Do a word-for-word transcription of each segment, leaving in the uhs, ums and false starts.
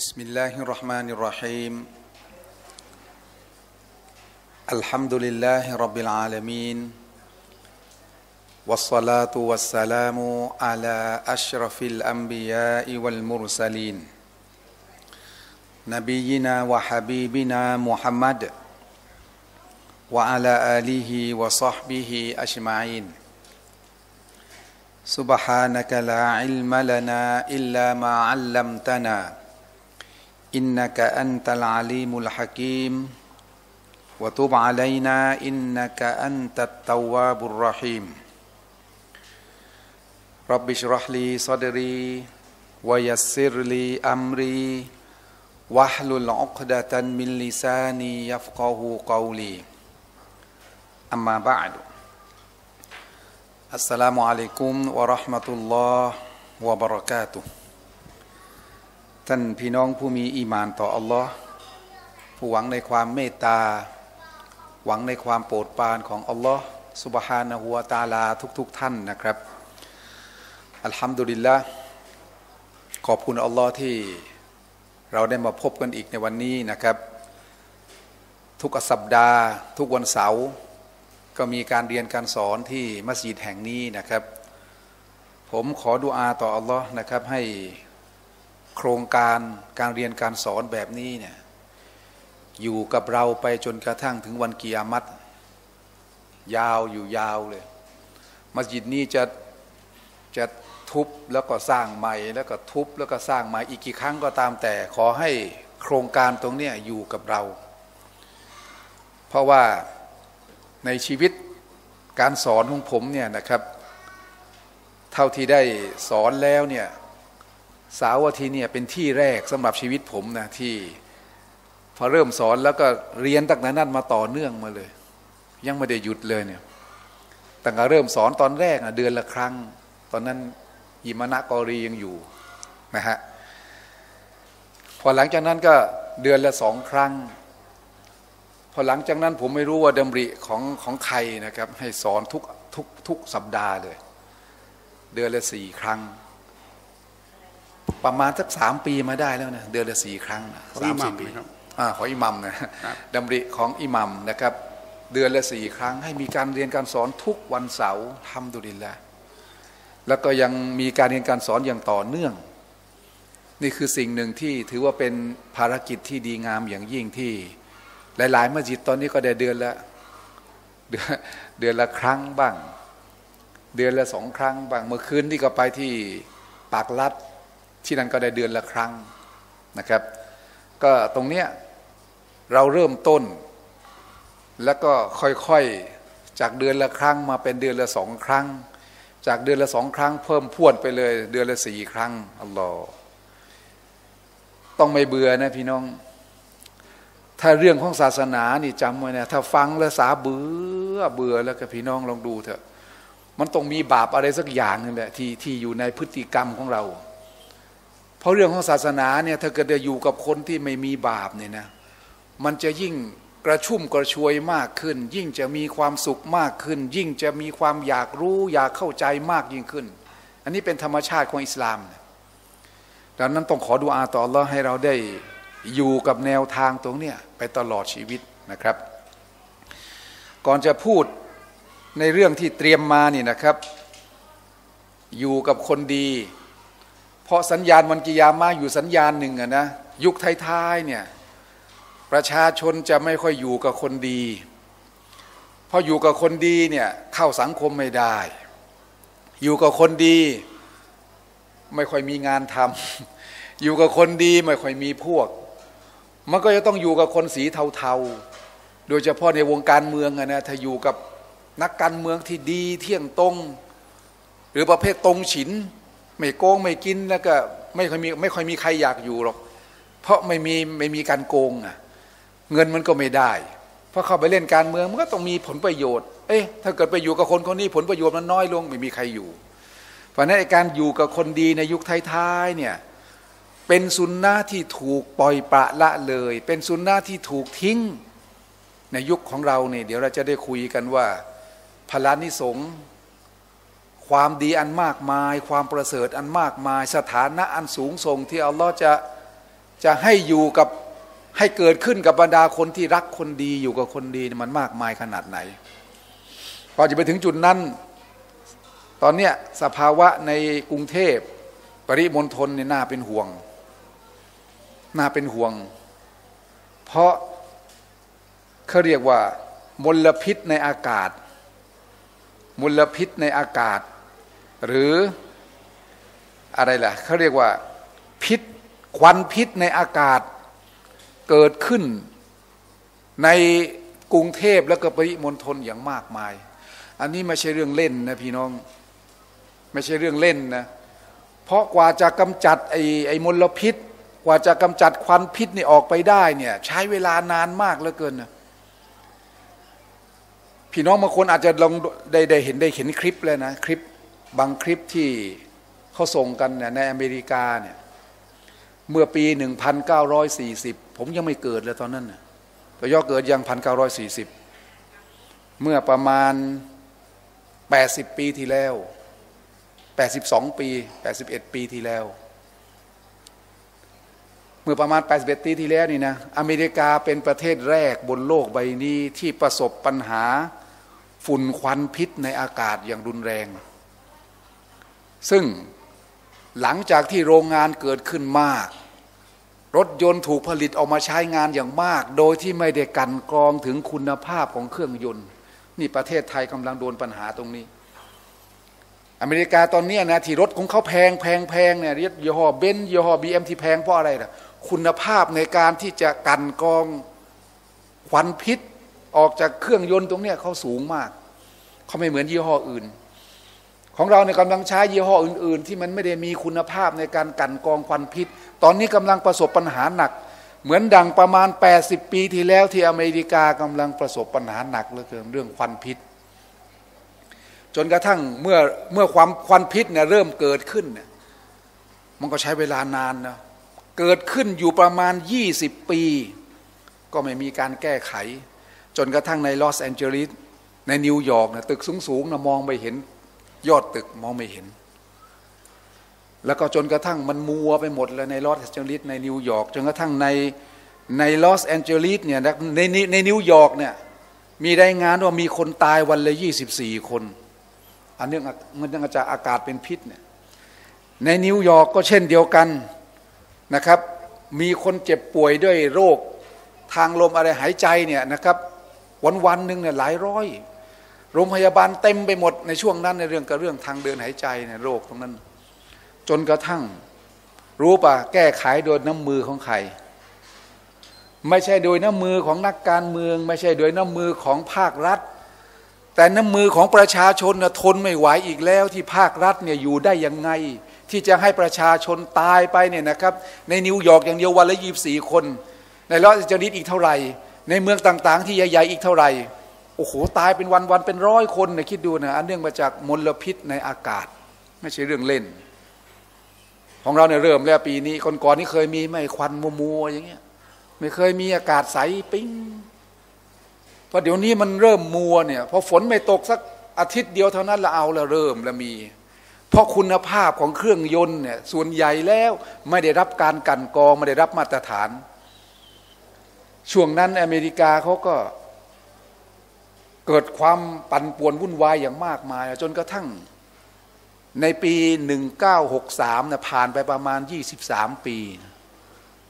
بسم الله الرحمن الرحيم الحمد لله رب العالمين والصلاة والسلام على أشرف الأنبياء والمرسلين نبينا وحبيبنا محمد وعلى آله وصحبه أجمعين سبحانك لا علم لنا إلا ما علمتنا إنك أنت العليم الحكيم وتب علينا إنك أنت التواب الرحيم رب اشرح لي صدري ويسر لي أمري واحلل عقدة من لساني يفقه قولي أما بعد السلام عليكم ورحمة الله وبركاته ท่านพี่น้องผู้มีอีหม่านต่ออัลลอฮ์ผู้หวังในความเมตตาหวังในความโปรดปรานของอัลลอฮ์ซุบฮานะฮูวะตะอาลาทุกๆ ท่านนะครับอัลฮัมดุลิลละห์ขอบคุณอัลลอฮ์ที่เราได้มาพบกันอีกในวันนี้นะครับทุกสัปดาห์ทุกวันเสาร์ก็มีการเรียนการสอนที่มัสยิดแห่งนี้นะครับผมขอดุอาต่ออัลลอฮ์นะครับให้โครงการการเรียนการสอนแบบนี้เนี่ยอยู่กับเราไปจนกระทั่งถึงวันกิยามัตยาวอยู่ยาวเลยมัสยิดนี้จะจะทุบแล้วก็สร้างใหม่แล้วก็ทุบแล้วก็สร้างใหม่อีกกี่ครั้งก็ตามแต่ขอให้โครงการตรงเนี้ยอยู่กับเราเพราะว่าในชีวิตการสอนของผมเนี่ยนะครับเท่าที่ได้สอนแล้วเนี่ยสาวทีเนี่ยเป็นที่แรกสำหรับชีวิตผมนะที่พอเริ่มสอนแล้วก็เรียนตั้งแต่นั้นมาต่อเนื่องมาเลยยังไม่ได้หยุดเลยเนี่ยตั้งแต่เริ่มสอนตอนแรกอ่ะเดือนละครั้งตอนนั้นยิมนะกอรียังอยู่นะฮะพอหลังจากนั้นก็เดือนละสองครั้งพอหลังจากนั้นผมไม่รู้ว่าดำริของของใครนะครับให้สอนทุกทุกทุกสัปดาห์เลยเดือนละสี่ครั้งประมาณสักสามปีมาได้แล้วนะเดือนละสี่ครั้งนะสามสี่ปีอ่าขออิหมัมนะดำริของอิหมัมนะครับเดือนละสี่ครั้งให้มีการเรียนการสอนทุกวันเสาร์อัลฮัมดุลิลละห์แล้วก็ยังมีการเรียนการสอนอย่างต่อเนื่องนี่คือสิ่งหนึ่งที่ถือว่าเป็นภารกิจที่ดีงามอย่างยิ่งที่หลายๆมัสยิดตอนนี้ก็ได้เดือนละเดือนเดือนละครั้งบ้างเดือนละสองครั้งบ้างเมื่อคืนที่ก็ไปที่ปากลัดที่นั่นก็ได้เดือนละครั้งนะครับก็ตรงเนี้ยเราเริ่มต้นแล้วก็ค่อยๆจากเดือนละครั้งมาเป็นเดือนละสองครั้งจากเดือนละสองครั้งเพิ่มพ่วนไปเลยเดือนละสี่ครั้งอัลลอฮ์ต้องไม่เบื่อนะพี่น้องถ้าเรื่องของศาสนานี่จำไว้นะถ้าฟังแล้วสาเบื่อเบื่อแล้วก็พี่น้องลองดูเถอะมันต้องมีบาปอะไรสักอย่างนึงแหละที่ที่อยู่ในพฤติกรรมของเราเพราะเรื่องของศาสนาเนี่ยถ้าเกิดจะอยู่กับคนที่ไม่มีบาปเนี่ยนะมันจะยิ่งกระชุ่มกระชวยมากขึ้นยิ่งจะมีความสุขมากขึ้นยิ่งจะมีความอยากรู้อยากเข้าใจมากยิ่งขึ้นอันนี้เป็นธรรมชาติของอิสลามดังนั้นต้องขอดุอาต่ออัลเลาะห์ให้เราได้อยู่กับแนวทางตรงเนี้ยไปตลอดชีวิตนะครับก่อนจะพูดในเรื่องที่เตรียมมานี่นะครับอยู่กับคนดีเพราะสัญญาณวันกิยามะห์มาอยู่สัญญาณหนึ่งอะนะยุคท้ายๆเนี่ยประชาชนจะไม่ค่อยอยู่กับคนดีเพราะอยู่กับคนดีเนี่ยเข้าสังคมไม่ได้อยู่กับคนดีไม่ค่อยมีงานทำอยู่กับคนดีไม่ค่อยมีพวกมันก็จะต้องอยู่กับคนสีเทาๆโดยเฉพาะในวงการเมืองอะนะถ้าอยู่กับนักการเมืองที่ดีเที่ยงตรงหรือประเภทตรงฉินไม่โกงไม่กินแล้วก็ไม่ค่อยมีไม่ค่อยมีใครอยากอยู่หรอกเพราะไม่มีไม่มีการโกงอ่ะเงินมันก็ไม่ได้เพราะเข้าไปเล่นการเมืองมันก็ต้องมีผลประโยชน์เอ๊ะถ้าเกิดไปอยู่กับคนคนนี้ผลประโยชน์มันน้อยลงไม่มีใครอยู่เพราะนั้นการอยู่กับคนดีในยุคท้ายๆเนี่ยเป็นสุนนะที่ถูกปล่อยปละละเลยเป็นสุนนะที่ถูกทิ้งในยุคของเราเนี่ยเดี๋ยวเราจะได้คุยกันว่าพลานิสงส์ความดีอันมากมายความประเสริฐอันมากมายสถานะอันสูงส่งที่อัลลอฮ์จะ จะให้อยู่กับให้เกิดขึ้นกับบรรดาคนที่รักคนดีอยู่กับคนดีมันมากมายขนาดไหนพอจะไปถึงจุดนั้นตอนเนี้ยสภาวะในกรุงเทพปริมณฑลเนี่ยน่าเป็นห่วงน่าเป็นห่วงเพราะเขาเรียกว่ามลพิษในอากาศมลพิษในอากาศหรืออะไรล่ะเขาเรียกว่าพิษควันพิษในอากาศเกิดขึ้นในกรุงเทพและก็ปริมณฑลอย่างมากมายอันนี้ไม่ใช่เรื่องเล่นนะพี่น้องไม่ใช่เรื่องเล่นนะเพราะกว่าจะกำจัดไอ้ไอ้มลพิษกว่าจะกำจัดควันพิษนี่ออกไปได้เนี่ยใช้เวลานานมากเหลือเกินนะพี่น้องบางคนอาจจะลองได้ได้เห็นได้เห็นคลิปแล้วนะคลิปบางคลิปที่เขาส่งกันเนี่ยในอเมริกาเนี่ยเมื่อปีหนึ่งพันเก้าร้อยสี่สิบผมยังไม่เกิดเลยตอนนั้นนะแต่ย่อเกิดยังหนึ่งพันเก้าร้อยสี่สิบเมื่อประมาณแปดสิบปีที่แล้วแปดสิบสองปีแปดสิบเอ็ดปีที่แล้วเมื่อประมาณแปดสิบเอ็ดปีที่แล้วนี่นะอเมริกาเป็นประเทศแรกบนโลกใบนี้ที่ประสบปัญหาฝุ่นควันพิษในอากาศอย่างรุนแรงซึ่งหลังจากที่โรงงานเกิดขึ้นมากรถยนต์ถูกผลิตออกมาใช้งานอย่างมากโดยที่ไม่ได้กันกรองถึงคุณภาพของเครื่องยนต์นี่ประเทศไทยกำลังโดนปัญหาตรงนี้อเมริกาตอนนี้นะที่รถของเขาแพงแพงแพงเนี่ยยี่ห้อเบนซ์ยี่ห้อบีเอ็มที่แพงเพราะอะไรล่ะคุณภาพในการที่จะกันกรองควันพิษออกจากเครื่องยนต์ตรงเนี้ยเขาสูงมากเขาไม่เหมือนยี่ห้ออื่นของเราเนี่ยกำลังใช้ยี่ห้ออื่นๆที่มันไม่ได้มีคุณภาพในการกันกรองควันพิษตอนนี้กำลังประสบปัญหาหนักเหมือนดังประมาณแปดสิบปีที่แล้วที่อเมริกากำลังประสบปัญหาหนักเรื่องเรื่องควันพิษจนกระทั่งเมื่อเมื่อความควันพิษเนี่ยเริ่มเกิดขึ้นเนี่ยมันก็ใช้เวลานานนะเกิดขึ้นอยู่ประมาณยี่สิบปีก็ไม่มีการแก้ไขจนกระทั่งในลอสแอนเจลิสในนิวยอร์กเนี่ยตึกสูงๆนะมองไม่เห็นยอดตึกมองไม่เห็นแล้วก็จนกระทั่งมันมัวไปหมดเลยในลอสแอนเจลิสในนิวยอร์กจนกระทั่งในในลอสแอนเจลิสเนี่ยในในนิวยอร์กเนี่ยมีรายงานว่ามีคนตายวันละยี่สิบสี่คนอันเนื่องเนื่องจากอากาศเป็นพิษเนี่ยในนิวยอร์กก็เช่นเดียวกันนะครับมีคนเจ็บป่วยด้วยโรคทางลมอะไรหายใจเนี่ยนะครับวันวันหนึ่งเนี่ยหลายร้อยโรงพยาบาลเต็มไปหมดในช่วงนั้นในเรื่องกับเรื่องทางเดินหายใจเนี่ยโรคตรงนั้นจนกระทั่งรู้ป่ะแก้ไขโดยน้ำมือของใครไม่ใช่โดยน้ำมือของนักการเมืองไม่ใช่โดยน้ำมือของภาครัฐแต่น้ำมือของประชาชนทนไม่ไหวอีกแล้วที่ภาครัฐเนี่ยอยู่ได้ยังไงที่จะให้ประชาชนตายไปเนี่ยนะครับในนิวยอร์กอย่างเดียววันละยี่สิบสี่คนในลอสแอนเจลิสอีกเท่าไหร่ในเมืองต่างๆที่ใหญ่ๆอีกเท่าไหร่โอ้โหตายเป็นวันๆเป็นร้อยคนเนี่ยคิดดูนะอันเนื่องมาจากมลพิษในอากาศไม่ใช่เรื่องเล่นของเราเนี่ยเริ่มแล้วปีนี้ก่อนๆนี่เคยมีไหมควันมัวๆอย่างเงี้ยไม่เคยมีอากาศใสปิ้งพอเดี๋ยวนี้มันเริ่มมัวเนี่ยพอฝนไม่ตกสักอาทิตย์เดียวเท่านั้นละเอาละเริ่มละมีเพราะคุณภาพของเครื่องยนต์เนี่ยส่วนใหญ่แล้วไม่ได้รับการกันกรองไม่ได้รับมาตรฐานช่วงนั้นอเมริกาเขาก็เกิดความปั่นป่วนวุ่นวายอย่างมากมายจนกระทั่งในปีหนึ่งพันเก้าร้อยหกสิบสามนะผ่านไปประมาณยี่สิบสามปี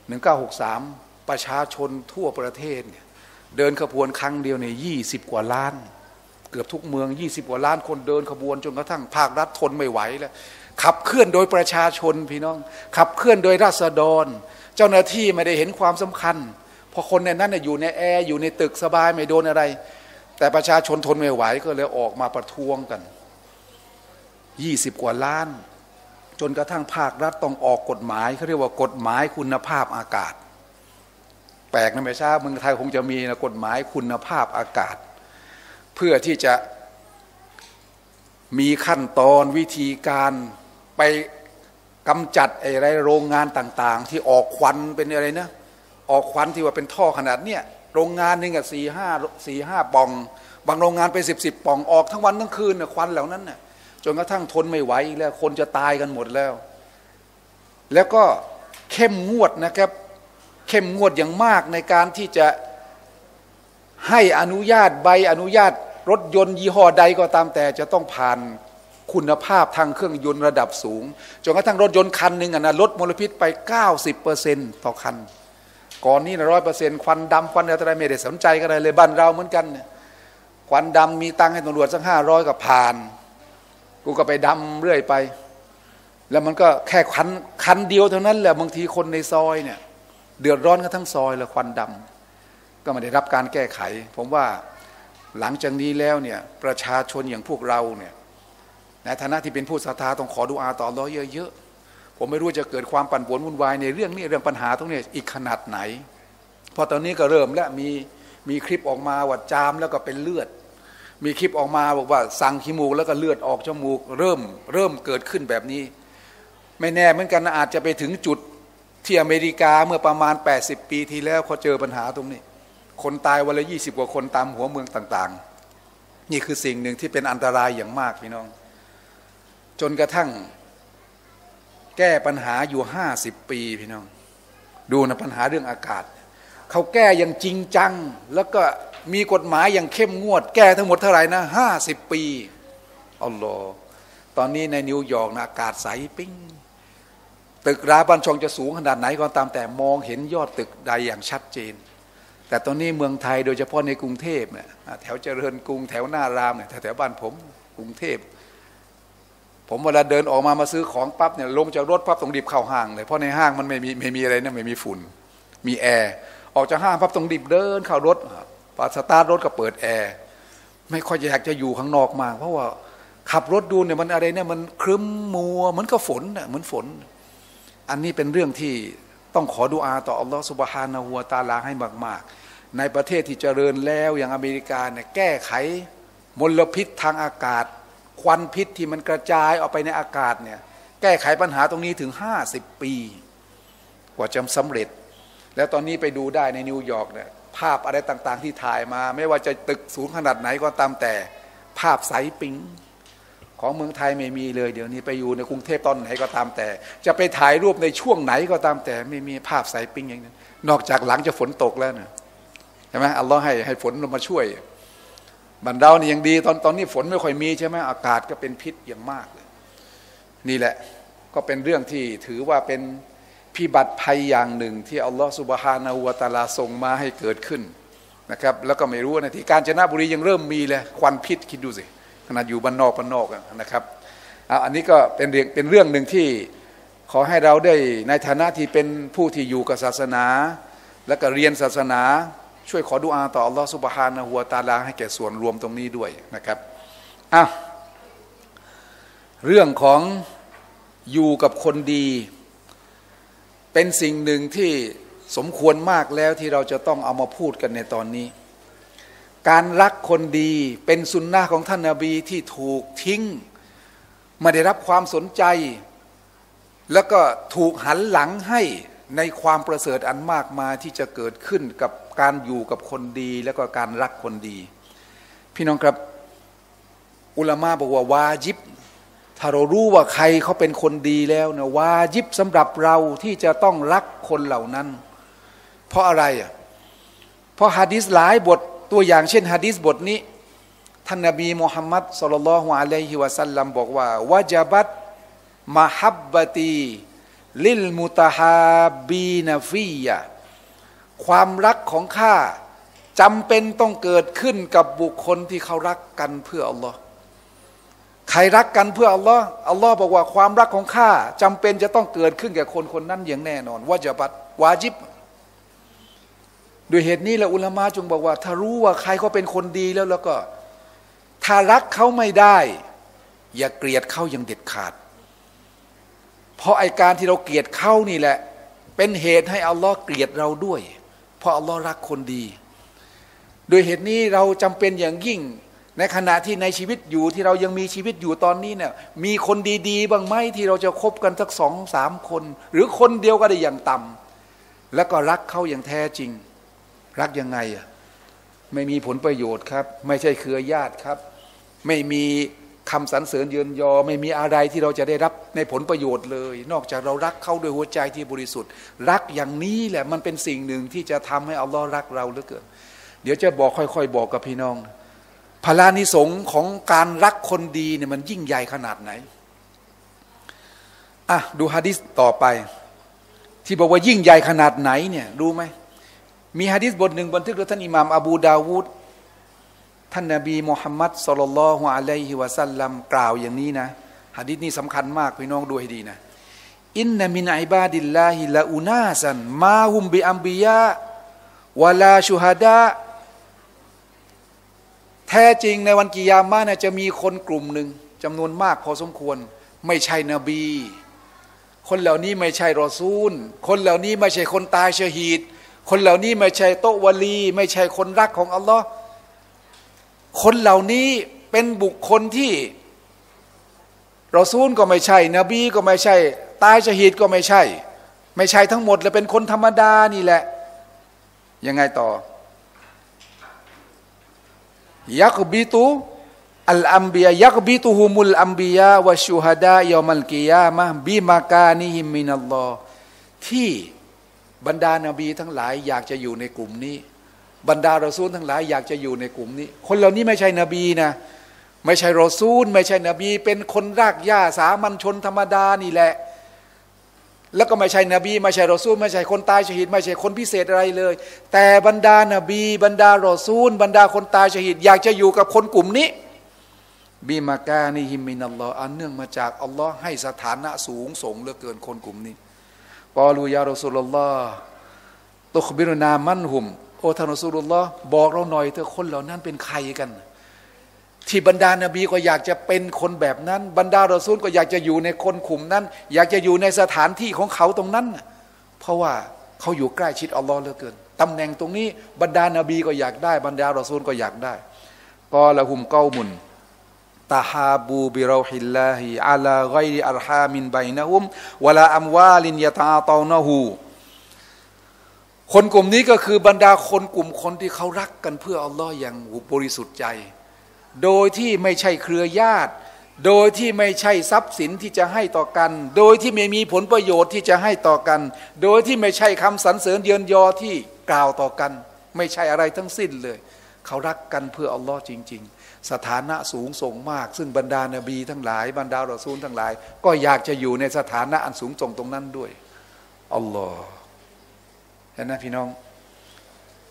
หนึ่งพันเก้าร้อยหกสิบสามประชาชนทั่วประเทศเนี่ยเดินขบวนครั้งเดียวในยี่สิบกว่าล้านเกือบทุกเมืองยี่สิบกว่าล้านคนเดินขบวนจนกระทั่งภาครัฐทนไม่ไหวแล้วขับเคลื่อนโดยประชาชนพี่น้องขับเคลื่อนโดยราษฎรเจ้าหน้าที่ไม่ได้เห็นความสำคัญพอคนในนั้นอยู่ในแอร์อยู่ในตึกสบายไม่โดนอะไรแต่ประชาชนทนไม่ไหวก็เลยออกมาประท้วงกันยี่สิบกว่าล้านจนกระทั่งภาครัฐต้องออกกฎหมายเขาเรียกว่ากฎหมายคุณภาพอากาศแปลกนะไม่ใช่เมืองไทยคงจะมีนะกฎหมายคุณภาพอากาศเพื่อที่จะมีขั้นตอนวิธีการไปกำจัดอะไรโรงงานต่างๆที่ออกควันเป็นอะไรนะออกควันที่ว่าเป็นท่อขนาดเนี้ยโรงงานนึงอ่ะสี่ห้าสี่ห้าปล่องบางโรงงานเป็นสิบสิบปล่องออกทั้งวันทั้งคืนนะควันเหล่านั้นนะจนกระทั่งทนไม่ไหวแล้วคนจะตายกันหมดแล้วแล้วก็เข้มงวดนะครับ เข้มงวดอย่างมากในการที่จะให้อนุญาตใบอนุญาตรถยนต์ยี่ห้อใดก็ตามแต่จะต้องผ่านคุณภาพทางเครื่องยนต์ระดับสูงจนกระทั่งรถยนต์คันหนึ่งนะลดมลพิษไป เก้าสิบเปอร์เซ็นต์ ต่อคันก่อนนี้นะร้อยเปอร์เซ็นต์ควันดำควันอะไรไม่ได้สนใจกันเลยบ้านเราเหมือนกันควันดำมีตังให้ตำรวจสักห้าร้อยก็ผ่านกูก็ไปดำเรื่อยไปแล้วมันก็แค่คันคันเดียวเท่านั้นแหละบางทีคนในซอยเนี่ยเดือดร้อนกันทั้งซอยเลยควันดำก็ไม่ได้รับการแก้ไขผมว่าหลังจากนี้แล้วเนี่ยประชาชนอย่างพวกเราเนี่ยในฐานะที่เป็นผู้ศรัทธาต้องขอดุอาอ์ต่ออัลเลาะห์เยอะๆผมไม่รู้จะเกิดความปั่นป่วนวุ่นวายในเรื่องนี้เรื่องปัญหาตรงนี้อีกขนาดไหนพอตอนนี้ก็เริ่มแล้วมีมีคลิปออกมาว่าจามแล้วก็เป็นเลือดมีคลิปออกมาบอกว่าสั่งขี้มูกแล้วก็เลือดออกจมูกเริ่มเริ่มเกิดขึ้นแบบนี้ไม่แน่เหมือนกันอาจจะไปถึงจุดที่อเมริกาเมื่อประมาณแปดสิบปีที่แล้วเขาเจอปัญหาตรงนี้คนตายวันละยี่สิบกว่าคนตามหัวเมืองต่างๆนี่คือสิ่งหนึ่งที่เป็นอันตรายอย่างมากพี่น้องจนกระทั่งแก้ปัญหาอยู่ห้าสิบปีพี่น้องดูนะปัญหาเรื่องอากาศเขาแก้อย่างจริงจังแล้วก็มีกฎหมายอย่างเข้มงวดแก้ทั้งหมดเท่าไหร่นะห้าสิบปีอัลเลาะห์ตอนนี้ในนิวยอร์กนะอากาศใสปิ้งตึกราบ้านช่องจะสูงขนาดไหนก็ตามแต่มองเห็นยอดตึกใดอย่างชัดเจนแต่ตอนนี้เมืองไทยโดยเฉพาะในกรุงเทพเนี่ยแถวเจริญกรุงแถวหน้ารามเนี่ยแถวบ้านผมกรุงเทพผมเวลาเดินออกมามาซื้อของปั๊บเนี่ยลงจากรถปั๊บต้องรีบเข้าห้างเลยเพราะในห้างมันไม่มีไม่มีอะไรนะไม่มีฝุ่นมีแอร์ออกจากห้างปั๊บต้องรีบเดินเข้ารถพอสตาร์ทรถก็เปิดแอร์ไม่ค่อยอยากจะอยู่ข้างนอกมากเพราะว่าขับรถดูเนี่ยมันอะไรเนี่ยมันครึ้มมัวเหมือนกับฝนน่ะเหมือนฝนอันนี้เป็นเรื่องที่ต้องขอดุอาอ์ต่ออัลลอฮฺซุบฮานะฮูวะตะอาลาให้มากๆในประเทศที่เจริญแล้วอย่างอเมริกาเนี่ยแก้ไขมลพิษทางอากาศควันพิษที่มันกระจายออกไปในอากาศเนี่ยแก้ไขปัญหาตรงนี้ถึงห้าสิบปีกว่าจะสำเร็จแล้วตอนนี้ไปดูได้ในนิวยอร์กเนี่ยภาพอะไรต่างๆที่ถ่ายมาไม่ว่าจะตึกสูงขนาดไหนก็ตามแต่ภาพใสปิ๊งของเมืองไทยไม่มีเลยเดี๋ยวนี้ไปอยู่ในกรุงเทพตอนไหนก็ตามแต่จะไปถ่ายรูปในช่วงไหนก็ตามแต่ไม่มีภาพใสปิ๊งอย่างนั้นนอกจากหลังจะฝนตกแล้วนะใช่ไหมอัลลอฮ์ให้ให้ฝนลงมาช่วยบ้านเราเนี่ยยังดีตอนตอนนี้ฝนไม่ค่อยมีใช่ไหมอากาศก็เป็นพิษอย่างมากเลยนี่แหละก็เป็นเรื่องที่ถือว่าเป็นพิบัติภัยอย่างหนึ่งที่อัลลอฮฺซุบฮานะฮูวะตะอาลาส่งมาให้เกิดขึ้นนะครับแล้วก็ไม่รู้นะที่กาญจนบุรียังเริ่มมีเลยควันพิษคิดดูสิขนาดอยู่บ้านนอกบ้านนอกนะครับอันนี้ก็เป็นเรื่องเป็นเรื่องหนึ่งที่ขอให้เราได้ในฐานะที่เป็นผู้ที่อยู่กับศาสนาและก็เรียนศาสนาช่วยขอดุอาอ์ต่ออัลลอฮฺซุบฮานะฮูวะตะอาลาให้แก่ส่วนรวมตรงนี้ด้วยนะครับอ่ะเรื่องของอยู่กับคนดีเป็นสิ่งหนึ่งที่สมควรมากแล้วที่เราจะต้องเอามาพูดกันในตอนนี้การรักคนดีเป็นสุนนะของท่านนบีที่ถูกทิ้งไม่ได้รับความสนใจแล้วก็ถูกหันหลังให้ในความประเสริฐอันมากมายที่จะเกิดขึ้นกับการอยู่กับคนดีแล้วก็การรักคนดีพี่น้องครับอุลามะบอกว่าวาญิบถ้าเรารู้ว่าใครเขาเป็นคนดีแล้วนะวาญิบสำหรับเราที่จะต้องรักคนเหล่านั้นเพราะอะไรอ่ะเพราะหะดีษหลายบทตัวอย่างเช่นหะดีษบทนี้ท่านนบีมุฮัมมัดศ็อลลัลลอฮุอะลัยฮิวะซัลลัมบอกว่าวะญับัตมะฮับบะตีลิลมุตะฮาบีนฟิยะความรักของข้าจำเป็นต้องเกิดขึ้นกับบุคคลที่เขารักกันเพื่ออัลลอฮ์ใครรักกันเพื่ออัลลอฮ์อัลลอฮ์บอกว่าความรักของข้าจำเป็นจะต้องเกิดขึ้นแก่คนคนนั้นอย่างแน่นอนวะญับัตวาญิบด้วยเหตุนี้แหละอุลามะจึงบอกว่าถ้ารู้ว่าใครเขาเป็นคนดีแล้วแล้วก็ถ้ารักเขาไม่ได้อย่าเกลียดเขาอย่างเด็ดขาดเพราะไอการที่เราเกลียดเขานี่แหละเป็นเหตุให้อัลลอฮ์เกลียดเราด้วยเพราะอัลลอฮ์รักคนดีด้วยเหตุนี้เราจำเป็นอย่างยิ่งในขณะที่ในชีวิตอยู่ที่เรายังมีชีวิตอยู่ตอนนี้เนี่ยมีคนดีๆบ้างไหมที่เราจะคบกันสักสองสามคนหรือคนเดียวก็ได้อย่างต่ำแล้วก็รักเขาอย่างแท้จริงรักยังไงอ่ะไม่มีผลประโยชน์ครับไม่ใช่เครือญาติครับไม่มี คำสรรเสริญเยินยอไม่มีอะไรที่เราจะได้รับในผลประโยชน์เลยนอกจากเรารักเขาด้วยหัวใจที่บริสุทธิ์รักอย่างนี้แหละมันเป็นสิ่งหนึ่งที่จะทำให้อัลลอฮ์รักเราเหลือเกินเดี๋ยวจะบอกค่อยๆบอกกับพี่น้องพลานิสงส์ของการรักคนดีเนี่ยมันยิ่งใหญ่ขนาดไหนอ่ะดูหะดีษต่อไปที่บอกว่ายิ่งใหญ่ขนาดไหนเนี่ยรู้ไหมมีหะดีษบทหนึ่งบันทึกโดยท่านอิหม่ามอบูดาวูดท่านนบีมุฮัมมัดศ็อลลัลลอฮุอะลัยฮิวะซัลลัมกล่าวอย่างนี้นะหะดีษนี้สำคัญมากพี่น้องดูให้ดีนะอินนะมินอิบาดิลลาฮิละอูนาซันมาฮุมบิอัมบิยาวะลาชุฮาดะแท้จริงในวันกิยามะห์เนี่ยจะมีคนกลุ่มหนึ่งจำนวนมากพอสมควรไม่ใช่นบีคนเหล่านี้ไม่ใช่รอซูลคนเหล่านี้ไม่ใช่คนตายชะฮีดคนเหล่านี้ไม่ใช่โตวะลีไม่ใช่คนรักของอัลลอฮ์คนเหล่านี้เป็นบุคคลที่รอซูลก็ไม่ใช่นบีก็ไม่ใช่ตายชะฮีดก็ไม่ใช่ไม่ใช่ทั้งหมดและเป็นคนธรรมดานี่แหละยังไงต่อยักบิตุอัลอัมบียะยักบิตุฮุมุลอัมบียะวะชูฮะดายอมัลกิยามะฮ์บิมากานิฮิมมินัลลอฮ์ที่บรรดานบีทั้งหลายอยากจะอยู่ในกลุ่มนี้บรรดารอซูลทั้งหลายอยากจะอยู่ในกลุ่มนี้คนเหล่านี้ไม่ใช่นบีนะไม่ใช่รอซูลไม่ใช่นบีเป็นคนรากหญ้าสามัญชนธรรมดานี่แหละแล้วก็ไม่ใช่นบีไม่ใช่รอซูลไม่ใช่คนตายชะฮีดไม่ใช่คนพิเศษอะไรเลยแต่บรรดานบีบรรดารอซูลบรรดาคนตายชะฮีดอยากจะอยู่กับคนกลุ่มนี้บิมากานิฮิมมินัลลอฮ์อันเนื่องมาจากอัลลอฮ์ให้สถานะสูงส่งเหลือเกินคนกลุ่มนี้กอลูยารอซูลุลลอฮ์ตุคบิรุนามันฮุมโอ้ท่านรอซูลุลลอฮ์บอกเราหน่อยเถอะคนเหล่านั้นเป็นใครกันที่บรรดานบีก็อยากจะเป็นคนแบบนั้นบรรดารอซูลก็อยากจะอยู่ในคนกลุ่มนั้นอยากจะอยู่ในสถานที่ของเขาตรงนั้นเพราะว่าเขาอยู่ใกล้ชิดอัลลอฮ์เหลือเกินตำแหน่งตรงนี้บรรดานบีก็อยากได้บรรดารอซูลก็อยากได้กอละฮุมเกามุนตาฮาบูบิรอฮิลลาฮิอาลาไกริอัรฮามินบัยนะฮุมวะลาอัมวาลินยะตาตอนะฮูคนกลุ่มนี้ก็คือบรรดาคนกลุ่มคนที่เขารักกันเพื่ออัลลอฮ์อย่างบริสุทธิ์ใจโดยที่ไม่ใช่เครือญาติโดยที่ไม่ใช่ทรัพย์สินที่จะให้ต่อกันโดยที่ไม่มีผลประโยชน์ที่จะให้ต่อกันโดยที่ไม่ใช่คำสรรเสริญเยินยอที่กล่าวต่อกันไม่ใช่อะไรทั้งสิ้นเลยเขารักกันเพื่ออัลลอฮ์จริงๆสถานะสูงส่งมากซึ่งบรรดานบีทั้งหลายบรรดารอซูลทั้งหลายก็อยากจะอยู่ในสถานะอันสูงส่งตรงนั้นด้วยอัลลอฮ์เห็นนะพี่น้อง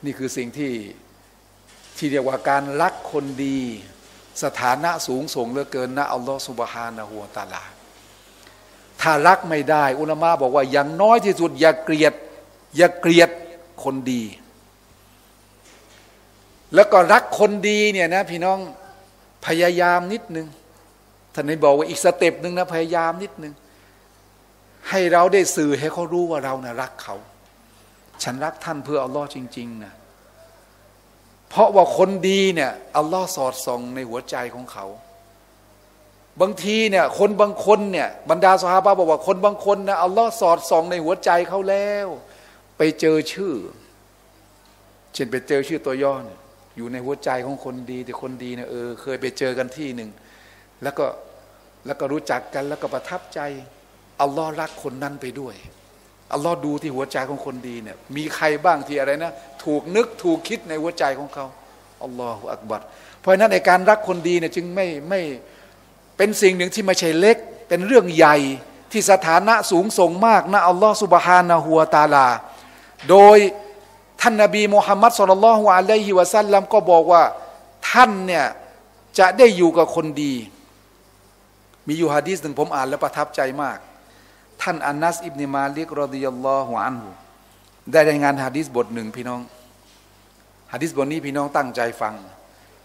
นี่คือสิ่งที่ที่เรียกว่าการรักคนดีสถานะสูงส่งเหลือเกินนะอัลลอฮฺซุบฮานะฮูวะตะอาลาถ้ารักไม่ได้อุลามะบอกว่าอย่างน้อยที่สุดอย่าเกลียดอย่าเกลียดคนดีแล้วก็รักคนดีเนี่ยนะพี่น้องพยายามนิดนึงท่านได้บอกว่าอีกสเต็ปนึงนะพยายามนิดนึงให้เราได้สื่อให้เขารู้ว่าเรานะรักเขาฉันรักท่านเพื่ออัลลอฮฺจริงๆนะเพราะว่าคนดีเนี่ยอัลลอฮ์สอดส่องในหัวใจของเขาบางทีเนี่ยคนบางคนเนี่ยบรรดาซอฮาบะห์บอกว่าคนบางคนนะอัลลอฮ์สอดส่องในหัวใจเขาแล้วไปเจอชื่อเช่นไปเจอชื่อตัวย่ออยู่ในหัวใจของคนดีแต่คนดีเนี่ยเออเคยไปเจอกันที่หนึ่งแล้วก็แล้วก็รู้จักกันแล้วก็ประทับใจอัลลอฮ์รักคนนั้นไปด้วยอัลลอฮ์ดูที่หัวใจของคนดีเนี่ยมีใครบ้างที่อะไรนะถูกนึกถูกคิดในหัวใจของเขาอัลลอฮฺอักบัรเพราะฉะนั้นในการรักคนดีเนี่ยจึงไม่ไม่เป็นสิ่งหนึ่งที่ไม่ใช่เล็กเป็นเรื่องใหญ่ที่สถานะสูงส่งมากนะอัลลอฮฺซุบฮานะฮูวะตะอาลาโดยท่านนบีมุฮัมมัดศ็อลลัลลอฮุอะลัยฮิวะซัลลัมก็บอกว่าท่านเนี่ยจะได้อยู่กับคนดีมีอยู่หะดีษหนึ่งผมอ่านแล้วประทับใจมากท่านอานัสอิบนุมาลิกรอฎิยัลลอฮุอันฮุได้รายงานหะดีษบทหนึ่งพี่น้องหะดีษบทนี้พี่น้องตั้งใจฟัง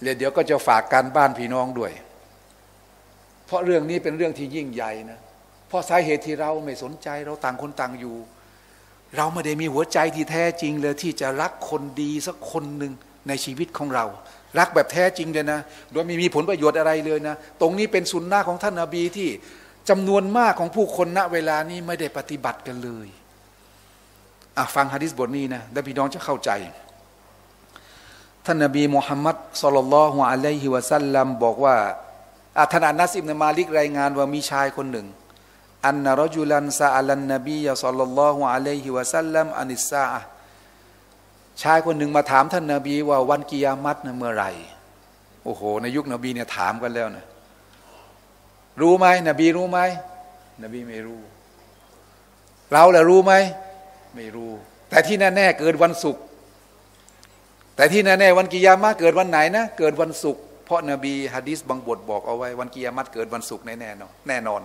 แล้วเดี๋ยวก็จะฝากการบ้านพี่น้องด้วยเพราะเรื่องนี้เป็นเรื่องที่ยิ่งใหญ่นะเพราะสาเหตุที่เราไม่สนใจเราต่างคนต่างอยู่เราไม่ได้มีหัวใจที่แท้จริงเลยที่จะรักคนดีสักคนหนึ่งในชีวิตของเรารักแบบแท้จริงเลยนะโดยไม่มีผลประโยชน์อะไรเลยนะตรงนี้เป็นสุนนะห์ของท่านนบีที่จำนวนมากของผู้คนณเวลานี้ไม่ได้ปฏิบัติกันเลยอ่ะฟังหะดีษบทนี้นะแล้วพี่น้องจะเข้าใจท่านนบีมุฮัมมัดศ็อลลัลลอฮุอะลัยฮิวะซัลลัมบอกว่า ท่านอานัสอิบนุมาลิกรายงานว่ามีชายคนหนึ่งอันนะรจุลันซาอัลลันนบีศ็อลลัลลอฮุอะลัยฮิวะซัลลัมอันิสซาอะห์ชายคนหนึ่งมาถามท่านนบีว่าวันกิยามะฮ์นะเมื่อไหร่โอ้โหในยุคนบีเนี่ยถามกันแล้วนะรู้ไหมนบีรู้ไหมนบีไม่รู้เราล่ะรู้ไหมไม่รู้แต่ที่แน่ๆเกิดวันศุกร์แต่ที่แน่ๆวันกิยามะฮ์เกิดวันไหนนะเกิดวันศุกร์เพราะนบีหะดีษบางบทบอกเอาไว้วันกิยามะฮ์เกิดวันศุกร์แน่แน่นอนแน่นอน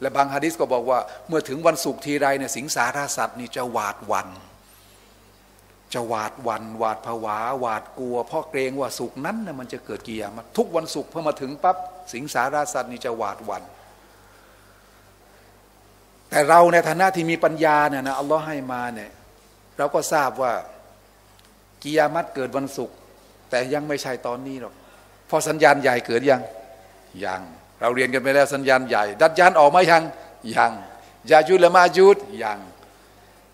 และบางหะดีษก็บอกว่าเมื่อถึงวันศุกร์ทีไรเนี่ยสิงสารสัตว์นี่จะหวาดหวั่นจะหวาดหวั่นหวาดผวาหวาดกลัวเพราะเกรงว่าศุกร์นั้นนะมันจะเกิดกิยามะฮ์ทุกวันศุกร์พอมาถึงปั๊บสิงสารสัตว์นี่จะหวาดหวั่นแต่เราในฐานะที่มีปัญญาเนี่ยนะอัลลอฮ์ให้มาเนี่ยเราก็ทราบว่ากิยามะฮ์เกิดวันศุกร์แต่ยังไม่ใช่ตอนนี้หรอกพอสัญญาณใหญ่เกิดยังยังเราเรียนกันไปแล้วสัญญาณใหญ่ดัชยานออกมายังยังยาจุดและมาจุดยัง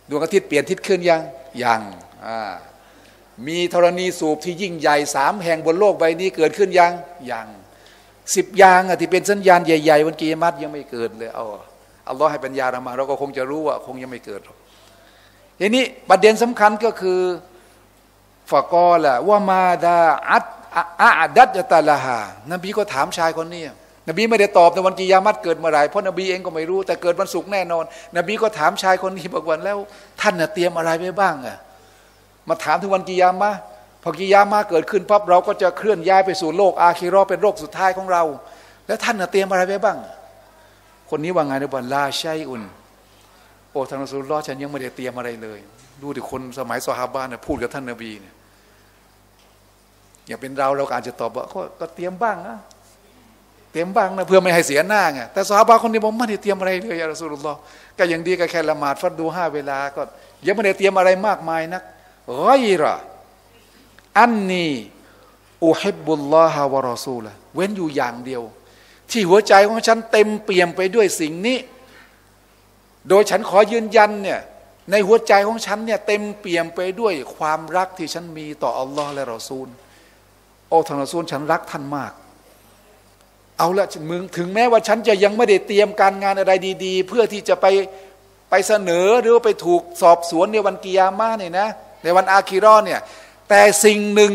ดวงอาทิตย์เปลี่ยนทิศขึ้นยังยังมีธรณีสูบที่ยิ่งใหญ่สามแห่งบนโลกใบนี้เกิดขึ้นยังยังสิบอย่างอ่ะที่เป็นสัญญาณใหญ่ๆวันกิยามะฮ์ยังไม่เกิดเลยเอาอัลลอฮ์ให้ปัญญาเรามาเราก็คงจะรู้ว่าคงยังไม่เกิดหรอกทีนี้ประเด็นสำคัญก็คือฟะกอละว่ามาดาอัดอาดัตตาลาฮานบีก็ถามชายคนนี้นบีไม่ได้ตอบในวันกิยามะฮ์เกิดเมื่อไหร่เพราะนบีเองก็ไม่รู้แต่เกิดวันศุกร์แน่นอนนบีก็ถามชายคนนี้บอกว่าแล้วท่านเตรียมอะไรไว้บ้างอะมาถามถึงวันกิยามะฮ์พอกิยามะฮ์เกิดขึ้นปั๊บเราก็จะเคลื่อนย้ายไปสู่โลกอาคิเราะฮ์เป็นโลกสุดท้ายของเราแล้วท่านเตรียมอะไรไว้บ้างคนนี้ว่าไงนะบอลลาชัยอุนโอ้ท่านรอซูลุลลอฮ์ฉันยังไม่ได้เตรียมอะไรเลยดูดิคนสมัยซอฮาบะฮ์เนี่ยพูดกับท่านนบีเนี่ยอย่างเป็นเราเราอาจจะตอบว่าก็เตรียมบ้างนะเตรียมบ้างนะเพื่อไม่ให้เสียหน้าไงแต่ซอฮาบะฮ์คนนี้บอกไม่ได้เตรียมอะไรเลยยารอซูลุลลอฮ์ก็อย่างดีก็แค่ละหมาดฟัดดูห้าเวลาก็ยังไม่ได้เตรียมอะไรมากมายนักรอยระอันนีอุฮิบบุลลอฮ์วะรอซูละเว้นอยู่อย่างเดียวที่หัวใจของฉันเต็มเปี่ยมไปด้วยสิ่งนี้โดยฉันขอยืนยันเนี่ยในหัวใจของฉันเนี่ยเต็มเปี่ยมไปด้วยความรักที่ฉันมีต่ออัลลอฮ์และรอซูลโอ้ท่านรอซูลฉันรักท่านมากเอาละมึงถึงแม้ว่าฉันจะยังไม่ได้เตรียมการงานอะไรดีๆเพื่อที่จะไปไปเสนอหรือไปถูกสอบสวนในวันกิยามะฮ์เนี่ยนะในวันอาคิเราะฮ์เนี่ยแต่สิ่งหนึ่ง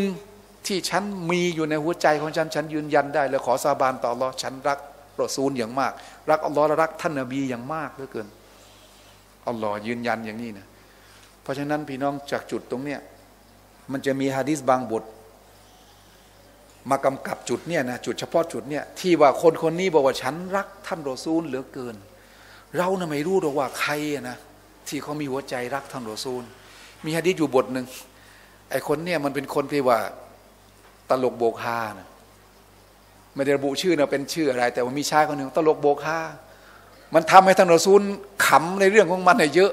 ที่ฉันมีอยู่ในหัวใจของฉันฉันยืนยันได้และขอสาบานต่ออัลลอฮ์ฉันรักรอซูลอย่างมากรักอัลลอฮ์และรักท่านนบีอย่างมากเหลือเกินอัลลอฮ์ยืนยันอย่างนี้นะเพราะฉะนั้นพี่น้องจากจุดตรงเนี้ยมันจะมีหะดีษบางบทมากำกับจุดเนี่ยนะจุดเฉพาะจุดเนี่ยที่ว่าคนคนนี้บอกว่าฉันรักท่านรอซูลเหลือเกินเราน่ะไม่รู้หรอกว่าใครนะที่เขามีหัวใจรักท่านรอซูลมีหะดีษอยู่บทหนึ่งไอ้คนเนี่ยมันเป็นคนที่ว่าตลกโบกฮานะไม่ได้ระบุชื่อนะเป็นชื่ออะไรแต่ว่ามีชายคนหนึ่งตลกโบกฮามันทำให้ท่านรอซูลขำในเรื่องของมันเยอะ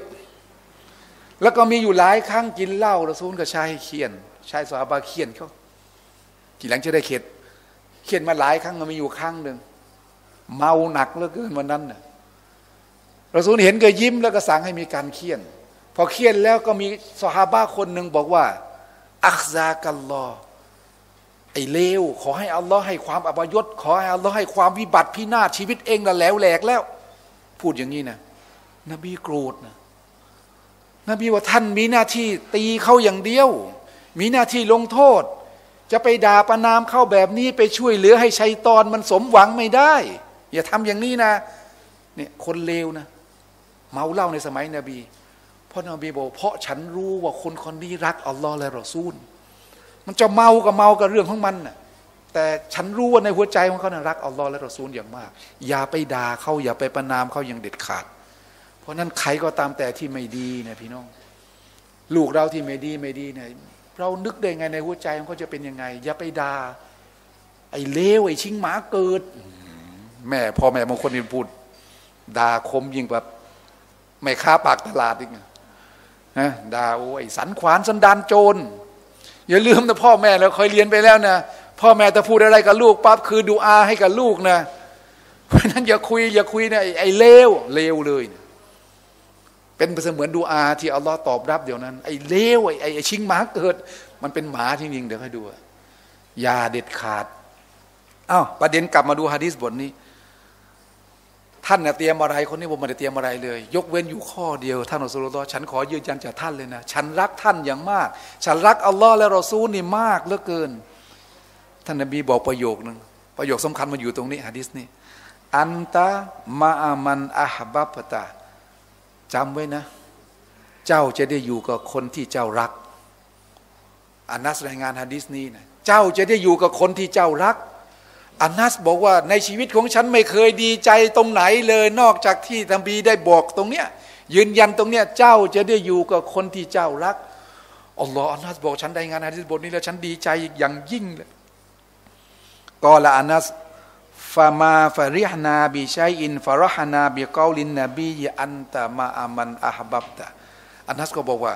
แล้วก็มีอยู่หลายครั้งกินเหล้ารอซูลกับชายเขียนชายซอฮาบะห์เขียนเขาทีหลังจะได้เข็ดเขียนมาหลายครั้งมันมีอยู่ครั้งหนึ่งเมาหนักเหลือเกินวันนั้นน่ะรอซูลเห็นก็ยิ้มแล้วก็สั่งให้มีการเขียนพอเขียนแล้วก็มีซอฮาบะห์คนหนึ่งบอกว่าอักซากัลลอฮ์ไอ้เลวขอให้อัลลอฮ์ให้ความอับยศขอให้อัลลอฮ์ให้ความวิบัติพินาศชีวิตเองละแล้วแหลกแล้วพูดอย่างนี้นะนบีโกรธนะนบีว่าท่านมีหน้าที่ตีเขาอย่างเดียวมีหน้าที่ลงโทษจะไปด่าประนามเข้าแบบนี้ไปช่วยเหลือให้ชัยฏอนมันสมหวังไม่ได้อย่าทำอย่างนี้นะเนี่ยคนเลวนะเมาเหล้าในสมัยนบีเพราะนบีบอกเพราะฉันรู้ว่าคนคนนี้รักอัลลอฮ์และรอซูลมันจะเมากับเมากับเรื่องของมันนะแต่ฉันรู้ว่าในหัวใจของเขาเนี่ยรักอัลลอฮ์และรอซูลอย่างมากอย่าไปด่าเขาอย่าไปประนามเขาอย่างเด็ดขาดเพราะนั้นใครก็ตามแต่ที่ไม่ดีนะพี่น้องลูกเราที่ไม่ดีไม่ดีเนี่ยเรานึกได้ไงในหัวใจของเขาจะเป็นยังไงอย่าไปด่าไอ้เลวไอ้ชิงหมาเกิดแม่พ่อแม่บางคนนี่พูดด่าคมยิ่งแบบไม่ค้าปากตลาดอีกนะด่าโอ้ไอ้สันขวานสันดานโจรอย่าลืมนะพ่อแม่เราเคยเรียนไปแล้วนะพ่อแม่จะพูดอะไรกับลูกปั๊บคือดูอาให้กับลูกนะเพราะนั้นอย่าคุยอย่าคุยนะไอ้เลวเลวเลยนะเป็นเสมือนดูอาที่อัลลอฮ์ตอบรับเดี๋ยวนั้นไอ้เลวไอ้ไอ้ชิงหมาเกิดมันเป็นหมาจริงๆเดี๋ยวให้ดูอย่าเด็ดขาด อ้าวประเด็นกลับมาดูหะดีษบทนี้ท่านเนี่ยเตรียมอะไรคนนี้ผมไม่ได้เตรียมอะไรเลยยกเว้นอยู่ข้อเดียวท่านรอซูลุลลอฮ์ฉันขอยืนยันจากท่านเลยนะฉันรักท่านอย่างมากฉันรักอัลลอฮ์และรอซูลนี่มากเหลือเกินท่านนบีบอกประโยคนึงประโยคสำคัญมันอยู่ตรงนี้หะดีษนี่อันตะมาอามันอะฮบับตะจำไว้นะเจ้าจะได้อยู่กับคนที่เจ้ารักอานัสรายงานหะดีษนี้นะเจ้าจะได้อยู่กับคนที่เจ้ารักอานัสบอกว่าในชีวิตของฉันไม่เคยดีใจตรงไหนเลยนอกจากที่นบีได้บอกตรงเนี้ยยืนยันตรงเนี้ยเจ้าจะได้อยู่กับคนที่เจ้ารักอัลลอฮ์อานัสบอกฉันได้งานหะดีษบทนี้แล้วฉันดีใจอย่างยิ่งเลยกอละอานัสฟามาฟาริฮนาบิชัยอินฟารฮนาบิกอลินนบีอันตะมาอามันอะฮบับตะอานัสก็บอกว่า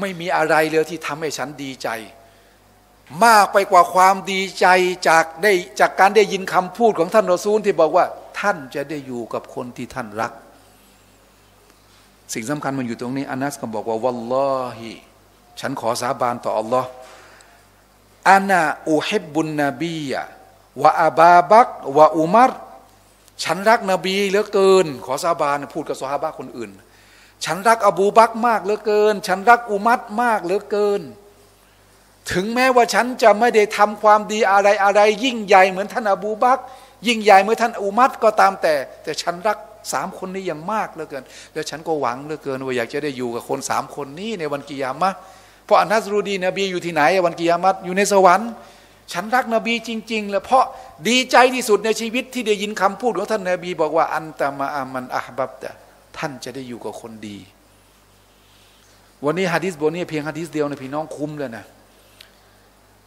ไม่มีอะไรเลยที่ทำให้ฉันดีใจมากไปกว่าความดีใจจากได้จากการได้ยินคำพูดของท่านรอซูลที่บอกว่าท่านจะได้อยู่กับคนที่ท่านรักสิ่งสำคัญมันอยู่ตรงนี้อานัสก็บอกว่าวัลลอฮิฉันขอสาบานต่ออัลลอฮ์อานาอุฮิบบุนนบียะวะอาบาบักวะอุมัรฉันรักนบีเหลือเกินขอสาบานพูดกับซอฮาบะห์คนอื่นฉันรักอบูบักรมากเหลือเกินฉันรักอุมัรมากเหลือเกินถึงแม้ว่าฉันจะไม่ได้ทำความดีอะไรอะไรยิ่งใหญ่เหมือนท่านอบูบักรยิ่งใหญ่เหมือนท่านอุมัรก็ตามแต่แต่ฉันรักสามคนนี้อย่างมากเหลือเกินแล้วฉันก็หวังเหลือเกินว่าอยากจะได้อยู่กับคนสามคนนี้ในวันกิยามะห์เพราะอานัสรูดีนบีอยู่ที่ไหนวันกิยามะห์อยู่ในสวรรค์ฉันรักนบีจริงๆแล้วเพราะดีใจที่สุดในชีวิตที่ได้ยินคำพูดของท่านนบีบอกว่าอันตะมาอามันอะฮบับตะท่านจะได้อยู่กับคนดีวันนี้หะดีษบทนี้เพียงหะดีษเดียวนะพี่น้องคุ้มแล้วนะ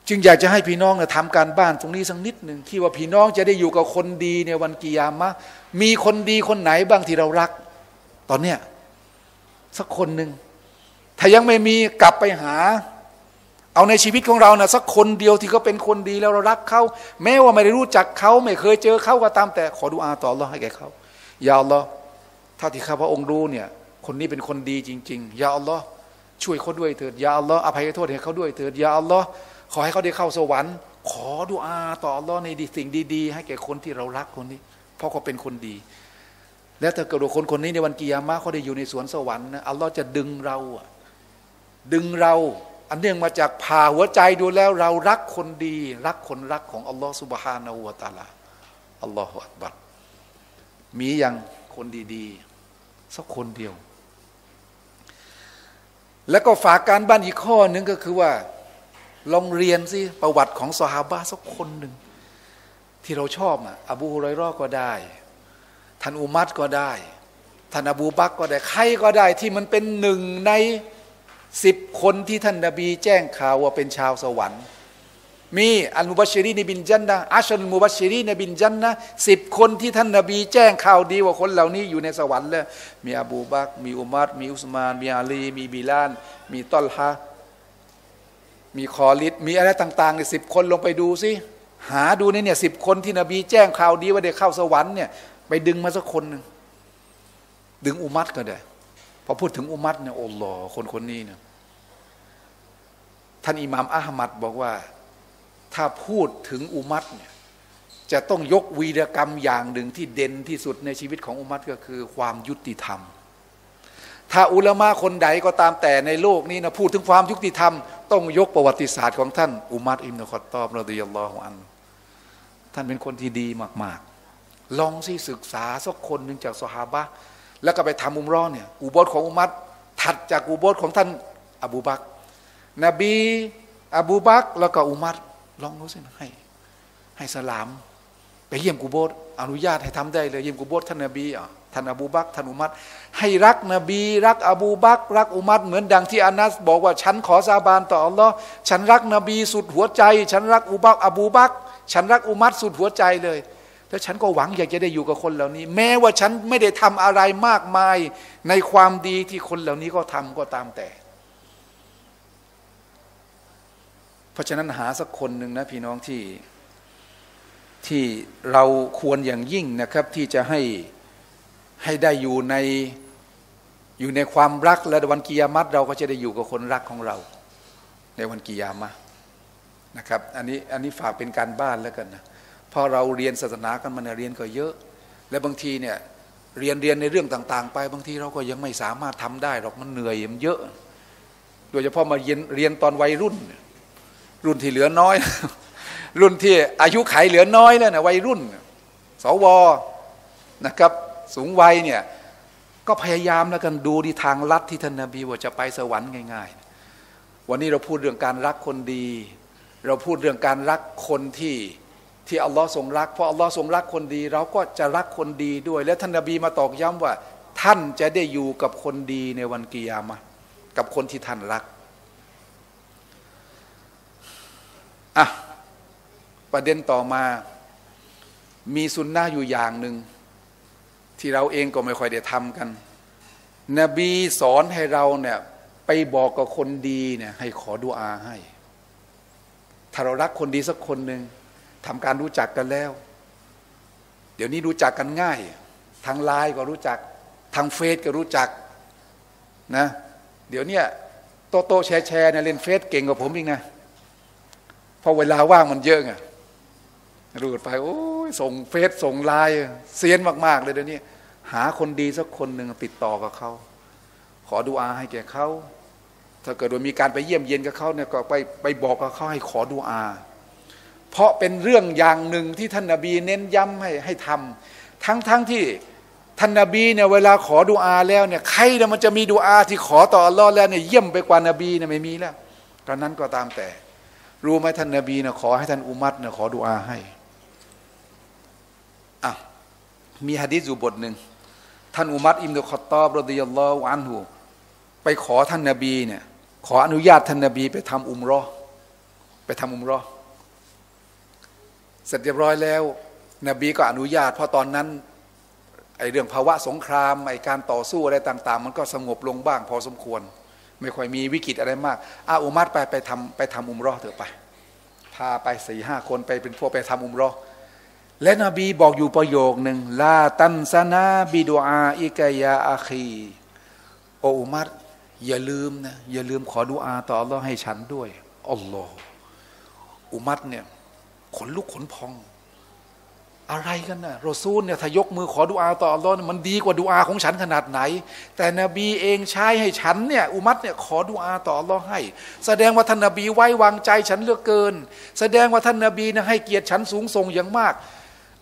จึงอยากจะให้พี่น้องนะทำการบ้านตรงนี้สักนิดหนึ่งที่ว่าพี่น้องจะได้อยู่กับคนดีในวันกิยามะห์มีคนดีคนไหนบ้างที่เรารักตอนเนี้ยสักคนหนึ่งถ้ายังไม่มีกลับไปหาเอาในชีวิตของเรานะสักคนเดียวที่เขาเป็นคนดีแล้วเรารักเขาแม้ว่าไม่ได้รู้จักเขาไม่เคยเจอเขาก็ตามแต่ขอดุอาต่ออัลเลาะห์ให้แก่เขายาอัลเลาะห์เท่าที่ข้าพระองค์รู้เนี่ยคนนี้เป็นคนดีจริงๆยาอัลเลาะห์ช่วยเขาด้วยเถิดยาอัลเลาะห์อภัยโทษให้เขาด้วยเถิดยาอัลเลาะห์ขอให้เขาได้เข้าสวรรค์ขอดุอาต่ออัลเลาะห์ในสิ่งดีๆให้แก่คนที่เรารักคนนี้เพราะเขาเป็นคนดีและถ้าเกิดคนคนนี้ในวันกิยามะห์เขาได้อยู่ในสวนสวรรค์อัลเลาะห์จะดึงเราดึงเราอันเนื่องมาจากผ่าหัวใจดูแล้วเรารักคนดีรักคนรักของอัลลอฮฺซุบฮานะฮูวะตะอาลาอัลลอฮฺอักบัรมีอย่างคนดีๆสักคนเดียวแล้วก็ฝากการบ้านอีกข้อหนึ่งก็คือว่าลองเรียนสิประวัติของซอฮาบะห์สักคนหนึ่งที่เราชอบอ่ะอบูฮุรอยเราะห์ก็ได้ท่านอุมัรก็ได้ท่านอบูบักรก็ได้ใครก็ได้ที่มันเป็นหนึ่งในสิบคนที่ท่านนบีแจ้งข่าวว่าเป็นชาวสวรรค์มีอัลมุบัชชิรีนบินญันนะฮ์อัชรุลมุบัชชิรีนบินญันนะฮ์สิบคนที่ท่านนบีแจ้งข่าวดีว่าคนเหล่านี้อยู่ในสวรรค์แล้วมีอบูบักรมีอุมัรมีอุสมานมีอาลีมีบิลาลมีตอลฮะมีคอลิดมีอะไรต่างๆเนี่ยสิบคนลงไปดูสิหาดูในเนี่ยสิบคนที่นบีแจ้งข่าวดีว่าได้เข้าสวรรค์เนี่ยไปดึงมาสักคนนึงดึงอุมัรก็ได้พอพูดถึงอุมัรเนี่ยโอ้โหคนคนนี้เนี่ยท่านอิหม่ามอะห์มัดบอกว่าถ้าพูดถึงอุมัรเนี่ยจะต้องยกวีรกรรมอย่างหนึ่งที่เด่นที่สุดในชีวิตของอุมัรก็คือความยุติธรรมถ้าอุลามะคนใดก็ตามแต่ในโลกนี้นะพูดถึงความยุติธรรมต้องยกประวัติศาสตร์ของท่านอุมัรอิบนุค็อฏฏอบ รอฎิยัลลอฮุอันฮุท่านเป็นคนที่ดีมากๆลองสิศึกษาสักคนหนึ่งจากซอฮาบะห์แล้วก็ไปทำอุมเราะห์เนี่ยอุโบสถของอุมัรถัดจากอุโบสถของท่านอบูบักรนบีอบูบักรแล้วก็อุมัรลองรู้สิให้ให้สลามไปเยี่ยมกุโบสอนุญาตให้ทำได้เลยเยี่ยมกุโบสท่านนบีอ่ะท่านอบูบักรท่านอุมัรให้รักนบีรักอบูบักรรักอุมัรเหมือนดังที่อานัสบอกว่าฉันขอสาบานต่ออัลลอฮ์ฉันรักนบีสุดหัวใจฉันรักอุบักอบูบักรฉันรักอุมัรสุดหัวใจเลยแล้วฉันก็หวังอยากจะได้อยู่กับคนเหล่านี้แม้ว่าฉันไม่ได้ทำอะไรมากมายในความดีที่คนเหล่านี้ก็ทำก็ตามแต่เพราะฉะนั้นหาสักคนหนึ่งนะพี่น้องที่ที่เราควรอย่างยิ่งนะครับที่จะให้ให้ได้อยู่ในอยู่ในความรักและวันกิยามะห์เราก็จะได้อยู่กับคนรักของเราในวันกิยามะห์นะครับอันนี้อันนี้ฝากเป็นการบ้านแล้วกันนะ พอเราเรียนศาสนากันมันเรียนก็เยอะและบางทีเนี่ยเรียนเรียนในเรื่องต่างๆไปบางทีเราก็ยังไม่สามารถทำได้หรอกมันเหนื่อยมันเยอะโดยเฉพาะมาเรียนเรียนตอนวัยรุ่นรุ่นที่เหลือน้อยรุ่นที่อายุไขเหลือน้อยแล้วนะวัยรุ่นสวนะครับสูงวัยเนี่ยก็พยายามแล้วกันดูที่ทางลัดที่ท่านนบีว่าจะไปสวรรค์ง่ายๆวันนี้เราพูดเรื่องการรักคนดีเราพูดเรื่องการรักคนที่ที่อัลลอฮ์ทรงรักเพราะอัลลอฮ์ทรงรักคนดีเราก็จะรักคนดีด้วยและท่านนบีมาตอกย้ำว่าท่านจะได้อยู่กับคนดีในวันกิยามะห์กับคนที่ท่านรักอ่ะประเด็นต่อมามีซุนนะห์อยู่อย่างหนึ่งที่เราเองก็ไม่ค่อยได้ทำกันนบีสอนให้เราเนี่ยไปบอกกับคนดีเนี่ยให้ขอดุอาให้ถ้าเรารักคนดีสักคนหนึ่งทำการรู้จักกันแล้วเดี๋ยวนี้รู้จักกันง่ายทางไลน์ก็รู้จักทางเฟซก็รู้จักนะเดี๋ยวนี้โตโตแชร์แชร์เนี่ยเล่นเฟซเก่งกว่าผมอีกนะเพราะเวลาว่างมันเยอะไงรูดไปโอ้ยส่งเฟซส่งไลน์เซียนมากๆเลยเดี๋ยวนี้หาคนดีสักคนหนึ่งติดต่อกับเขาขอดุอาให้แก่เขาถ้าเกิดว่ามีการไปเยี่ยมเยียนกับเขาเนี่ยก็ไปไปบอกกับเขาให้ขอดุอาเพราะเป็นเรื่องอย่างหนึ่งที่ท่านนบีเน้นย้ำให้ให้ทำทั้งทั้งที่ท่านนบีเนี่ยเวลาขอดุอาแล้วเนี่ยใครเนี่ยมันจะมีดุอาที่ขอต่ออัลลอฮ์แล้วเนี่ยเยี่ยมไปกว่านบีเนี่ยไม่มีแล้วตอนนั้นก็ตามแต่รู้ไหมท่านนบีเนี่ยขอให้ท่านอุมัตเนี่ยขอดุอาให้อ่ะมีหะดีษอยู่บทหนึ่งท่านอุมัตอิบนุค็อฏฏอบรอฎิยัลลอฮุอันฮุไปขอท่านนบีเนี่ยขออนุญาตท่านนบีไปทำอุมเราะห์ไปทำอุมเราะห์เสร็จเรียบร้อยแล้วนบีก็อนุญาตเพราะตอนนั้นไอ้เรื่องภาวะสงครามไอ้การต่อสู้อะไรต่างๆมันก็สงบลงบ้างพอสมควรไม่ค่อยมีวิกฤตอะไรมากอาอุมัตไปไปทำไปทำอุมเราะห์เถอะไปพาไปสี่ห้าคนไปเป็นพวกไปทำอุมเราะห์และนบีบอกอยู่ประโยคหนึ่งลาตันซานาบิดุอาอิกะยาอาคีโออุมัตอย่าลืมนะอย่าลืมขอดุอาต่ออัลลอฮ์ให้ฉันด้วยอัลลอฮ์อุมัตเนี่ยขนลุกขนพองอะไรกันนะรอซูลเนี่ยถ้ายกมือขอดุอาต่ออัลลอฮ์มันดีกว่าดุอาของฉันขนาดไหนแต่นบีเองใช้ให้ฉันเนี่ยอุมัตเนี่ยขอดุอาต่ออัลลอฮ์ให้แสดงว่าท่านนบีไว้วางใจฉันเหลือเกินแสดงว่าท่านนบีนะให้เกียรติฉันสูงส่งอย่างมาก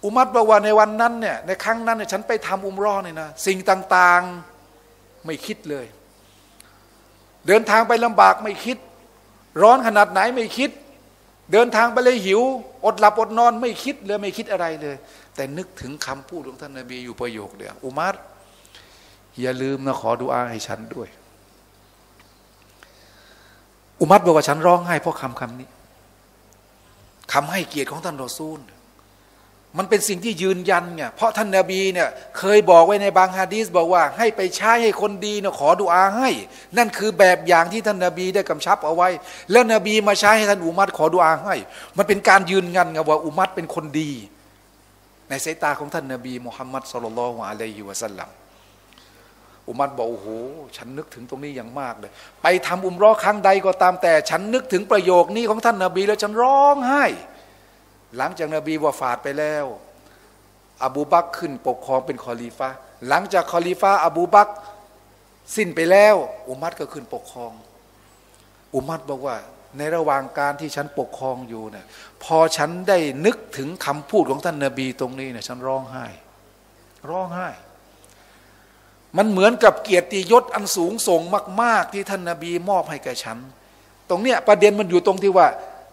อุมัตบอกว่าในวันนั้นเนี่ยในครั้งนั้นเนี่ยฉันไปทำอุมเราะห์เนี่ยนะสิ่งต่างๆไม่คิดเลยเดินทางไปลำบากไม่คิดร้อนขนาดไหนไม่คิดเดินทางไปเลยหิวอดหลับอดนอนไม่คิดเลยไม่คิดอะไรเลยแต่นึกถึงคำพูดของท่านนบีอยู่ประโยคเดียวอุมัตอย่าลืมนะขอดุอาให้ฉันด้วยอุมัตบอกว่าฉันร้องไห้เพราะคำคำนี้คำให้เกียรติของท่านรอซูลมันเป็นสิ่งที่ยืนยันไงเพราะท่านนบีเนี่ยเคยบอกไว้ในบางฮะดีษบอกว่าให้ไปใช้ให้คนดีเนี่ยขอดุอาให้นั่นคือแบบอย่างที่ท่านนบีได้กำชับเอาไว้แล้วนบีมาใช้ให้ท่านอุมัตขอดุอาให้มันเป็นการยืนยันไงว่าอุมัตเป็นคนดีในสายตาของท่านนบีมุฮัมมัดศ็อลลัลลอฮุอะลัยฮิวะซัลลัมอุมัตบอกโอ้โหฉันนึกถึงตรงนี้อย่างมากเลยไปทำอุมเราะห์ครั้งใดก็ตามแต่ฉันนึกถึงประโยคนี้ของท่านนบีแล้วฉันร้องไห้หลังจากนบีวะฟาตไปแล้วอบูบักรขึ้นปกครองเป็นคอลีฟะห์หลังจากคอลีฟะห์อบูบักรสิ้นไปแล้วอุมัตก็ขึ้นปกครองอุมัตบอกว่าในระหว่างการที่ฉันปกครองอยู่เนี่ยพอฉันได้นึกถึงคำพูดของท่านนบีตรงนี้เนี่ยฉันร้องไห้ร้องไห้มันเหมือนกับเกียรติยศอันสูงส่งมากๆที่ท่านนบีมอบให้แก่ฉันตรงเนี้ยประเด็นมันอยู่ตรงที่ว่า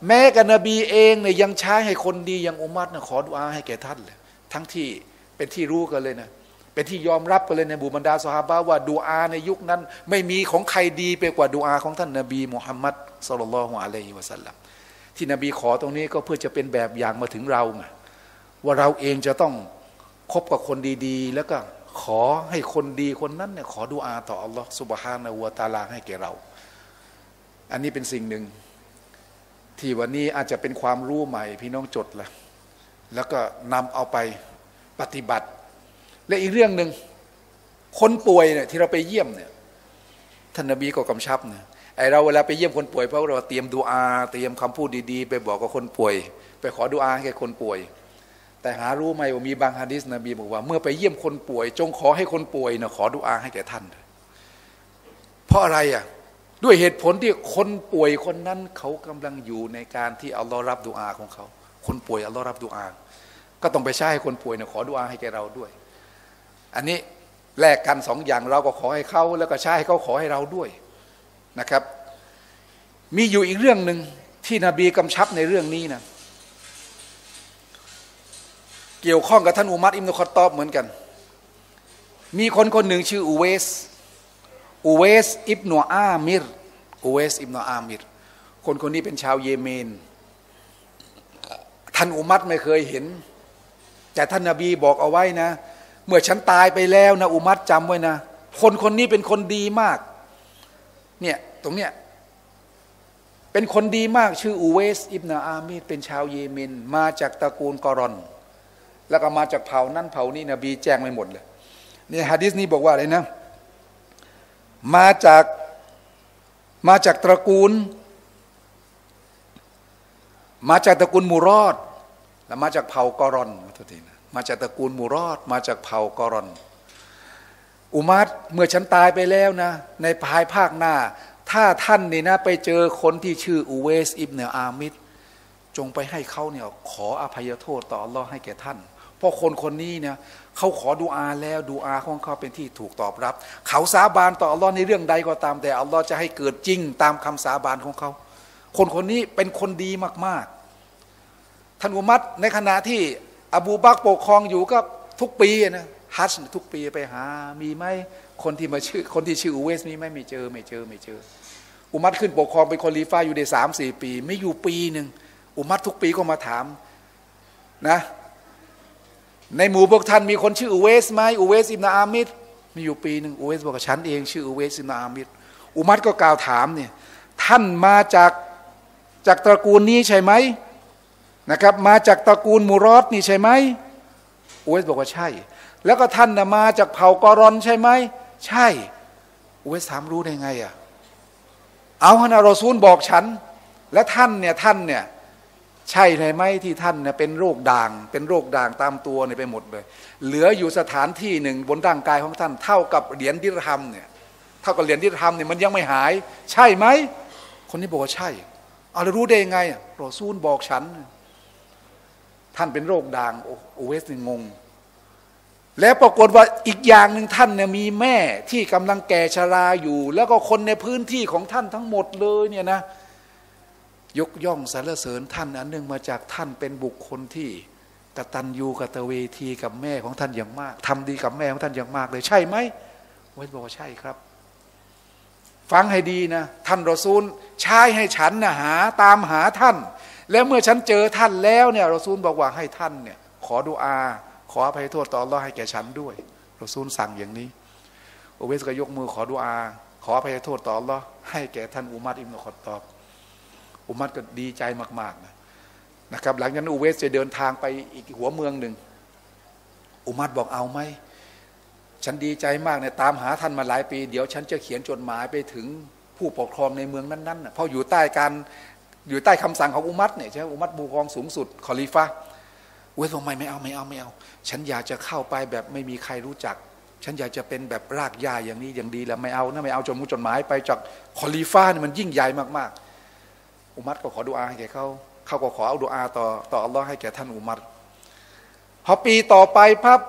แม้กับนบีเองเนี่ยยังใช้ให้คนดีอย่างอุมัตเนี่ยขอดุอาให้แก่ท่านเลยทั้งที่เป็นที่รู้กันเลยนะเป็นที่ยอมรับกันเลยในหมู่บรรดาซอฮาบะห์ว่าดุอาในยุคนั้นไม่มีของใครดีไปกว่าดุอาของท่านนบีมุฮัมมัดศ็อลลัลลอฮุอะลัยฮิวะซัลลัมที่นบีขอตรงนี้ก็เพื่อจะเป็นแบบอย่างมาถึงเราไงว่าเราเองจะต้องคบกับคนดีๆแล้วก็ขอให้คนดีคนนั้นเนี่ยขอดุอาต่ออัลลอฮ์ซุบฮานะฮูวะตะอาลาให้แก่เราอันนี้เป็นสิ่งหนึ่งที่วันนี้อาจจะเป็นความรู้ใหม่พี่น้องจดละแล้วก็นำเอาไปปฏิบัติและอีกเรื่องหนึ่งคนป่วยเนี่ยที่เราไปเยี่ยมเนี่ยท่านนบีก็กำชับเนี่ยไอเราเวลาไปเยี่ยมคนป่วยเพราะเราเตรียมดูอาเตรียมคำพูดดีๆไปบอกกับคนป่วยไปขอดูอาให้คนป่วย แต่หารู้ไหมว่ามีบางหะดีษนบีบอกว่าเมื่อไปเยี่ยมคนป่วยจงขอให้คนป่วยนะขอดุอาให้แก่ท่านเพราะอะไรอ่ะด้วยเหตุผลที่คนป่วยคนนั้นเขากำลังอยู่ในการที่อัลลอฮ์รับดุอาของเขาคนป่วยอัลลอฮ์รับดุอาก็ต้องไปใช้ให้คนป่วยนะขอดุอาให้แก่เราด้วยอันนี้แลกกันสองอย่างเราก็ขอให้เขาแล้วก็ใช้ให้เขาขอให้เราด้วยนะครับมีอยู่อีกเรื่องหนึ่งที่นบีกำชับในเรื่องนี้นะเกี่ยวข้องกับท่านอุมัรอิบนุคอฏฏอบเหมือนกันมีคนคนหนึ่งชื่ออุเวสอุเวสอิบนุอามิรอุเวสอิบนุอามิรคนคนนี้เป็นชาวเยเมนท่านอุมัรไม่เคยเห็นแต่ท่านนบีบอกเอาไว้นะเมื่อฉันตายไปแล้วนะอุมัรจำไว้นะคนคนนี้เป็นคนดีมากเนี่ยตรงเนี้ยเป็นคนดีมากชื่ออูเวสอิบนาอามีดเป็นชาวเยเมนมาจากตระกูลกอรอนแล้วก็มาจากเผ่านั่นเผ่านี้นบีแจ้งไปหมดเลยนี่หะดีษนี้บอกว่าอะไรนะมาจากมาจากตระกูลมาจากตระกูลมูรอดและมาจากเผ่ากอรอนทุกทีนะมาจากตระกูลมูรอดมาจากเผ่ากอรอนอุมัรเมื่อฉันตายไปแล้วนะในภายภาคหน้าถ้าท่านนี่นะไปเจอคนที่ชื่ออูเวสอิบเนอามิดจงไปให้เขาเนี่ยขออภัยโทษต่ออัลลอฮ์ให้แก่ท่านเพราะคนคนนี้เนี่ยเขาขอดุอาแล้วดุอาของเขาเป็นที่ถูกตอบรับเขาสาบานต่ออัลลอฮ์ในเรื่องใดก็ตามแต่อัลลอฮ์จะให้เกิดจริงตามคำสาบานของเขาคนคนนี้เป็นคนดีมากๆท่านอุมัรในขณะที่อบูบักรปกครองอยู่ก็ทุกปีนะฮัจญ์ทุกปีไปหามีไหมคนที่มาชื่อคนที่ชื่ออูเวสมีไหมไม่เจอไม่เจอไม่เจออุมัรขึ้นปกครองเป็นคอลีฟ่าอยู่ได้สามสี่ปีไม่อยู่ปีหนึ่งอุมัรทุกปีก็มาถามนะในหมู่พวกท่านมีคนชื่ออูเวสไหมอูเวสอิบนาอามิดมีอยู่ปีหนึ่งอูเวสบอกกับฉันเองชื่ออูเวสอิบนาอามิดอุมัรก็กล่าวถามเนี่ยท่านมาจากจากตระกูลนี้ใช่ไหมนะครับมาจากตระกูลมูรอดนี่ใช่ไหมอูเวสบอกว่าใช่แล้วก็ท่านนะมาจากเผ่ากอรอนใช่ไหมใช่อูเวสถามรู้ได้ไงอ่ะเอาฮะนะรอซูลบอกฉันและท่านเนี่ยท่านเนี่ยใช่ไหมที่ท่านเนี่ยเป็นโรคด่างเป็นโรคด่างตามตัวเนี่ยไปหมดเลยเหลืออยู่สถานที่หนึ่งบนร่างกายของท่านเท่ากับเหรียญดิรฮัมเนี่ยเท่ากับเหรียญดิรฮัมเนี่ยมันยังไม่หายใช่ไหมคนนี้บอกว่าใช่เอาแล้วรู้ได้ไงอ่ะรอซูลบอกฉันท่านเป็นโรคด่างอูเวสงงแล้วปรากฏว่าอีกอย่างหนึ่งท่านเนี่ยมีแม่ที่กำลังแก่ชราอยู่แล้วก็คนในพื้นที่ของท่านทั้งหมดเลยเนี่ยนะยกย่องสรรเสริญท่านอันเนื่องมาจากท่านเป็นบุคคลที่กตัญญูกตเวทีกับแม่ของท่านอย่างมากทำดีกับแม่ของท่านอย่างมากเลยใช่ไหมเวสบอกว่าใช่ครับฟังให้ดีนะท่านรอซูลใช้ให้ฉันนะหาตามหาท่านแล้วเมื่อฉันเจอท่านแล้วเนี่ยรอซูลบอกว่าให้ท่านเนี่ยขอดุอาขออภัยโทษต่ออัลลอฮ์ให้แก่ฉันด้วยรอซูลสั่งอย่างนี้อูเวสก็ยกมือขอดุอาขออภัยโทษต่ออัลลอฮ์ให้แก่ท่านอุมัรอิบนุคอฏฏอบอุมัรก็ดีใจมากๆนะนะครับหลังจากนั้นอูเวสจะเดินทางไปอีกหัวเมืองหนึ่งอุมัรบอกเอาไหมฉันดีใจมากเนี่ยตามหาท่านมาหลายปีเดี๋ยวฉันจะเขียนจดหมายไปถึงผู้ปกครองในเมืองนั้นๆนะเพราะอยู่ใต้การอยู่ใต้คำสั่งของอุมัรเนี่ยใช่ไหมอุมัรบุครองสูงสุดคอลิฟะเวสบอกไม่ไม่เอาไม่เอาไม่เอาฉันอยากจะเข้าไปแบบไม่มีใครรู้จักฉันอยากจะเป็นแบบรากหญ้าอย่างนี้อย่างดีแล้วไม่เอานะไม่เอาจดจดหมายไปจากคอลิฟ่านี่มันยิ่งใหญ่มากๆอุมัรก็ขอดุอาให้แก่เขาเขาก็ขอเอาดุอาต่อต่ออัลลอฮ์ให้แก่ท่านอุมัรพอปีต่อไปพับ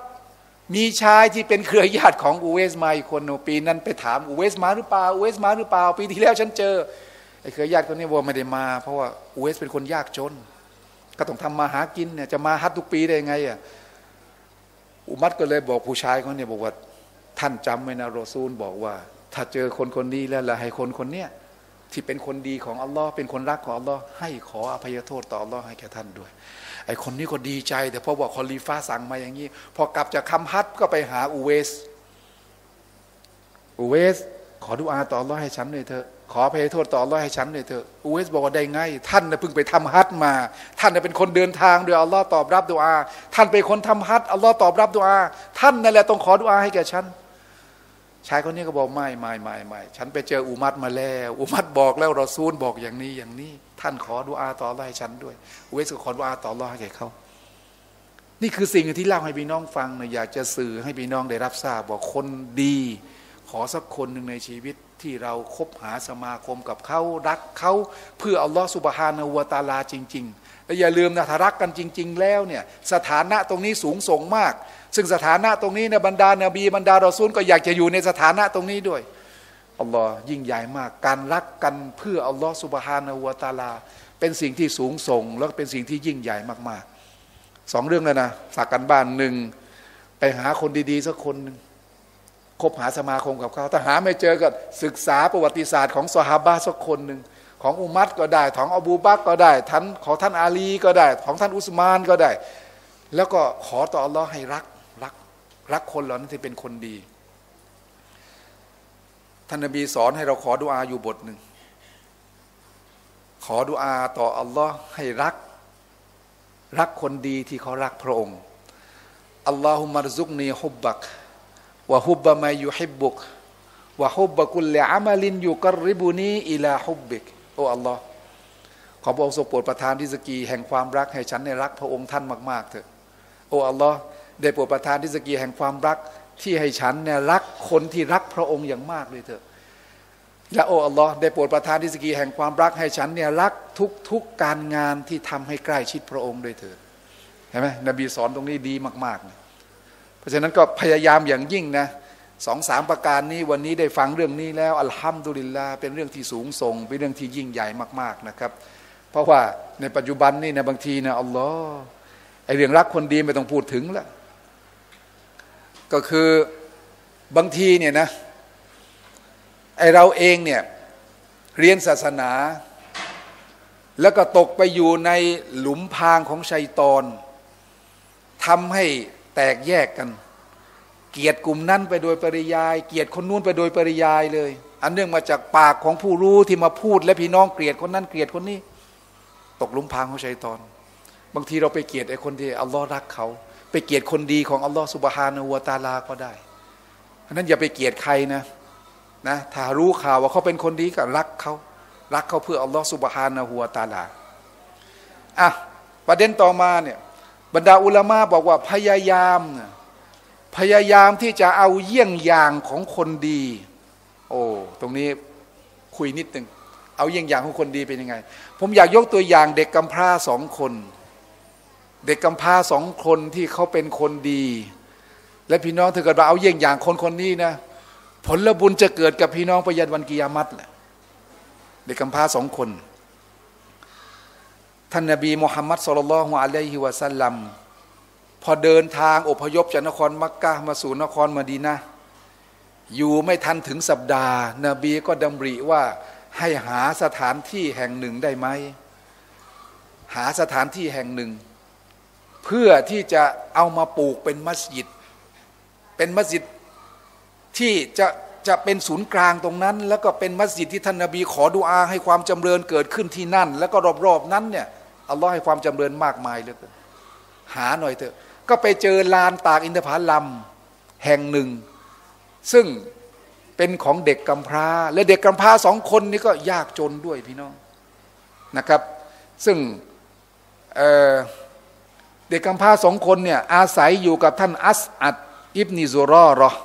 มีชายที่เป็นเครือญาติของอูเวสมาอีกคนปีนั้นไปถามอูเวสมาหรือเปล่าอูเวสมาหรือเปล่าปีที่แล้วฉันเจอไอ้เครือญาติคนนี้ว่าไม่ได้มาเพราะว่าอูเวสเป็นคนยากจนก็ต้องทำมาหากินเนี่ยจะมาฮัจญ์ทุกปีได้ไงอ่ะอุมัรก็เลยบอกผู้ชายเขาเนี่ยบอกว่าท่านจำไว้นะรอซูลบอกว่าถ้าเจอคนคนนี้แล้วละให้คนคนเนี้ยที่เป็นคนดีของอัลลอฮ์เป็นคนรักของอัลลอฮ์ให้ขออภัยโทษต่ออัลลอฮ์ให้แก่ท่านด้วยไอคนนี้ก็ดีใจแต่พอบอกคอลีฟาสั่งมาอย่างนี้พอกลับจากคำฮัจญ์ก็ไปหาอูเวสอูเวสขอดุอาต่ออัลลอฮ์ให้ฉันหน่อยเถอะขออภัยโทษต่ออัลลอฮ์ให้ฉันหน่อยเถอะอูเวสบอกว่าได้ไงท่านนะเพิ่งไปทำฮัจญ์มาท่านนะเป็นคนเดินทางโดยอัลลอฮ์ตอบรับดุอาท่านเป็นคนทำฮัจญ์อัลลอฮ์ตอบรับดุอาท่านนั่นแหละต้องขอดุอาให้แก่ฉันชายคนนี้ก็บอกไม่ไม่ไม่ไม่ฉันไปเจออุมัรมาแล้วอุมัรบอกแล้วรอซูลบอกอย่างนี้อย่างนี้ท่านขอดุอาต่ออัลลอฮ์ให้ฉันด้วยอูเวสก็ขอดุอาต่ออัลลอฮ์ให้แก่เขา นี่คือสิ่งที่เล่าให้พี่น้องฟังนะอยากจะสื่อให้พี่น้องได้รับทราบว่าคนดีขอสักคนหนึ่งในชีวิตที่เราคบหาสมาคมกับเขารักเขาเพื่ออัลลอฮฺซุบฮานะฮูวะตะอาลาจริงๆและอย่าลืมนะถ้ารักกันจริงๆแล้วเนี่ยสถานะตรงนี้สูงส่งมากซึ่งสถานะตรงนี้ในบรรดานบีบรรดารอซูลก็อยากจะอยู่ในสถานะตรงนี้ด้วยอัลลอฮฺยิ่งใหญ่มากการรักกันเพื่ออัลลอฮฺซุบฮานะฮูวะตะอาลาเป็นสิ่งที่สูงส่งและเป็นสิ่งที่ยิ่งใหญ่มากๆสองเรื่องแล้วนะฝากกันบ้านหนึ่งไปหาคนดีๆสักคนนึงคบหาสมาคมกับเขาถ้าหาไม่เจอก็ศึกษาประวัติศาสตร์ของซอฮาบะห์สักคนหนึ่งของอุมัตก็ได้ของอบูบักรก็ได้ท่านของท่านอาลีก็ได้ของท่านอุสมานก็ได้แล้วก็ขอต่ออัลลอฮ์ให้รักรักรักคนเหล่านั้นที่เป็นคนดีท่านนบีสอนให้เราขอดุอาอยู่บทหนึ่งขอดุอาต่ออัลลอฮ์ให้รักรักคนดีที่เขารักพระองค์อัลลอฮุมัรซุกนีฮุบบักวะฮุบบะมายูฮิบบุกวะฮุบบะกุลลิอามัลินยูกัรริบุนีอิลาฮุบบิกโอ้อัลลอฮ์ขอพระองค์ทรงโปรดประทานริสกีแห่งความรักให้ฉันในรักพระองค์ท่านมากๆเถอะโอ้อัลลอฮ์ได้โปรดประทานริสกีแห่งความรักที่ให้ฉันเนี่ยรักคนที่รักพระองค์อย่างมากเลยเถอะและโอ้อัลลอฮ์ได้โปรดประทานริสกีแห่งความรักให้ฉันเนี่ยรักทุกๆการงานที่ทำให้ใกล้ชิดพระองค์ด้วยเถอะเห็นไหมนบีสอนตรงนี้ดีมากๆนะเพราะฉะนั้นก็พยายามอย่างยิ่งนะสองสามประการนี้วันนี้ได้ฟังเรื่องนี้แล้วอัลฮัมดุลิลลาห์เป็นเรื่องที่สูงส่งเป็นเรื่องที่ยิ่งใหญ่มากๆนะครับเพราะว่าในปัจจุบันนี่นะบางทีนะอัลลอฮ์ไอเรื่องรักคนดีไม่ต้องพูดถึงละก็คือบางทีเนี่ยนะไอเราเองเนี่ยเรียนศาสนาแล้วก็ตกไปอยู่ในหลุมพรางของชัยฏอนทำให้แตกแยกกันเกียรติกลุ่มนั้นไปโดยปริยายเกียรติคนนู้นไปโดยปริยายเลยอันเนื่องมาจากปากของผู้รู้ที่มาพูดและพี่น้องเกลียดคนนั้นเกลียดคนนี้ตกหลุมพรางของชัยฏอนบางทีเราไปเกลียดไอ้คนที่อัลลอฮ์รักเขาไปเกลียดคนดีของอัลลอฮ์ซุบฮานะฮูวะตะอาลาก็ได้เพราะนั้นอย่าไปเกลียดใครนะนะถ้ารู้ข่าวว่าเขาเป็นคนดีก็รักเขารักเขาเพื่ออัลลอฮ์ซุบฮานะฮูวะตะอาลาอ่ะประเด็นต่อมาเนี่ยบรรดาอุลามะห์บอกว่าพยายามพยายามที่จะเอาเยี่ยงอย่างของคนดีโอ้ตรงนี้คุยนิดนึงเอาเยี่ยงอย่างของคนดีเป็นยังไงผมอยากยกตัวอย่างเด็กกำพร้าสองคนเด็กกำพร้าสองคนที่เขาเป็นคนดีและพี่น้องถ้าเกิดว่าเอาเยี่ยงอย่างคนคนนี้นะผลบุญจะเกิดกับพี่น้องไปยันวันกิยามะฮ์แหละเด็กกำพร้าสองคนท่านนบีมุฮัมมัดศ็อลลัลลอฮุอะลัยฮิวะซัลลัมพอเดินทางอพยพจากนครมักกะฮ์มาสู่นครมะดีนะห์อยู่ไม่ทันถึงสัปดาห์นบีก็ดำริว่าให้หาสถานที่แห่งหนึ่งได้ไหมหาสถานที่แห่งหนึ่งเพื่อที่จะเอามาปลูกเป็นมัสยิดเป็นมัสยิดที่จะจะเป็นศูนย์กลางตรงนั้นแล้วก็เป็นมัสยิดที่ท่านนบีขอดุอาให้ความจำเริญเกิดขึ้นที่นั่นแล้วก็รอบๆนั้นเนี่ยอัลลอฮ์ให้ความจำเริญมากมายเหลือเกินหาหน่อยเถอะก็ไปเจอลานตากอินทผลัมแห่งหนึ่งซึ่งเป็นของเด็กกำพร้าและเด็กกำพร้าสองคนนี้ก็ยากจนด้วยพี่น้องนะครับซึ่งเอ่อเด็กกำพร้าสองคนเนี่ยอาศัยอยู่กับท่านอัสอัดอิบนิซุรอเราะห์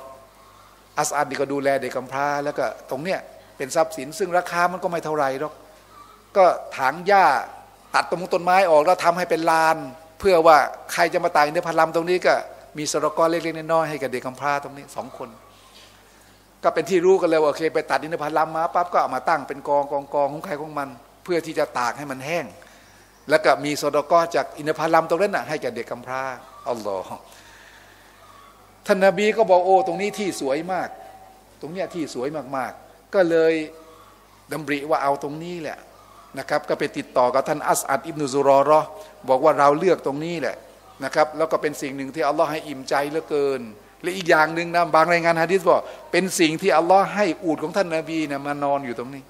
อัสอัดนี่ก็ดูแลเด็กกำพร้าแล้วก็ตรงเนี้ยเป็นทรัพย์สินซึ่งราคามันก็ไม่เท่าไหร่หรอกก็ถางหญ้าตัดตรงต้นไม้ออกแล้วทำให้เป็นลานเพื่อว่าใครจะมาตายในพลัมตรงนี้ก็มีสรกรเล็กๆน้อยๆให้กับเด็กกำพร้าตรงนี้สองคนก็เป็นที่รู้กันเลยว่าโอเคไปตัดในพลัมมาปั๊บก็เอามาตั้งเป็นกองกองกองของใครของมันเพื่อที่จะตากให้มันแห้งแล้วก็มีสรกรจากอินทผลัมตรงนั้นน่ะให้กับเด็กกำพร้าอัลลอฮ์ท่านนบีก็บอกโอ้ตรงนี้ที่สวยมากตรงเนี้ยที่สวยมากๆก็เลยดำริว่าเอาตรงนี้แหละนะครับก็ไปติดต่อกับท่านอัสอัดอิบนุซุรอเราะห์บอกว่าเราเลือกตรงนี้แหละนะครับแล้วก็เป็นสิ่งหนึ่งที่อัลลอฮ์ให้อิ่มใจเหลือเกินและอีกอย่างหนึ่งนะบางรายงานหะดีษบอกเป็นสิ่งที่อัลลอฮ์ให้อูฐของท่านนบีนะมานอนอยู่ตรงนี้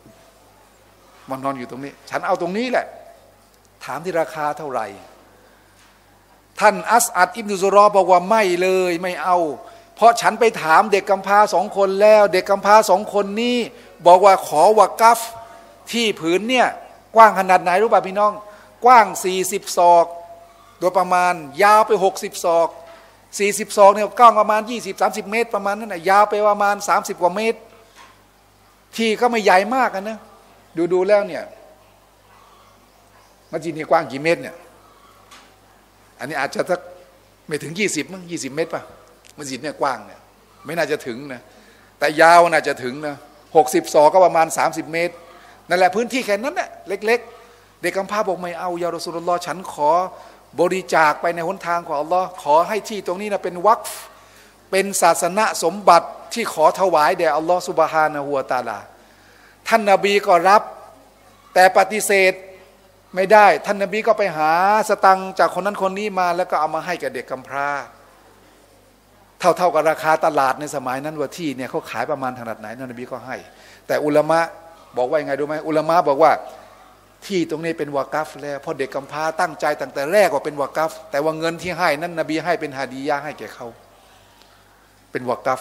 มานอนอยู่ตรงนี้ฉันเอาตรงนี้แหละถามที่ราคาเท่าไหร่ท่านอัสอัดอิบนุซุรอบอกว่าไม่เลยไม่เอาเพราะฉันไปถามเด็กกำพร้าสองคนแล้วเด็กกำพร้าสองคนนี้บอกว่าขอวะกัฟที่ผืนเนี่ยกว้างขนาดไหนรู้ป่ะพี่น้องกว้างสี่สิบศอก โดยประมาณยาวไปหกสิบศอกสี่สิบศอกเนี่ยกว้างประมาณ ยี่สิบถึงสามสิบ เมตรประมาณนั้นนะยาวไปประมาณสามสิบกว่าเมตรที่ก็ไม่ใหญ่มากนะดูดูแล้วเนี่ยมัสยิดนี่กว้างกี่เมตรเนี่ยอันนี้อาจจะสักไม่ถึงยี่สิบมั้งยี่สิบเมตรป่ะมัสยิดเนี่ยกว้างเนี่ยไม่น่าจะถึงนะแต่ยาวน่าจะถึงนะหกสิบศอกก็ประมาณสามสิบเมตรนั่นแหละพื้นที่แค่นั้นน่ะเล็กๆเด็กกำพร้าบอกไม่เอายารอซูลุลลอฮ์ฉันขอบริจาคไปในหนทางของอัลลอฮ์ขอให้ที่ตรงนี้นะเป็นวักฟ์เป็นศาสนสมบัติที่ขอถวายแด่อัลลอฮ์ซุบฮานะฮูวะตะอาลาท่านนบีก็รับแต่ปฏิเสธไม่ได้ท่านนบีก็ไปหาสตังจากคนนั้นคนนี้มาแล้วก็เอามาให้กับเด็กกำพร้าเท่าๆกับราคาตลาดในสมัยนั้นว่าที่เนี่ยเขาขายประมาณขนาดไหนท่านนบีก็ให้แต่อุลามะบอกว่ายังไงดูไหมอุลามะบอกว่าที่ตรงนี้เป็นวากัฟแล้วเพราะเด็กกำพร้าตั้งใจตั้งแต่แรกว่าเป็นวากัฟแต่ว่าเงินที่ให้นั้นนบีให้เป็นฮาดียะให้แก่เขาเป็นวากัฟ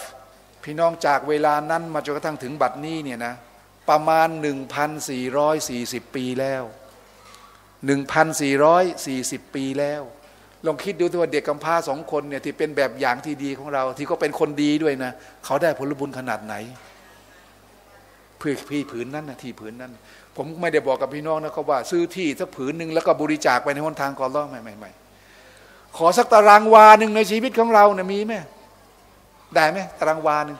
พี่น้องจากเวลานั้นมาจนกระทั่งถึงบัดนี้เนี่ยนะประมาณ หนึ่งพันสี่ร้อยสี่สิบ ปีแล้ว หนึ่งพันสี่ร้อยสี่สิบ ปีแล้วลองคิดดูตัวเด็กกำพร้าสองคนเนี่ยที่เป็นแบบอย่างที่ดีของเราที่ก็เป็นคนดีด้วยนะเขาได้ผลบุญขนาดไหนเพื่อพี่ผืนนั้นนะที่ผืนนั้นผมไม่ได้บอกกับพี่น้องนะเขาว่าซื้อที่สักผืนหนึ่งแล้วก็บริจาคไปในหนทางก่อนล่อใหม่ๆขอสักตารางวาหนึ่งในชีวิตของเราเนี่ยมีไหมได้ไหมตารางวาหนึ่ง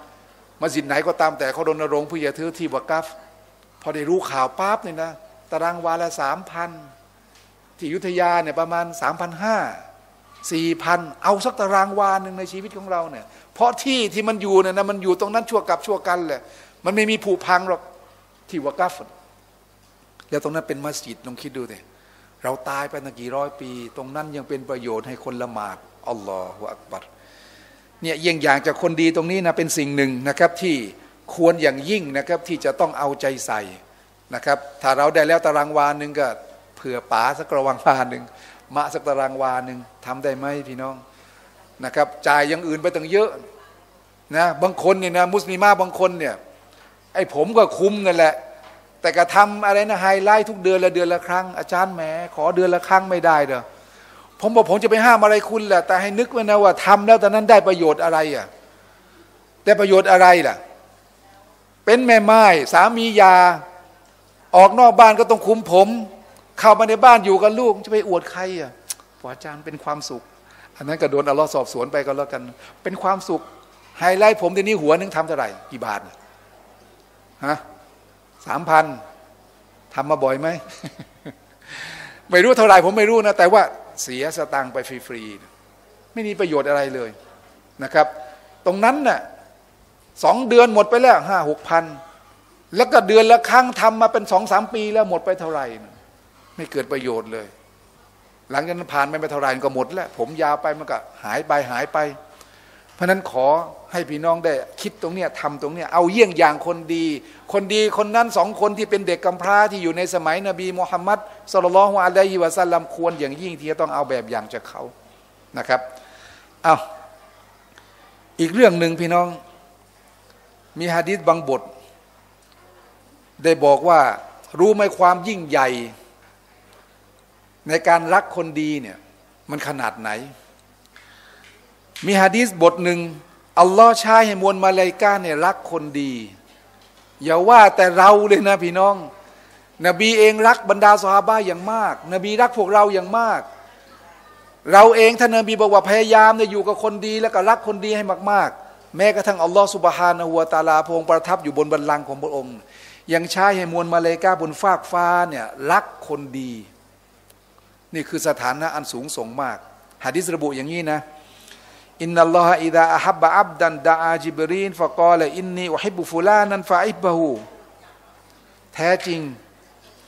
มัสยิดไหนก็ตามแต่เขารณรงค์เพื่อจะถือที่วะกัฟพอได้รู้ข่าวปั๊บเนี่ยนะตารางวาละสามพันที่อยุธยาเนี่ยประมาณสามพันห้าสี่พันเอาสักตารางวาหนึ่งในชีวิตของเราเนี่ยเพราะที่ที่มันอยู่เนี่ยนะมันอยู่ตรงนั้นชั่วกับชั่วกันแหละมันไม่มีผูพังหรอกที่วะกัฟแล้วตรงนั้นเป็นมัสยิดลองคิดดูสิเราตายไปตั้งกี่ร้อยปีตรงนั้นยังเป็นประโยชน์ให้คนละหมาดอัลลอฮฺอักบัรเนี่ยเยี่ยงอย่างจากคนดีตรงนี้นะเป็นสิ่งหนึ่งนะครับที่ควรอย่างยิ่งนะครับที่จะต้องเอาใจใส่นะครับถ้าเราได้แล้วตารางวาหนึ่งก็เผื่อป๋าสักตารางวาหนึ่งมะสักตารางวาหนึ่งทำได้ไหมพี่น้องนะครับจ่ายอย่างอื่นไปตั้งเยอะนะบางคนเนี่ยนะมุสลิมะบางคนเนี่ยไอ้ผมก็คุ้มนั่นแหละแต่ก็ทำอะไรนะไฮไลท์ทุกเดือนละเดือนละครั้งอาจารย์แหมขอเดือนละครั้งไม่ได้เด้อผมบอกผมจะไปห้ามอะไรคุณแหละแต่ให้นึกไว้นะว่าทำแล้วแต่นั้นได้ประโยชน์อะไรอ่ะได้ประโยชน์อะไรล่ะเป็นแม่ไม้สามียาออกนอกบ้านก็ต้องคุมผมเข้ามาในบ้านอยู่กับลูกจะไปอวดใครอ่ะพระอาจารย์เป็นความสุขอันนั้นก็โดนอัลลอฮฺสอบสวนไปก็แล้วกันเป็นความสุขไฮไลท์ผมทีนี้หัวนึงทำเท่าไหร่กี่บาทฮะสามพันทำมาบ่อยไหม ไม่รู้เท่าไหร่ผมไม่รู้นะแต่ว่าเสียสตางค์ไปฟรีๆไม่มีประโยชน์อะไรเลยนะครับตรงนั้นน่ะสองเดือนหมดไปแล้วห้าหกพันแล้วก็เดือนละครั้งทำมาเป็นสองสามปีแล้วหมดไปเท่าไหร่ไม่เกิดประโยชน์เลยหลังจากนั้นผ่านไปไม่เท่าไหร่ก็หมดแล้วผมยาวไปมันก็หายไปหายไปเพราะนั้นขอให้พี่น้องได้คิดตรงเนี้ยทำตรงเนี้ยเอาเยี่ยงอย่างคนดีคนดีคนนั้นสองคนที่เป็นเด็กกำพร้าที่อยู่ในสมัยนบีมุฮัมมัดศ็อลลัลลอฮุอะลัยฮิวะซัลลัมควรอย่างยิ่งที่จะต้องเอาแบบอย่างจากเขานะครับเอาอีกเรื่องหนึ่งพี่น้องมีหะดีษบางบทได้บอกว่ารู้ไหมความยิ่งใหญ่ในการรักคนดีเนี่ยมันขนาดไหนมีหะดีษบทหนึ่งอัลลอฮ์ใช้ให้มวลมาลาอิกะห์เนี่ยรักคนดีอย่าว่าแต่เราเลยนะพี่น้องนบีเองรักบรรดาซอฮาบะห์อย่างมากนบีรักพวกเราอย่างมากเราเองท่านนบีบอกว่าพยายามเนี่ยอยู่กับคนดีแล้วก็รักคนดีให้มากๆแม้กระทั่งอัลลอฮ์ซุบฮานะฮูวะตะอาลาพระองค์ประทับอยู่บนบัลลังก์ของพระองค์ยังใช้ให้มวลมาลาอิกะห์บนฟากฟ้าเนี่ยรักคนดีนี่คือสถานะอันสูงส่งมากหะดีษระบุอย่างนี้นะอินนัลลอฮะอิซาอะฮับบะอับดันดะอาจิบรีนฟะกอละอินนีอุฮิบบุฟุลานันฟะอิบบะฮูแท้จริง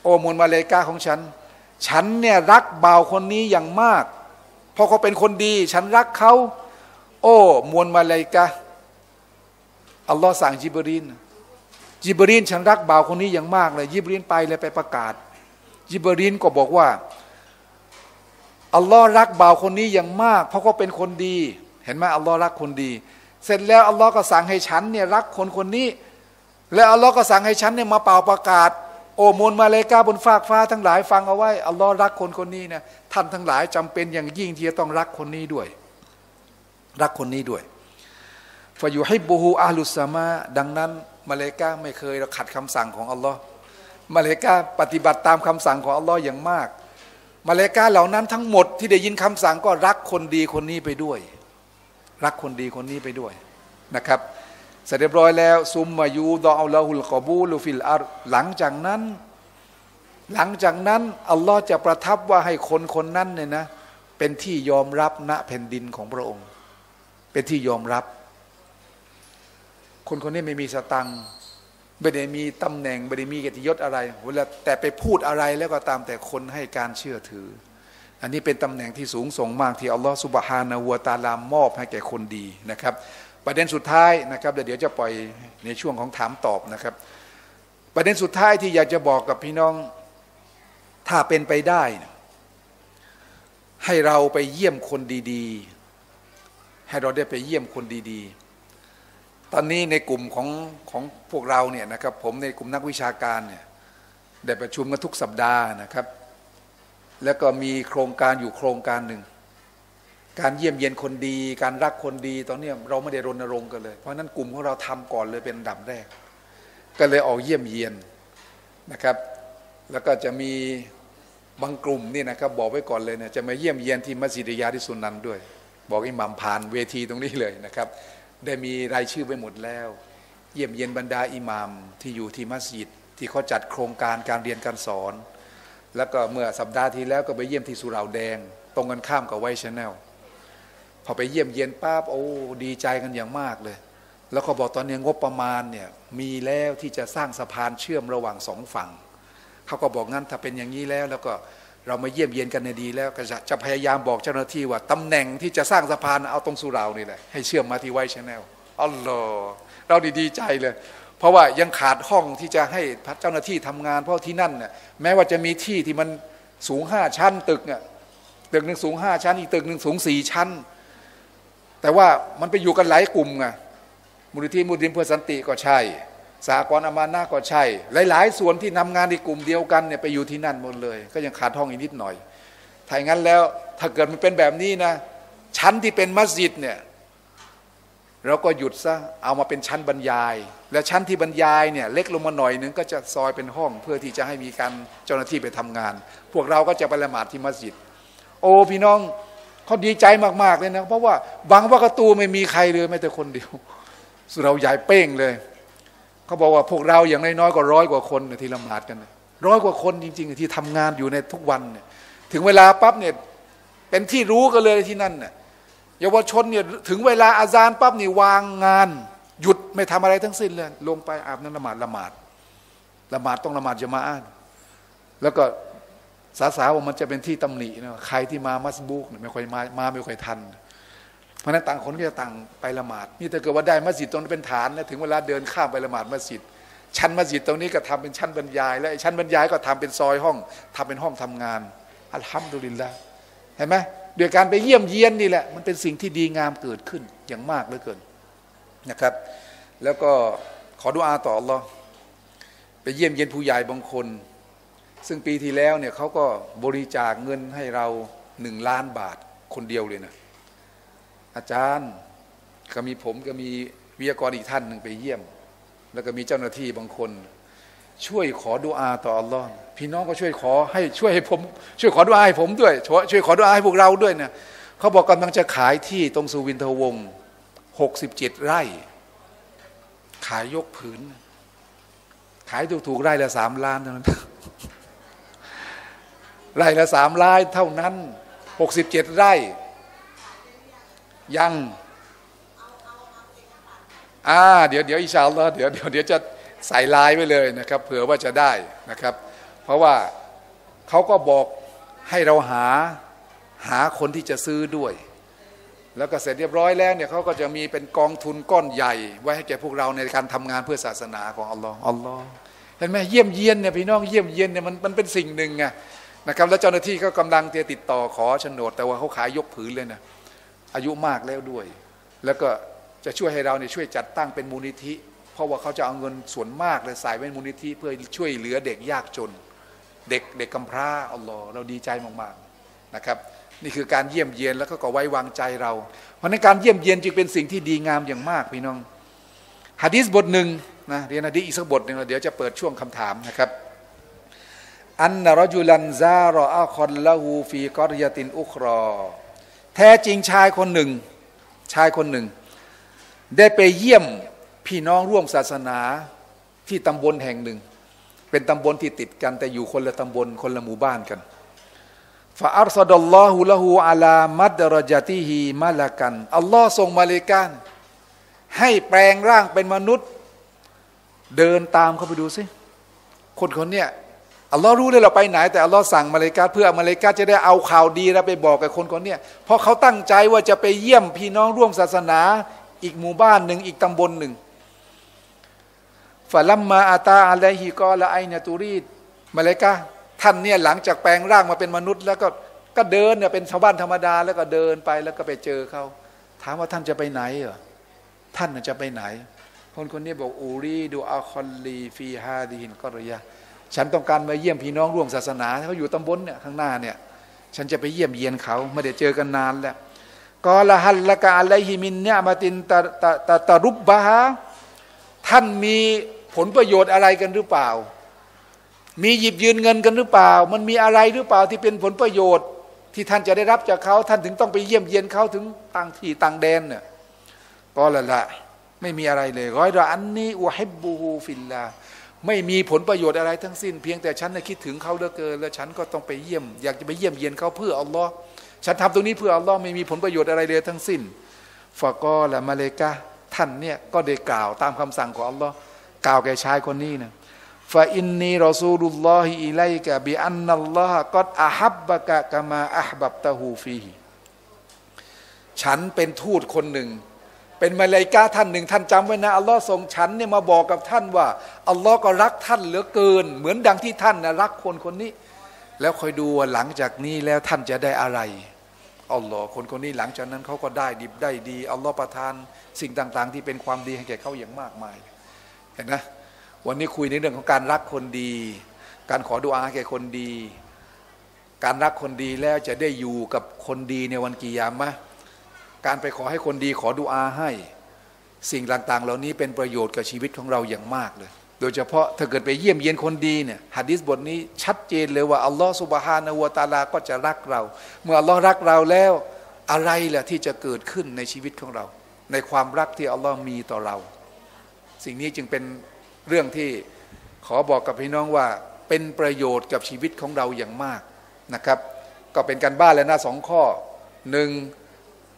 โอมวลมาเลกาของฉันฉันเนี่ยรักบ่าวคนนี้อย่างมากเพราะเขาเป็นคนดีฉันรักเขาโอ้มวลมาเลกาอัลลอฮ์สั่งจิบรีนจิบรีนฉันรักบ่าวคนนี้อย่างมากเลยจิบรีนไปเลยไปประกาศจิบรีนก็บอกว่าอัลลอฮ์รักบ่าวคนนี้อย่างมากเพราะเขาเป็นคนดีเห็นไหมอัลลอฮ์รักคนดีเสร็จแล้วอัลลอฮ์ก็สั่งให้ฉันเนี่ยรักคนคนนี้และอัลลอฮ์ก็สั่งให้ฉันเนี่ยมาเป่าประกาศ โอ้มวลมาเลกาบนฟากฟ้าทั้งหลายฟังเอาไว้อัลลอฮ์รักคนคนนี้นะท่านทั้งหลายจำเป็นอย่างยิ่งที่จะต้องรักคนนี้ด้วยรักคนนี้ด้วยฟะยูฮิบบูฮูอาลุสซามะดังนั้นมาเลกาไม่เคยขัดคำสั่งของอัลลอฮ์มาเลกาปฏิบัติตามคำสั่งของอัลลอฮ์อย่างมากมาเลกาเหล่านั้นทั้งหมดที่ได้ยินคำสั่งก็รักคนดีคนนี้ไปด้วยรักคนดีคนนี้ไปด้วยนะครับเสร็จเรียบร้อยแล้วซุมมายูดอเอาละฮุลกอบูลูฟิลอาร์หลังจากนั้นหลังจากนั้นอัลลอฮ์จะประทับว่าให้คนคนนั้นเนี่ยนะเป็นที่ยอมรับณแผ่นดินของพระองค์เป็นที่ยอมรับคนคนนี้ไม่มีสตังค์ไม่ได้มีตำแหน่งไม่ได้มีเกียรติยศอะไรเวลาแต่ไปพูดอะไรแล้วก็ตามแต่คนให้การเชื่อถืออันนี้เป็นตำแหน่งที่สูงส่งมากที่อัลลอฮฺซุบฮานะฮูวะตะอาลามอบให้แก่คนดีนะครับประเด็นสุดท้ายนะครับเดี๋ยวจะปล่อยในช่วงของถามตอบนะครับประเด็นสุดท้ายที่อยากจะบอกกับพี่น้องถ้าเป็นไปได้ให้เราไปเยี่ยมคนดีๆให้เราได้ไปเยี่ยมคนดีๆตอนนี้ในกลุ่มของของพวกเราเนี่ยนะครับผมในกลุ่มนักวิชาการเนี่ยได้ประชุมกันทุกสัปดาห์นะครับแล้วก็มีโครงการอยู่โครงการหนึ่งการเยี่ยมเยียนคนดีการรักคนดีตอนนี้เราไม่ได้รณรงค์กันเลยเพราะนั้นกลุ่มของเราทำก่อนเลยเป็นอันดับแรกก็เลยออกเยี่ยมเยียนนะครับแล้วก็จะมีบางกลุ่มนี่นะครับบอกไว้ก่อนเลยเนี่ยจะมาเยี่ยมเยียนที่มัสยิดยาดิสุนันด้วยบอกอิหมัมผ่านเวทีตรงนี้เลยนะครับได้มีรายชื่อไปหมดแล้วเยี่ยมเยียนบรรดาอิหม่ามที่อยู่ที่มัสยิดที่เขาจัดโครงการการเรียนการสอนแล้วก็เมื่อสัปดาห์ที่แล้วก็ไปเยี่ยมที่สุเหร่าแดงตรงกันข้ามกับไวท์ชาแนลพอไปเยี่ยมเยียนป้าบโอ้ดีใจกันอย่างมากเลยแล้วก็บอกตอนนี้งบประมาณเนี่ยมีแล้วที่จะสร้างสะพานเชื่อมระหว่างสองฝั่งเขาก็บอกงั้นถ้าเป็นอย่างนี้แล้วแล้วก็เรามาเยี่ยมเยียนกันในดีแล้วก็จะพยายามบอกเจ้าหน้าที่ว่าตำแหน่งที่จะสร้างสะพานเอาตรงสุเหร่านี่แหละให้เชื่อมมาที่ไวท์ชาแนลอัลลอฮ์เราดีใจเลยเพราะว่ายังขาดห้องที่จะให้เจ้าหน้าที่ทำงานเพราะที่นั่นเนี่ยแม้ว่าจะมีที่ที่มันสูงห้าชั้นตึกเนี่ยตึกหนึ่งสูงห้าชั้นอีกตึกหนึ่งสูงสี่ชั้นแต่ว่ามันไปอยู่กันหลายกลุ่มไงมูลนิธิมุสลิมเพื่อสันติก็ใช่สากลอามานะก็ใช่หลายๆส่วนที่นำงานในกลุ่มเดียวกันเนี่ยไปอยู่ที่นั่นหมดเลยก็ยังขาดห้องอีกนิดหน่อยถ้าอย่างนั้นแล้วถ้าเกิดมันเป็นแบบนี้นะชั้นที่เป็นมัสยิดเนี่ยเราก็หยุดซะเอามาเป็นชั้นบรรยายและชั้นที่บรรยายเนี่ยเล็กลงมาหน่อยนึงก็จะซอยเป็นห้องเพื่อที่จะให้มีการเจ้าหน้าที่ไปทำงานพวกเราก็จะไปละหมาดที่มัสยิดโอ้พี่น้องเขาดีใจมากๆเลยนะเพราะว่าบางวักตูไม่มีใครเลยแม้แต่คนเดียวเราใหญ่เป้งเลยเขาบอกว่าพวกเราอย่างน้อยๆก็ร้อยกว่าคนที่ละหมาดกันร้อยกว่าคนจริงๆที่ทำงานอยู่ในทุกวันเนี่ยถึงเวลาปั๊บเนี่ยเป็นที่รู้กันเลยที่นั่นเนี่ยเยาวชนเนี่ยถึงเวลาอาซานปั๊บนี่วางงานหยุดไม่ทำอะไรทั้งสิ้นเลยลงไปอาบน้ำละหมาดละหมาดละหมาดต้องละหมาดญะมาอะห์แล้วก็สาสาวว่ามันจะเป็นที่ตำหนินะใครที่มามัสบุกเนี่ยไม่ค่อยมามาไม่ค่อยทันเพราะนั้นต่างคนก็จะต่างไปละหมาดนี่ถ้าเกิดว่าได้มัสยิดตรงนี้เป็นฐานแล้วถึงเวลาเดินข้ามไปละหมาดมัสยิดชั้นมัสยิดตรงนี้ก็ทำเป็นชั้นบรรยายแล้วชั้นบรรยายก็ทำเป็นซอยห้องทำเป็นห้องทำงานอัลฮัมดุลิลละห์เห็นไหมโดยการไปเยี่ยมเยียนนี่แหละมันเป็นสิ่งที่ดีงามเกิดขึ้นอย่างมากเหลือเกินนะครับแล้วก็ขอดุอาอ์ต่ออัลเลาะห์ไปเยี่ยมเยียนผู้ใหญ่บางคนซึ่งปีที่แล้วเนี่ยเขาก็บริจาคเงินให้เราหนึ่งล้านบาทคนเดียวเลยนะอาจารย์ก็มีผมก็มีวิทยากรอีกท่านหนึ่งไปเยี่ยมแล้วก็มีเจ้าหน้าที่บางคนช่วยขอดุอาอ์ต่ออัลเลาะห์พี่น้องก็ช่วยขอให้ช่วยให้ผมช่วยขอดุอาอ์ให้ผมด้วยช่วยขอดุอาอ์ให้พวกเราด้วยนะเขาบอกกำลังจะขายที่ตรงสุวินทวงศ์หกสิบเจ็ดไร่ขายยกผืนขายถูกๆไร่ละสามล้านเท่านั้นไร่ละสามล้านเท่านั้นหกสิบเจ็ดไร่ยังอ่าเดี๋ยวเดี๋ยวอินชาอัลลอฮ์เดี๋ยวเดี๋ยวเดี๋ยวจะใส่ลายไว้เลยนะครับเผื่อว่าจะได้นะครับเพราะว่าเขาก็บอกให้เราหาหาคนที่จะซื้อด้วยแล้วก็เสร็จเรียบร้อยแล้วเนี่ยเขาก็จะมีเป็นกองทุนก้อนใหญ่ไว้ให้แก่พวกเราในการทำงานเพื่อศาสนาของอัลลอฮ์อัลลอฮ์เห็นไหมเยี่ยมเยียนเนี่ยพี่น้องเยี่ยมเยียนเนี่ยมันมันเป็นสิ่งหนึ่งไงนะครับแล้วเจ้าหน้าที่ก็กำลังจะติดต่อขอโฉนดแต่ว่าเขาขายยกผืนเลยนะอายุมากแล้วด้วยแล้วก็จะช่วยให้เราเนี่ยช่วยจัดตั้งเป็นมูลนิธิ เพราะว่าเขาจะเอาเงินส่วนมากเลยใส่ไว้มูลนิธิเพื่อช่วยเหลือเด็กยากจนเด็กเด็กกำพร้าอัลลอฮ์เราดีใจมากๆนะครับนี่คือการเยี่ยมเยียนแล้วก็ไว้วางใจเราเพราะในการเยี่ยมเยียนจึงเป็นสิ่งที่ดีงามอย่างมากพี่น้องหะดีษบทหนึ่งนะเรียนหะดีษอีกสักบทหนึ่งเดี๋ยวจะเปิดช่วงคำถามนะครับอันนารจุลันซารออาคอนละหูฟีกอริยตินอุครอแท้จริงชายคนหนึ่งชายคนหนึ่งได้ไปเยี่ยมพี่น้องร่วมศาสนาที่ตำบลแห่งหนึ่งเป็นตำบลที่ติดกันแต่อยู่คนละตำบลคนละหมู่บ้านกันฟาอัลซาดลลอฮุละหูอาลามัดรจัติฮีมาลากันอัลลอฮ์ทรงมาเลกันให้แปลงร่างเป็นมนุษย์เดินตามเขาไปดูสิคนคนเนี้ยอัลลอฮ์รู้เลยเราไปไหนแต่อัลลอฮ์สั่งมาเลกาเพื่อมาเลกาจะได้เอาข่าวดีแล้วไปบอกกับคนคนเนี้ยเพราะเขาตั้งใจว่าจะไปเยี่ยมพี่น้องร่วมศาสนาอีกหมู่บ้านหนึ่งอีกตำบลหนึ่งฟะลัมมาอาตาอะลัยฮิกอละไอนะตูรีดมาเลกาท่านเนี่ยหลังจากแปลงร่างมาเป็นมนุษย์แล้วก็ก็เดินเนี่ยเป็นชาวบ้านธรรมดาแล้วก็เดินไปแล้วก็ไปเจอเขาถามว่าท่านจะไปไหนเหรอท่านจะไปไหนคนคนนี้บอกอูรีดูอาคอนลีฟีฮาดิฮินกอริยะฉันต้องการมาเยี่ยมพี่น้องร่วมศาสนาเขาอยู่ตำบลเนี่ยข้างหน้าเนี่ยฉันจะไปเยี่ยมเยียนเขาไม่ได้เจอกันนานแล้วกอละฮัลละกะอะลัยฮิมินเนี่ยมาตินตะตะตะตะรุบบะฮะท่านมีผลประโยชน์อะไรกันหรือเปล่ามีหยิบยืนเงินกันหรือเปล่ามันมีอะไรหรือเปล่าที่เป็นผลประโยชน์ที่ท่านจะได้รับจากเขาท่านถึงต้องไปเยี่ยมเยียนเขาถึงต่างที่ต่างแดนเนี่ยก็ละละไม่มีอะไรเลยร้อยละอันนี้อุฮิบบูฮูฟิลลาไม่มีผลประโยชน์อะไรทั้งสิ้นเพียงแต่ฉันคิดถึงเขาเหลือเกินแล้วฉันก็ต้องไปเยี่ยมอยากจะไปเยี่ยมเยียนเขาเพื่ออัลลอฮ์ฉันทำตรงนี้เพื่ออัลลอฮ์ไม่มีผลประโยชน์อะไรเลยทั้งสิ้นฟะกอละมาเลกะท่านเนี่ยก็ได้กล่าวตามคำสั่งของอัลลอฮ์กล่าวแก่ชายคนนี้นะฟะอินนีรอซูลุลลอฮิอิลัยกะบิอันนัลลอฮะกอดอะฮับบะกะกะมาอะห์บับตะฮูฟีฮิฉันเป็นทูตคนหนึ่งเป็นมาเลกาท่านหนึ่งท่านจำไว้นะอัลลอฮ์ทรงฉันเนี่ยมาบอกกับท่านว่าอัลลอฮ์ก็รักท่านเหลือเกินเหมือนดังที่ท่านนะรักคนคนนี้แล้วคอยดูว่าหลังจากนี้แล้วท่านจะได้อะไรอัลลอฮ์คนคนนี้หลังจากนั้นเขาก็ได้ดิบได้ดีอัลลอฮ์ประทานสิ่งต่างๆที่เป็นความดีให้แก่เขาอย่างมากมายเห็นนะวันนี้คุยในเรื่องของการรักคนดีการขอดุอาให้แก่คนดีการรักคนดีแล้วจะได้อยู่กับคนดีในวันกิยามะห์การไปขอให้คนดีขอดุอาให้สิ่งต่างๆเหล่านี้เป็นประโยชน์กับชีวิตของเราอย่างมากเลยโดยเฉพาะถ้าเกิดไปเยี่ยมเยียนคนดีเนี่ยหะดีษบทนี้ชัดเจนเลยว่าอัลลอฮฺซุบฮานะฮูวะตะอาลาก็จะรักเราเมื่ออัลลอฮฺรักเราแล้วอะไรล่ะที่จะเกิดขึ้นในชีวิตของเราในความรักที่อัลลอฮฺมีต่อเราสิ่งนี้จึงเป็นเรื่องที่ขอบอกกับพี่น้องว่าเป็นประโยชน์กับชีวิตของเราอย่างมากนะครับก็เป็นการบ้านแล้วนะสองข้อหนึ่ง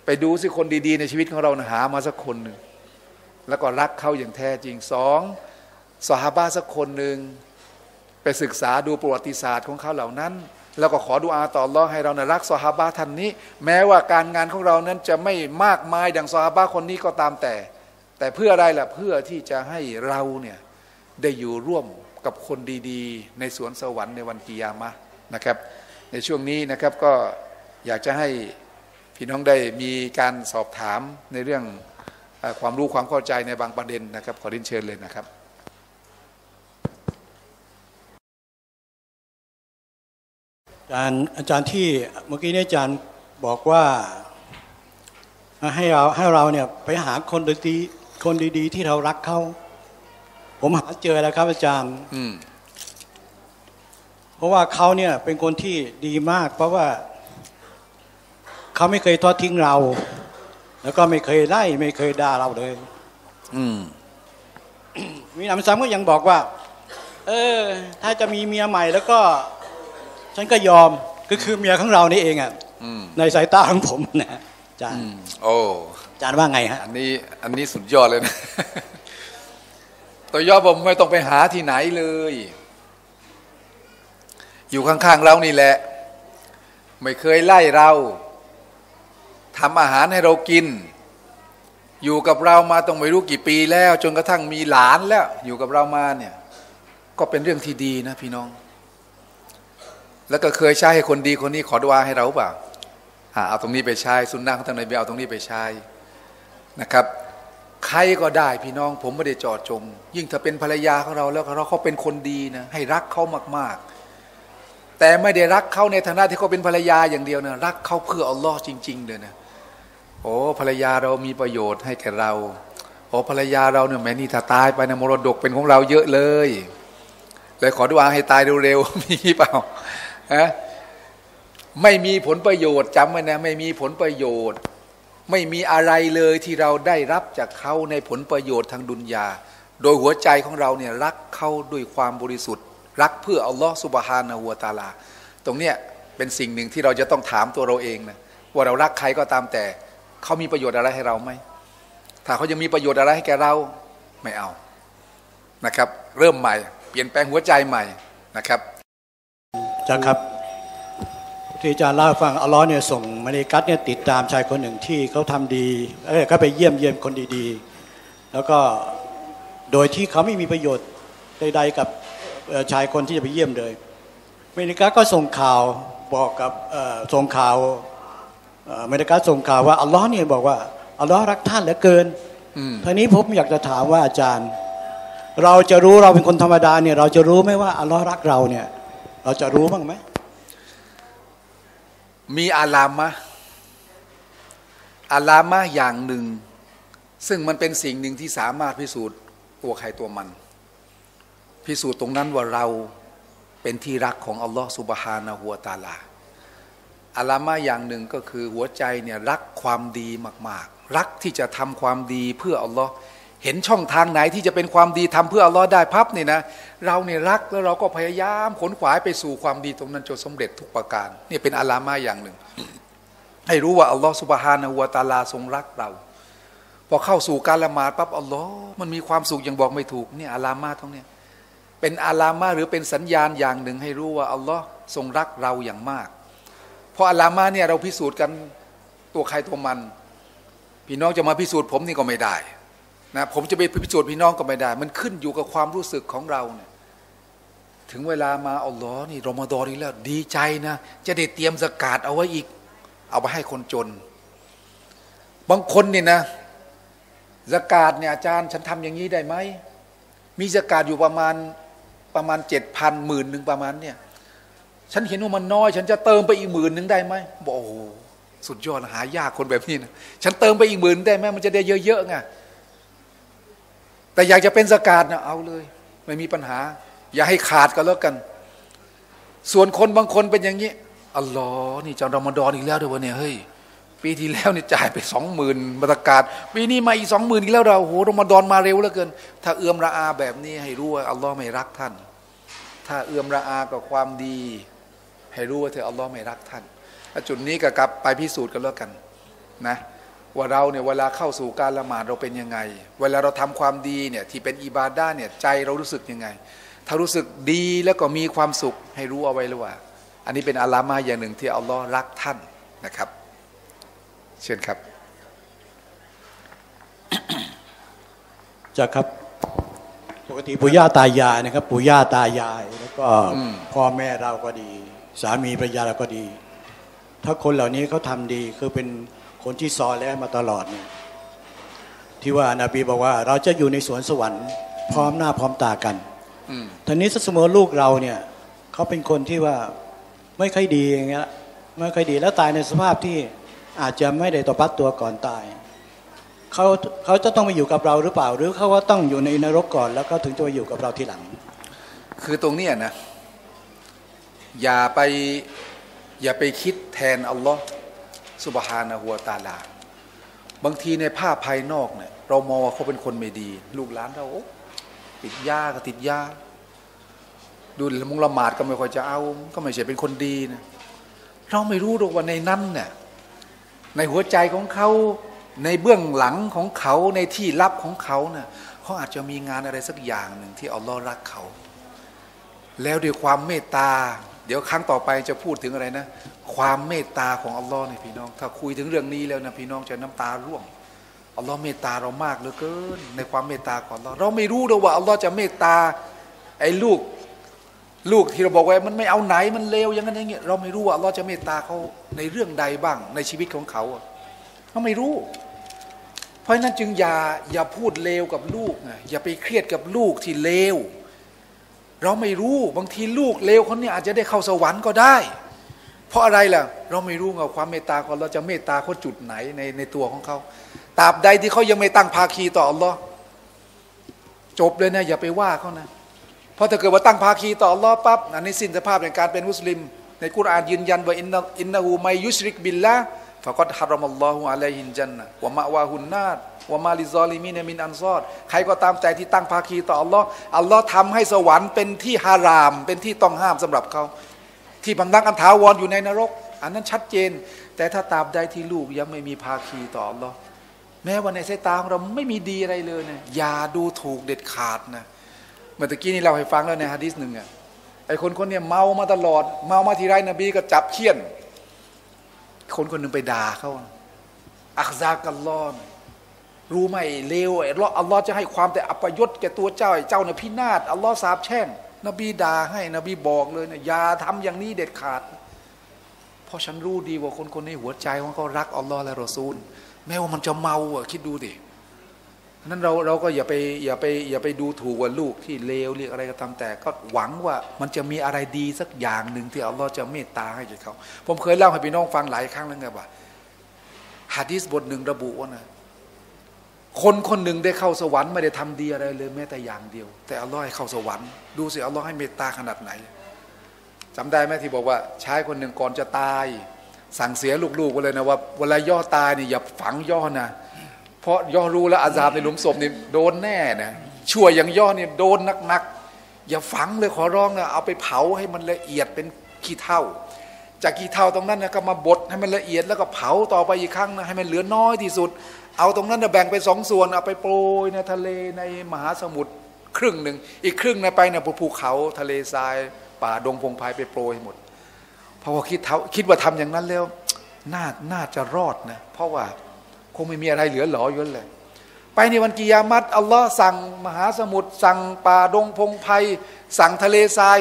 ไปดูสิคนดีๆในชีวิตของเราหามาสักคนหนึ่งแล้วก็รักเขาอย่างแท้จริงสองซอฮาบะห์สักคนหนึ่งไปศึกษาดูประวัติศาสตร์ของเขาเหล่านั้นแล้วก็ขอดุอาต่ออัลเลาะห์ให้เรานะรักซอฮาบะห์ท่านนี้แม้ว่าการงานของเรานั้นจะไม่มากมายดังซอฮาบะห์คนนี้ก็ตามแต่แต่เพื่ออะไรล่ะเพื่อที่จะให้เราเนี่ยได้อยู่ร่วมกับคนดีๆในสวนสวรรค์ในวันกิยามะห์นะครับในช่วงนี้นะครับก็อยากจะให้พี่น้องได้มีการสอบถามในเรื่องความรู้ความเข้าใจในบางประเด็นนะครับขอเรียนเชิญเลยนะครับอาจารย์อาจารย์ที่เมื่อกี้นี้อาจารย์บอกว่าให้เราให้เราเนี่ยไปหาคนดีคนดีๆที่เรารักเขาผมหาเจอแล้วครับอาจารย์เพราะว่าเขาเนี่ยเป็นคนที่ดีมากเพราะว่าเขาไม่เคยทอดทิ้งเราแล้วก็ไม่เคยไล่ไม่เคยด่าเราเลยอืม มีหนำซ้ำก็ยังบอกว่าเออถ้าจะมีเมียใหม่แล้วก็ฉันก็ยอมก็คือเมียของเรานี่เองอ่ะในสายตาของผมนะอาจารย์โอ้อาจารย์ว่าไงฮะอันนี้อันนี้สุดยอดเลยนะ ตัวยอดผมไม่ต้องไปหาที่ไหนเลยอยู่ข้างๆเรานี่แหละไม่เคยไล่เราทำอาหารให้เรากินอยู่กับเรามาต้องไม่รู้กี่ปีแล้วจนกระทั่งมีหลานแล้วอยู่กับเรามาเนี่ยก็เป็นเรื่องที่ดีนะพี่น้องแล้วก็เคยใช้ให้คนดีคนนี้ขอดุอาให้เราเปล่าเอาตรงนี้ไปใช้สุนนะของท่านนบีเอาตรงนี้ไปใช้นะครับ ใครก็ได้พี่น้องผมไม่ได้เจาะจงยิ่งถ้าเป็นภรรยาของเราแล้วเราเขาเป็นคนดีนะให้รักเขามากๆแต่ไม่ได้รักเขาในฐานะที่เขาเป็นภรรยาอย่างเดียวนะรักเขาเพื่ออัลลอฮ์จริงๆเลยนะโอ้ภรรยาเรามีประโยชน์ให้แก่เราโอ้ภรรยาเราเนี่ยแม่นี่ถ้าตายไปนะมรดกเป็นของเราเยอะเลยเลยขอดุอาให้ตายเร็วๆมีเปล่าฮะไม่มีผลประโยชน์จำไว้นะไม่มีผลประโยชน์ไม่มีอะไรเลยที่เราได้รับจากเขาในผลประโยชน์ทางดุนยาโดยหัวใจของเราเนี่ยรักเขาด้วยความบริสุทธิ์รักเพื่ออัลลอฮฺซุบฮานะฮูวะตะอาลาตรงเนี้ยเป็นสิ่งหนึ่งที่เราจะต้องถามตัวเราเองนะว่าเรารักใครก็ตามแต่เขามีประโยชน์อะไรให้เราไหมถ้าเขายังมีประโยชน์อะไรให้แกเราไม่เอานะครับเริ่มใหม่เปลี่ยนแปลงหัวใจใหม่นะครับจ้าครับที่อาจารย์เล่าฟังอัลลอฮ์เนี่ยส่งมาเลาอิกะฮ์เนี่ยติดตามชายคนหนึ่งที่เขาทำดีเออเขาไปเยี่ยมเยียนคนดีๆแล้วก็โดยที่เขาไม่มีประโยชน์ใดๆกับชายคนที่จะไปเยี่ยมเลยมาเลาอิกะฮ์ก็ส่งข่าวบอกกับส่งข่าวมาเลาอิกะฮ์ส่งข่าวว่าอัลลอฮ์เนี่ยบอกว่าอัลลอฮ์รักท่านเหลือเกินทีนี้ผมอยากจะถามว่าอาจารย์เราจะรู้เราเป็นคนธรรมดาเนี่ยเราจะรู้ไหมว่าอัลลอฮ์รักเราเนี่ยเราจะรู้บ้างไหมมีอาลามะอาลามะอย่างหนึ่งซึ่งมันเป็นสิ่งหนึ่งที่สามารถพิสูจน์ตัวใครตัวมันพิสูจน์ตรงนั้นว่าเราเป็นที่รักของอัลลอฮฺซุบฮานะฮูวะตะอาลาอาลามะอย่างหนึ่งก็คือหัวใจเนี่ยรักความดีมากๆรักที่จะทำความดีเพื่ออัลลอฮฺเห็นช่องทางไหนที่จะเป็นความดีทำเพื่ออัลลอฮฺได้พับเนี่ยนะเราเนี่ยรักแล้วเราก็พยายามขนขวายไปสู่ความดีตรงนั้นจนสำเร็จทุกประการนี่เป็นอาลามะอย่างหนึ่ง ให้รู้ว่าอัลลอฮฺซุบฮานะฮูวะตะอาลาทรงรักเราพอเข้าสู่การละหมาดปั๊บอัลลอฮฺมันมีความสุขอย่างบอกไม่ถูกนี่อาลามะตรงนี้เป็นอาลามะหรือเป็นสัญญาณอย่างหนึ่งให้รู้ว่าอัลลอฮฺทรงรักเราอย่างมากเพราะอาลามะเนี่ยเราพิสูจน์กันตัวใครตัวมันพี่น้องจะมาพิสูจน์ผมนี่ก็ไม่ได้นะผมจะไปพิสูจน์พี่น้องก็ไม่ได้มันขึ้นอยู่กับความรู้สึกของเราเนี่ยถึงเวลามาอัลลอฮ์นี่รอมฎอนนี่แล้วดีใจนะจะได้เตรียมสกาดเอาไว้อีกเอาไปให้คนจนบางคนเนี่ยนะสกาดเนี่ยอาจารย์ฉันทำอย่างนี้ได้ไหมมีสกาดอยู่ประมาณประมาณเจ็ดพันหมื่นหนึ่งประมาณเนี่ยฉันเห็นว่ามันน้อยฉันจะเติมไปอีกหมื่นหนึ่งได้ไหมบอกโอ้โหสุดยอดหายากคนแบบนี้นะฉันเติมไปอีกหมื่นได้ไหมมันจะได้เยอะๆไงแต่อยากจะเป็นสกาดนะเอาเลยไม่มีปัญหาอย่าให้ขาดก็แล้วกันส่วนคนบางคนเป็นอย่างนี้อัลลอฮ์นี่เจ้ารอมฎอนอีกแล้วเดี๋ยวเนี่ยเฮ้ยปีที่แล้วนี่จ่ายไปสองหมื่นบรรยากาศปีนี้มาอีกสองหมื่นอีกแล้วเราโหรอมฎอนมาเร็วเหลือเกินถ้าเอื้อมระอาแบบนี้ให้รู้ว่าอัลลอฮ์ไม่รักท่านถ้าเอื้อมระอากับความดีให้รู้ว่าเธออัลลอฮ์ไม่รักท่านจุดนี้ก็กลับไปพิสูจน์กันแล้วกันนะว่าเราเนี่ยเวลาเข้าสู่การละหมาดเราเป็นยังไงเวลาเราทำความดีเนี่ยที่เป็นอิบาดะห์เนี่ยใจเรารู้สึกยังไงถ้ารู้สึกดีแล้วก็มีความสุขให้รู้เอาไว้เลยว่าอันนี้เป็นอาลามะอย่างหนึ่งที่อัลลอฮ์รักท่านนะครับเชิญครับจากครับปกติปู่ย่าตายายนะครับปู่ย่าตายายแล้วก็พ่อแม่เราก็ดีสามีภรรยาเราก็ดีถ้าคนเหล่านี้เขาทาดีคือเป็นคนที่ซอแล้วมาตลอดเนี่ยที่ว่านบีบอกว่าเราจะอยู่ในสวนสวรรค์พร้อมหน้าพร้อมตากันทีนี้สมมติลูกเราเนี่ยเขาเป็นคนที่ว่าไม่ค่อยดีอย่างเงี้ยไม่ค่อยดีแล้วตายในสภาพที่อาจจะไม่ได้ต่อปัดตัวก่อนตายเขาเขาจะต้องมาอยู่กับเราหรือเปล่าหรือเขาว่าต้องอยู่ในนรกก่อนแล้วก็ถึงจะมาอยู่กับเราทีหลังคือตรงเนี้ยนะอย่าไปอย่าไปคิดแทนอัลลอฮ์ซุบฮานะฮูวะตะอาลาบางทีในภาพภายนอกเนี่ยเรามองว่าเขาเป็นคนไม่ดีลูกหลานเราติดยาก็ติดยาดูละมุงละหมาดก็ไม่ค่อยจะเอาก็ไม่ใช่เป็นคนดีนะเราไม่รู้หรอกว่าในนั้นเนี่ยในหัวใจของเขาในเบื้องหลังของเขาในที่ลับของเขาเนี่ยเขาอาจจะมีงานอะไรสักอย่างหนึ่งที่อัลลอฮ์รักเขาแล้วด้วยความเมตตาเดี๋ยวครั้งต่อไปจะพูดถึงอะไรนะความเมตตาของอัลลอฮ์เนี่ยพี่น้องถ้าคุยถึงเรื่องนี้แล้วนะพี่น้องจะน้ำตาร่วงอัลลอฮ์เมตตาเรามากเหลือเกินในความเมตตาของอัลลอฮ์เราไม่รู้เลยว่าอัลลอฮ์จะเมตตาไอ้ลูกลูกที่เราบอกไว้มันไม่เอาไหนมันเลวอย่างนั้นอย่างเงี้ยเราไม่รู้ว่าอัลลอฮ์จะเมตตาเขาในเรื่องใดบ้างในชีวิตของเขาเราไม่รู้ เพราะฉะนั้นจึงอย่าอย่าพูดเลวกับลูกนะอย่าไปเครียดกับลูกที่เลวเราไม่รู้บางทีลูกเลวคนนี้อาจจะได้เข้าสวรรค์ก็ได้เพราะอะไรล่ะเราไม่รู้กับความเมตตาของเราจะเมตตาเขาจุดไหนในในตัวของเขาตราบใดที่เขายังไม่ตั้งภาคีต่ออัลลอฮ์จบเลยนะอย่าไปว่าเขานะเพราะถ้าเกิดว่าตั้งภาคีต่ออัลลอฮ์ปั๊บอันนี้สิ้นสภาพในการเป็นมุสลิมในกุรอานยืนยันว่าอินนะอินนะฮูมัยยุชริกบิลละฟะกอดฮะรอมัลลอฮุอะลัยฮิลญันนะฮ์วะมะวาฮุนนาร์วะมาลิซอลิมีนะมินอันซอรใครก็ตามใจที่ตั้งภาคีต่ออัลลอฮ์อัลลอฮ์ทำให้สวรรค์เป็นที่ฮารามเป็นที่ต้องห้ามสำหรับเขาที่พำนักอันถาวร อ, อยู่ในนรกอันนั้นชัดเจนแต่ถ้าตราบใดที่ลูกยังไม่มีภาคีต่ออัลลอฮ์แม้ว่าในสายตาของเราไม่มีดีอะไรเลยนะอย่าดูถูกเด็ดขาดนะเมื่อกี้นี้เราให้ฟังแล้วในหะดีษหนึ่งอ่ะไอ้คนคนเนี่ยเมามาตลอดเมามาทีไรนบีก็จับเคี่ยนคนคนหนึ่งไปด่าเขาอักซากัลลอฮ์รู้ไหมเลวไอ้อัลลอฮ์จะให้ความแต่อัปยศแก่ตัวเจ้าไอ้เจ้าน่ะพินาศอัลลอฮ์สาปแช่งนบีด่าให้นบีบอกเลยนะอย่าทำอย่างนี้เด็ดขาดเพราะฉันรู้ดีว่าคนคนในหัวใจของเขารักอัลลอฮ์และรอซูลแม้ว่ามันจะเมาอ่ะคิดดูดินั้นเราเราก็อย่าไปอย่าไปอย่าไปดูถูกว่าลูกที่เลวเรียกอะไรก็ตามแต่ก็หวังว่ามันจะมีอะไรดีสักอย่างหนึ่งที่อัลลอฮ์จะเมตตาให้แก่เขาผมเคยเล่าให้พี่น้องฟังหลายครั้งแล้วไงบ่าหะดีษบทหนึ่งระบุว่านะคนคนหนึ่งได้เข้าสวรรค์ไม่ได้ทำดีอะไรเลยแม้แต่อย่างเดียวแต่อัลลอฮ์ให้เข้าสวรรค์ดูสิอัลลอฮ์ให้เมตตาขนาดไหนจำได้ไหมที่บอกว่าชายคนหนึ่งก่อนจะตายสั่งเสียลูกๆไว้เลยนะว่าเวลาย่อตายนี่อย่าฝังย่อนะเพราะย่อรู้แล้วอาซาบในหลุมศพนี่โดนแน่นะชั่วอย่างย่อนี่โดนหนักๆอย่าฝังเลยขอร้องนะเอาไปเผาให้มันละเอียดเป็นขี้เถ้าจากขี้เถ้าตรงนั้นนะก็มาบดให้มันละเอียดแล้วก็เผาต่อไปอีกครั้งนะให้มันเหลือน้อยที่สุดเอาตรงนั้นนะแบ่งเป็นสองส่วนเอาไปโปรยในทะเลในมหาสมุทรครึ่งหนึ่งอีกครึ่งนะไปนะภูเขาทะเลทรายป่าดงพงไพรไปโปรยหมดพอคิดคิดว่าทำอย่างนั้นแล้วน่าน่าจะรอดนะเพราะว่าคงไม่มีอะไรเหลือหลออยู่เลยไปในวันกิยามัตอัลลอฮ์สั่งมหาสมุทรสั่งป่าดงพงไพรสั่งทะเลทราย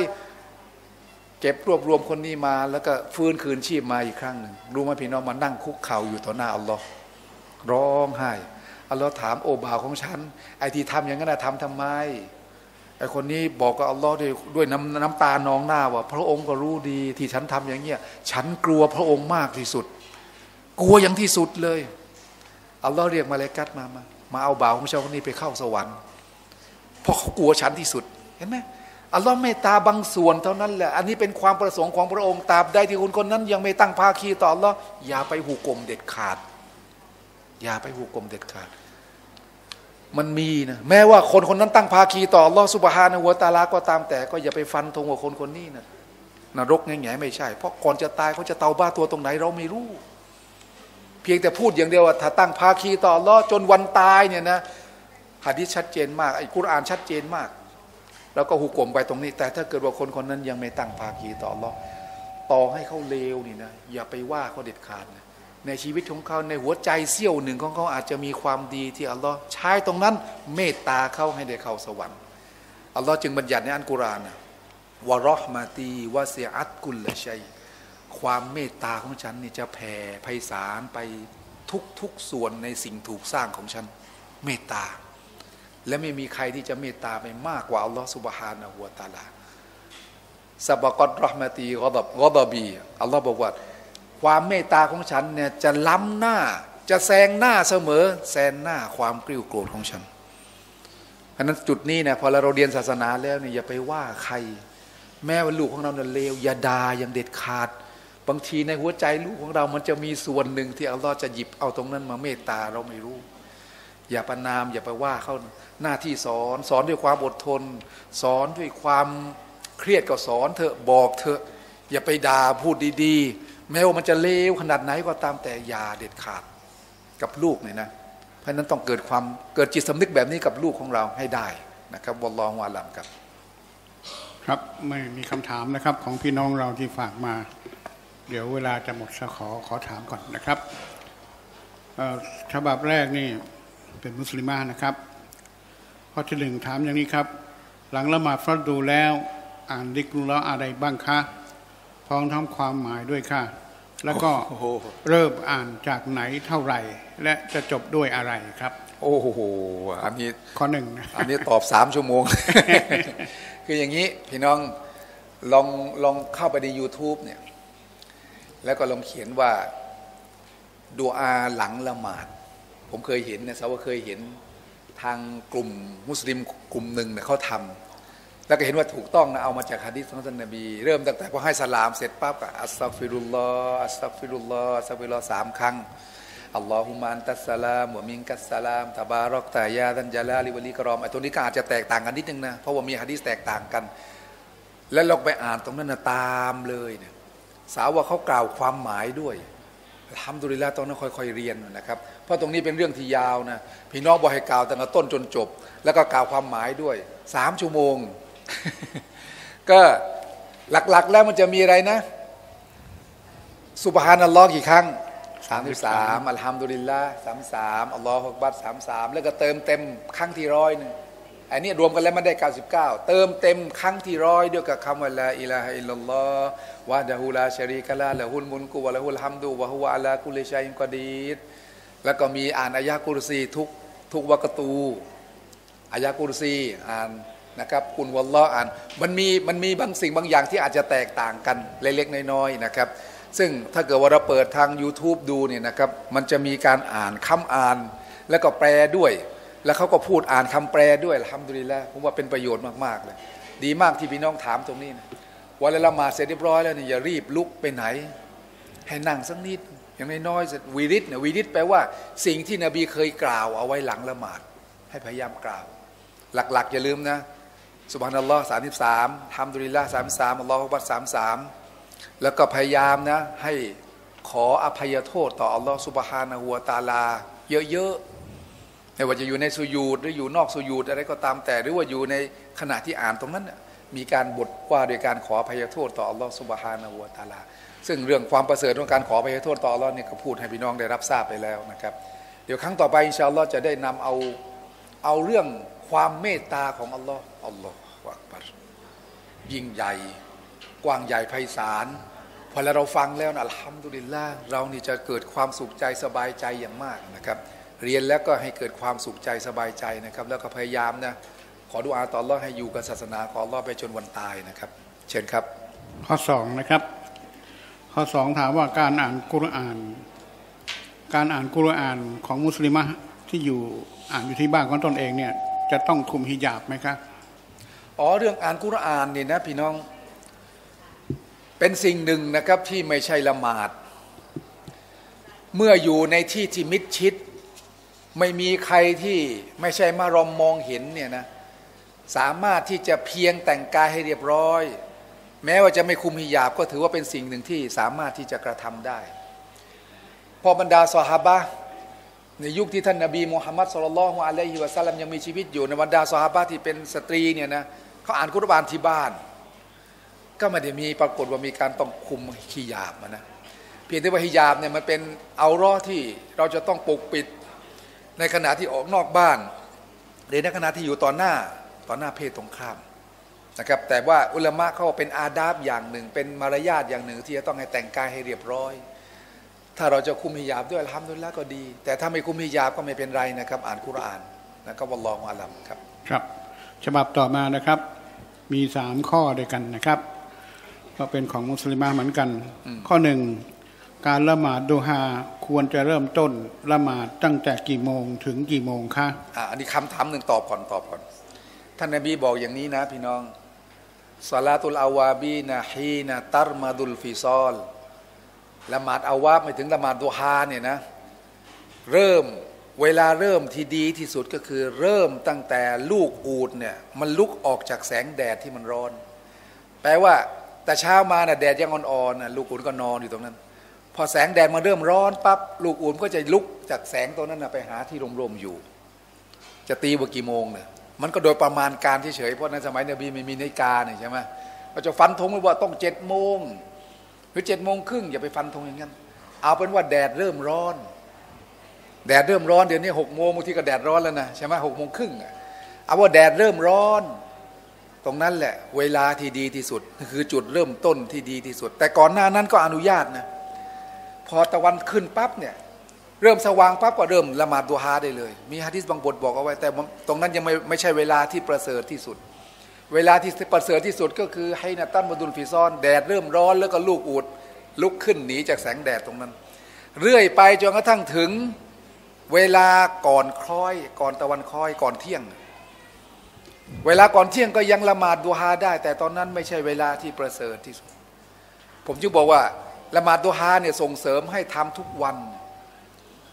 เก็บรวบรวมคนนี้มาแล้วก็ฟื้นคืนชีพมาอีกครั้งหนึ่งรู้ไหมพี่น้องมานั่งคุกเข่าอยู่ต่อหน้าอัลลอฮ์ร้องไห้อัลลอฮ์ถามโอบ่าวของฉันไอ้ที่ทำอย่างนั้นทำทำไมไอ้คนนี้บอกกับอัลลอฮ์ด้วยด้วยน้ำน้ำตานองหน้าว่าพระองค์ก็รู้ดีที่ฉันทำอย่างเงี้ยฉันกลัวพระองค์มากที่สุดกลัวอย่างที่สุดเลยอัลลอฮ์เรียกมาเลกัดมามามาเอาบ่าวของชาวคนนี้ไปเข้าสวรรค์เพราะเขากลัวฉันที่สุดเห็นไหมอัลลอฮ์เมตตาบางส่วนเท่านั้นแหละอันนี้เป็นความประสงค์ของพระองค์ตราบใดที่คนคนนั้นยังไม่ตั้งภาคีต่ออัลลอฮ์อย่าไปหูกลมเด็ดขาดอย่าไปหูกลมเด็ดขาดมันมีนะแม้ว่าคนคนนั้นตั้งภาคีต่ออัลลอฮฺซุบฮานะฮูวะตะอาลาก็ตามแต่ก็อย่าไปฟันธงว่าคนคนนี้นะนรกแง่แง่ไม่ใช่เพราะก่อนจะตายเขาจะเตาบ้าตัวตรงไหนเราไม่รู้เพียงแต่พูดอย่างเดียวว่าถ้าตั้งภาคีต่ออัลลอฮฺจนวันตายเนี่ยนะหะดีษชัดเจนมากไอ้กุรอานชัดเจนมากแล้วก็หุกกลมไปตรงนี้แต่ถ้าเกิดว่าคนคนนั้นยังไม่ตั้งภาคีต่ออัลลอฮฺต่อให้เขาเลวนี่นะอย่าไปว่าเขาเด็ดขาดนะในชีวิตของเขาในหัวใจเสี้ยวหนึ่งของเขาอาจจะมีความดีที่อัลลอฮ์ใช้ตรงนั้นเมตตาเขาให้ได้เข้าสวรรค์อัลลอฮ์จึงบัญญัติในอัลกุรอานนะวะเราะห์มะตีวะซีอัตกุลละชัยความเมตตาของฉันนี่จะแผ่ไพศาลไปทุกทุกส่วนในสิ่งถูกสร้างของฉันเมตตาและไม่มีใครที่จะเมตตาไปมากกว่าอัลลอฮ์ซุบฮานะฮูวะตะอาลาซะบะกัตเราะห์มะตีฆอฎับฆอฎับีอัลลอฮ์บอกว่าความเมตตาของฉันเนี่ยจะล้ำหน้าจะแซงหน้าเสมอแซงหน้าความกริ้วโกรธของฉันเพราะนั้นจุดนี้เนี่ยพอเราเรียนศาสนาแล้วเนี่ยอย่าไปว่าใครแม้ว่าลูกของเราเนี่ยเลวอย่าด่าอย่างเด็ดขาดบางทีในหัวใจลูกของเรามันจะมีส่วนหนึ่งที่อัลลอฮ์จะหยิบเอาตรงนั้นมาเมตตาเราไม่รู้อย่าประนามอย่าไปว่าเขาหน้าที่สอนสอนด้วยความอดทนสอนด้วยความเครียดก็สอนเถอะบอกเถอะอย่าไปด่าพูดดีๆแม้ว่ามันจะเลวขนาดไหนก็ตามแต่อย่าเด็ดขาดกับลูกเนี่ยนะเพราะฉะนั้นต้องเกิดความเกิดจิตสำนึกแบบนี้กับลูกของเราให้ได้นะครับวัลลอฮุอาลัมครับครับไม่มีคำถามนะครับของพี่น้องเราที่ฝากมาเดี๋ยวเวลาจะหมดจะขอขอถามก่อนนะครับฉบับแรกนี่เป็นมุสลิมะนะครับข้อที่หนึ่งถามอย่างนี้ครับหลังละหมาดฟัรดูแล้วอ่านดิกรุลลอฮ์อะไรบ้างคะพร้อมทั้งความหมายด้วยค่ะ แล้วก็เริ่มอ่านจากไหนเท่าไหร่และจะจบด้วยอะไรครับโอ้โหอันนี้ข้อหนึ่งอันนี้ตอบสามชั่วโมงคืออย่างนี้พี่น้องลองลองเข้าไปใน ยูทูบ เนี่ยแล้วก็ลองเขียนว่าดูอาหลังละหมาดผมเคยเห็นนะสาวเคยเห็นทางกลุ่มมุสลิมกลุ่มหนึ่งเนี่ยเขาทำแล้วก็เห็นว่าถูกต้องนะเอามาจากหะดีษของท่านนบีเริ่มตั้งแต่พอให้สลามเสร็จปั๊บก็อัสตัฆฟิรุลลอฮ์อัสตัฆฟิรุลลอฮ์อัสตัฆฟิรุลลอฮ์สามครั้งอัลลอฮุมะอันตัสสลามวะมินกัสสลามตะบารอกตะยาดันญะลาลิวะลิกรอมไอ้ตัวนี้ก็อาจจะแตกต่างกันนิดนึงนะเพราะว่ามีหะดีษแตกต่างกันแล้วลองไปอ่านตรงนั้นนะตามเลยเนี่ยสาวว่าเขากล่าวความหมายด้วยอัลฮัมดุลิลลาห์ต้องค่อยๆเรียนนะครับเพราะตรงนี้เป็นเรื่องที่ยาวนะพี่น้องบอกให้กล่าวตั้งแต่ต้นจนจบแล้วก็กล่าวความหมายด้วยสามชั่วโมง ก็หลักๆแล้วมันจะมีอะไรนะซุบฮานัลลอฮ์กี่ครั้งสามสิบสามอัลฮัมดุลิลลาห์สามสามอัลลอฮฺอักบัรสามสามแล้วก็เติมเต็มครั้งที่ร้อยหนึ่งอันนี้รวมกันแล้วมันได้เก้าสิบเก้าเติมเต็มครั้งที่ร้อยด้วยกับคำว่าลาอิลาฮะอิลลัลลอฮ์วะดะฮูลาชะรีกะละละฮุลมุลกุวะละฮุลฮัมดุวะฮุวะอะลากุลิชัยอินกอดีรแล้วก็มีอ่านอายะกุรซีทุกทุกวะกะตูอายะกุรซีอ่านนะครับกุลวัลลอฮ์อ่านมันมีมันมีบางสิ่งบางอย่างที่อาจจะแตกต่างกันเล็กๆน้อยๆนะครับซึ่งถ้าเกิดว่าเราเปิดทาง ยูทูบ ดูเนี่ยนะครับมันจะมีการอ่านคำอ่านแล้วก็แปลด้วยแล้วเขาก็พูดอ่านคำแปลด้วยอัลฮัมดุลิลละห์ผมว่าเป็นประโยชน์มากๆเลยดีมากที่พี่น้องถามตรงนี้นะวันละละหมาดเสร็จเรียบร้อยแล้วเนี่ยอย่ารีบลุกไปไหนให้นั่งสักนิดอย่างน้อยๆเสร็จวีริตเนี่ยวีริตแปลว่าสิ่งที่นบีเคยกล่าวเอาไว้หลังละหมาดให้พยายามกล่าวหลักๆอย่าลืมนะซุบฮานัลลอฮ์สามสิบสามอัลฮัมดุลิลละห์สามสามอัลลอฮฺอักบัรสามสามแล้วก็พยายามนะให้ขออภัยโทษต่ออัลลอฮฺซุบฮานะฮูวะตะอาลาเยอะๆไม่ว่าจะอยู่ในสุญูดหรืออยู่นอกสุญูดอะไรก็ตามแต่หรือว่าอยู่ในขณะที่อ่านตรงนั้นมีการบทว่าโดยการขออภัยโทษต่ออัลลอฮฺซุบฮานะฮูวะตะอาลาซึ่งเรื่องความประเสริฐของการขออภัยโทษต่ออัลลอฮฺเนี่ยก็พูดให้พี่น้องได้รับทราบไปแล้วนะครับเดี๋ยวครั้งต่อไปอินชาอัลลอฮฺจะได้นำเอาเอาเรื่องความเมตตาของอัลลอฮฺอัลลอฮฺอักบัรยิ่งใหญ่กว้างใหญ่ไพศาลพอเราฟังแล้วอัลฮัมดุลิลละห์เรานี่จะเกิดความสุขใจสบายใจอย่างมากนะครับเรียนแล้วก็ให้เกิดความสุขใจสบายใจนะครับแล้วก็พยายามนะขอดุอาต่ออัลเลาะห์ให้อยู่กับศาสนาของอัลเลาะห์ไปจนวันตายนะครับเชิญครับข้อสองนะครับข้อสองถามว่าการอ่านกุรอานการอ่านกุรอานของมุสลิมะที่อยู่อ่านอยู่ที่บ้านของตนเองเนี่ยจะต้องคุมฮิญาบไหมครับอ๋อเรื่องอ่านกุรอานนี่นะพี่น้องเป็นสิ่งหนึ่งนะครับที่ไม่ใช่ละหมาดเมื่ออยู่ในที่ที่มิดชิดไม่มีใครที่ไม่ใช่มารอมมองเห็นเนี่ยนะสามารถที่จะเพียงแต่งกายให้เรียบร้อยแม้ว่าจะไม่คุมฮิญาบก็ถือว่าเป็นสิ่งหนึ่งที่สามารถที่จะกระทำได้พอบรรดาซอฮาบะห์ในยุคที่ท่านนบีมุฮัมมัดศ็อลลัลลอฮุอะลัยฮิวะซัลลัมยังมีชีวิตอยู่ในบรรดาซอฮาบะห์ที่เป็นสตรีเนี่ยนะเขาอ่านกุรอานที่บ้านก็ไม่ได้มีปรากฏว่ามีการต้องคุมฮิญาบนะเพียงแต่ว่าฮิญาบเนี่ยมันเป็นเอาร่อที่เราจะต้องปกปิดในขณะที่ออกนอกบ้านหรือในขณะที่อยู่ต่อหน้าต่อหน้าเพศตรงข้ามนะครับแต่ว่าอุลามะเขาเป็นอาดาบอย่างหนึ่งเป็นมารยาทอย่างหนึ่งที่จะต้องให้แต่งกายให้เรียบร้อยถ้าเราจะคุมฮิญาบด้วยอัลฮัมดุลิลละห์ก็ดีแต่ถ้าไม่คุมฮิญาบก็ไม่เป็นไรนะครับอ่านกุรอานนะครับวัลลอฮุอะลัมครับครับฉบับต่อมานะครับมีสามข้อด้วยกันนะครับก็เป็นของมุสลิมะเหมือนกันข้อหนึ่งการละหมาดดูฮาควรจะเริ่มต้นละหมาดตั้งแต่กี่โมงถึงกี่โมงคะอ่าอันนี้คำถามหนึ่งตอบก่อนตอบก่อนท่านนบีบอกอย่างนี้นะพี่น้องศอลาตุลอาวาบีนะฮีนะตัรมาดุลฟิซอลละหมาดอาวาบไปถึงละหมาดดูฮาเนี่ยนะเริ่มเวลาเริ่มที่ดีที่สุดก็คือเริ่มตั้งแต่ลูกอูฐเนี่ยมันลุกออกจากแสงแดดที่มันร้อนแปลว่าแต่เช้ามาน่ะแดดยังอ่อนๆน่ะลูกอูฐก็นอนอยู่ตรงนั้นพอแสงแดดมาเริ่มร้อนปั๊บลูกอูฐก็จะลุกจากแสงตัวนั้นนะไปหาที่ร่มๆอยู่จะตีว่ากี่โมงเนี่ยมันก็โดยประมาณการเฉยๆเพราะในสมัยนบีไม่มีนาฬิกาเนี่ยใช่ไหมเราจะฟันธงว่าต้องเจ็ดโมงหรือเจ็ดโมงครึ่งอย่าไปฟันธงอย่างนั้นเอาเป็นว่าแดดเริ่มร้อนแดดเริ่มร้อนเดี๋ยวนี้หกโมงบางทีก็แดดร้อนแล้วนะใช่ไหมหกโมงครึ่งเอาว่าแดดเริ่มร้อนตรงนั้นแหละเวลาที่ดีที่สุดคือจุดเริ่มต้นที่ดีที่สุดแต่ก่อนหน้านั้นก็อนุญาตนะ อตะวันขึ้นปั๊บเนี่ยเริ่มสว่างปั๊บก็เริ่มละหมาดดูฮาได้เลยมีฮะดิษบางบทบอกเอาไว้แต่ตรงนั้นยังไม่ไม่ใช่เวลาที่ประเสริฐที่สุดเวลาที่ประเสริฐที่สุดก็คือให้นะตันบดุลฟิซอนแดดเริ่มร้อนแล้วก็ลูกอูฐลุกขึ้นหนีจากแสงแดดตรงนั้นเรื่อยไปจนกระทั่งถึงเวลาก่อนคล้อยก่อนตะวันคล้อยก่อนเที่ยงเวลาก่อนเที่ยงก็ยังละหมาดดูฮาได้แต่ตอนนั้นไม่ใช่เวลาที่ประเสริฐที่สุดผมจึงบอกว่าละหมาดดูฮาเนี่ยส่งเสริมให้ทำทุกวัน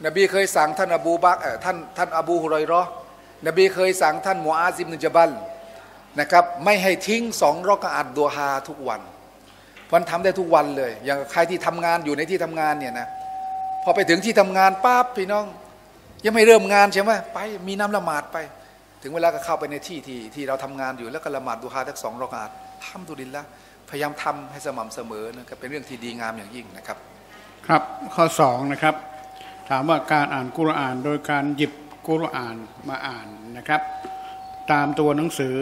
นบีเคยสั่งท่านอบูบักรท่านท่านอบูฮุรอยเราะห์นบีเคยสั่งท่านมูอาซิบนุญะบัลนะครับไม่ให้ทิ้งสองรอกะอัตดูฮาทุกวันวันทำได้ทุกวันเลยอย่างใครที่ทำงานอยู่ในที่ทำงานเนี่ยนะพอไปถึงที่ทำงานปั๊บพี่น้องยังไม่เริ่มงานใช่ไหมไปมีน้ำละหมาดไปถึงเวลาก็เข้าไปในที่ที่ที่เราทำงานอยู่แล้วก็ละหมาดดูฮาทั้งสองรอกะอัตทำดุลิลละพยายามทำให้สม่ำเสมอนะครับเป็นเรื่องที่ดีงามอย่างยิ่งนะครับครับข้อสองนะครับถามว่าการอ่านกุรอานโดยการหยิบกุรอานมาอ่านนะครับตามตัวหนังสือ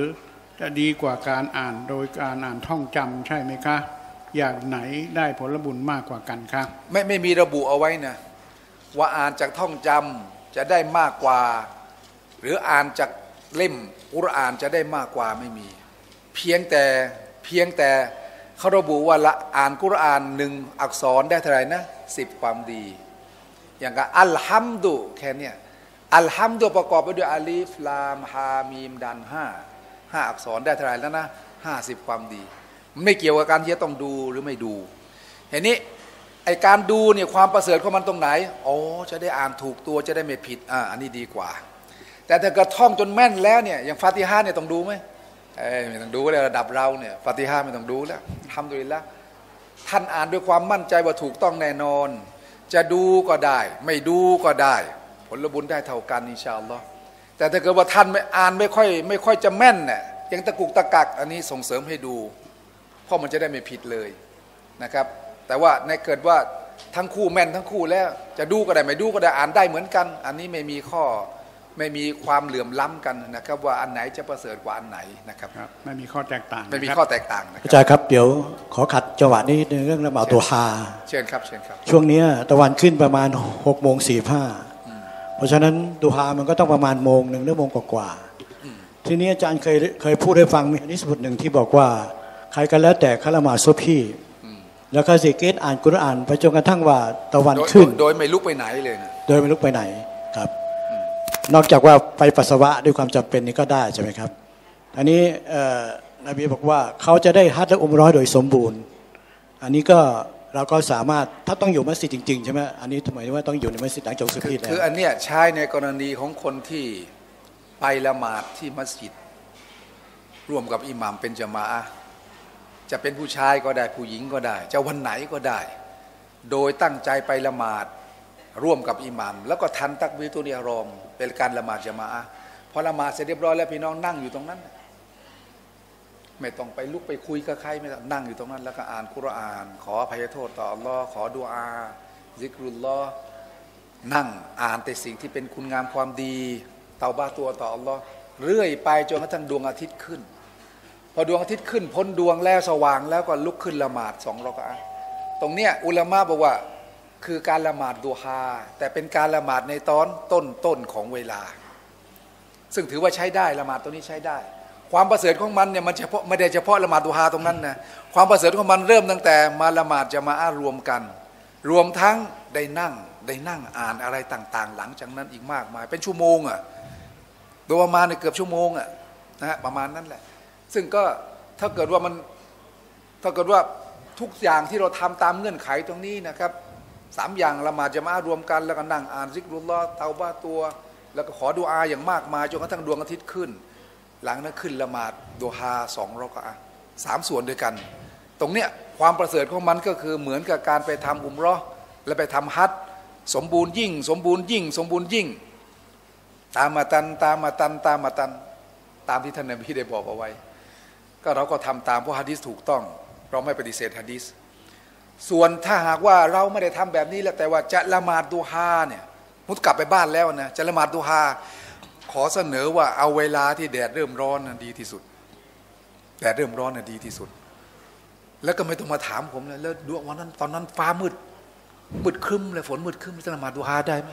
จะดีกว่าการอ่านโดยการอ่านท่องจำใช่ไหมคะอย่างไหนได้ผลบุญมากกว่ากันคะไม่ไม่มีระบุเอาไว้นะว่าอ่านจากท่องจำจะได้มากกว่าหรืออ่านจากเล่มกุรอานจะได้มากกว่าไม่มีเพียงแต่เพียงแต่เขาระบุว่าละอ่านกุรอานหนึ่งอักษรได้เท่าไหร่นะสิบความดีอย่างกับอัลฮัมดุแค่นี้อัลฮัมดุประกอบไปด้วยอาลีฟลามฮามีมดันห้าห้าอักษรได้เท่าไหร่แล้วนะห้าสิบความดีมันไม่เกี่ยวกับการที่จะต้องดูหรือไม่ดูเห็นนี้ไอการดูเนี่ยความประเสริฐของมันตรงไหนอ๋อจะได้อ่านถูกตัวจะได้ไม่ผิดอ่าอันนี้ดีกว่าแต่ถ้ากระท่องจนแม่นแล้วเนี่ยอย่างฟาติฮาเนี่ยต้องดูไหมเอ้ยไม่ต้องดูแล้วระดับเราเนี่ยฟาติฮาไม่ต้องดูแล้วทำด้วยแล้วท่านอ่านด้วยความมั่นใจว่าถูกต้องแน่นอนจะดูก็ได้ไม่ดูก็ได้ผลบุญได้เท่ากันอินชาอัลลอฮ์แต่ถ้าเกิดว่าท่านไม่อ่านไม่ค่อยไม่ค่อยจะแม่นเนี่ยยังตะกุกตะกักอันนี้ส่งเสริมให้ดูเพราะมันจะได้ไม่ผิดเลยนะครับแต่ว่าในเกิดว่าทั้งคู่แม่นทั้งคู่แล้วจะดูก็ได้ไม่ดูก็ได้อ่านได้เหมือนกันอันนี้ไม่มีข้อไม่มีความเหลื่อมล้ำกันนะครับว่าอันไหนจะประเสริฐกว่าอันไหนนะครับไม่มีข้อแตกต่างไม่มีข้อแตกต่างอาจารย์ครับเดี๋ยวขอขัดจังหวะนี้ในเรื่องละหมาดตัวฮาเชิญครับเชิญครับช่วงนี้ตะวันขึ้นประมาณหกโมงสี่ห้าเพราะฉะนั้นดูฮามันก็ต้องประมาณโมงหนึ่งหรือโมงกว่าๆทีนี้อาจารย์เคยเคยพูดให้ฟังมีนิสบุตรหนึ่งที่บอกว่าใครกันแล้วแต่เขาละหมาดซุบฮีแล้วก็สิเกตอ่านกุรอานไปจนกระทั่งว่าตะวันขึ้นโดยไม่ลุกไปไหนเลยโดยไม่ลุกไปไหนครับนอกจากว่าไปปัสสาวะด้วยความจำเป็นนี่ก็ได้ใช่ไหมครับอันนี้นบีบอกว่าเขาจะได้ฮัจญ์และอุมเราะห์โดยสมบูรณ์อันนี้ก็เราก็สามารถถ้าต้องอยู่มัสยิดจริงๆใช่ไหมอันนี้ทำไมว่าต้องอยู่ในมัสยิดหลังจากซุบฮีแล้วคืออันเนี้ยใช้ในกรณีของคนที่ไปละหมาดที่มัสยิดร่วมกับอิหม่ามเป็นญะมาอะห์จะเป็นผู้ชายก็ได้ผู้หญิงก็ได้จะวันไหนก็ได้โดยตั้งใจไปละหมาดร่วมกับอิหม่ามแล้วก็ทันตักบีตุนิยารอมเป็นการละหมาดญะมาอะห์พอละหมาดเสร็จเรียบร้อยแล้วพี่น้องนั่งอยู่ตรงนั้นไม่ต้องไปลุกไปคุยกับใครไม่ต้องนั่งอยู่ตรงนั้นแล้วก็อ่านกุรอานขออภัยโทษต่ออัลลอฮ์ขอดุอาซิกรุลลอฮ์นั่งอ่านแต่สิ่งที่เป็นคุณงามความดีเตาบาตัวต่ออัลลอฮ์เรื่อยไปจนกระทั่งดวงอาทิตย์ขึ้นพอดวงอาทิตย์ขึ้นพ้นดวงแล้วสว่างแล้วก็ลุกขึ้นละหมาดสองเราก็อ่านตรงเนี้ยอุลามะบอกว่าคือการละหมาดดูฮาแต่เป็นการละหมาดในตอนต้นๆของเวลาซึ่งถือว่าใช้ได้ละหมาดตัวนี้ใช้ได้ความประเสริฐของมันเนี่ยมันเฉพาะไม่ได้เฉพาะละหมาดดูฮาตรงนั้นนะความประเสริฐของมันเริ่มตั้งแต่มาละหมาดจะมาอารวมกันรวมทั้งได้นั่งได้นั่งอ่านอะไรต่างๆหลังจากนั้นอีกมากมายเป็นชั่วโมงอ่ะโดยประมาณเกือบชั่วโมงอ่ะนะฮะประมาณนั้นแหละซึ่งก็ถ้าเกิดว่ามันถ้าเกิดว่าทุกอย่างที่เราทำตามเงื่อนไขตรงนี้นะครับสามอย่างละหมาดจะมารวมกันแล้วก็นั่งอ่านซิกรุลลอฮ์เตาบะตัวแล้วก็ขอดุอาอย่างมากมายจนกระทั่งดวงอาทิตย์ขึ้นหลังนั้นขึ้นละหมาดดูฮาสองรอกะอะห์สามส่วนด้วยกันตรงเนี้ยความประเสริฐของมันก็คือเหมือนกับการไปทำอุมเราะห์และไปทำฮัจญ์สมบูรณ์ยิ่งสมบูรณ์ยิ่งสมบูรณ์ยิ่งตามมาตันตามมาตันตามมาตันตามที่ท่านนบีได้บอกเอาไว้ก็เราก็ทำตามเพราะฮะดีษถูกต้องเราไม่ปฏิเสธฮะดีษส่วนถ้าหากว่าเราไม่ได้ทำแบบนี้แล้วแต่ว่าจะละหมาดดูฮาเนี่ยมุดกลับไปบ้านแล้วนะจะละหมาดดูฮาขอเสนอว่าเอาเวลาที่แดดเริ่มร้อนนะดีที่สุดแดดเริ่มร้อนนะดีที่สุดแล้วก็ไม่ต้องมาถามผมเลยแล้วดวงวันนั้นตอนนั้นฟ้ามืด มืดครึ้มเลยฝนมืดครึ้มจะละหมาดดูฮาได้ไหม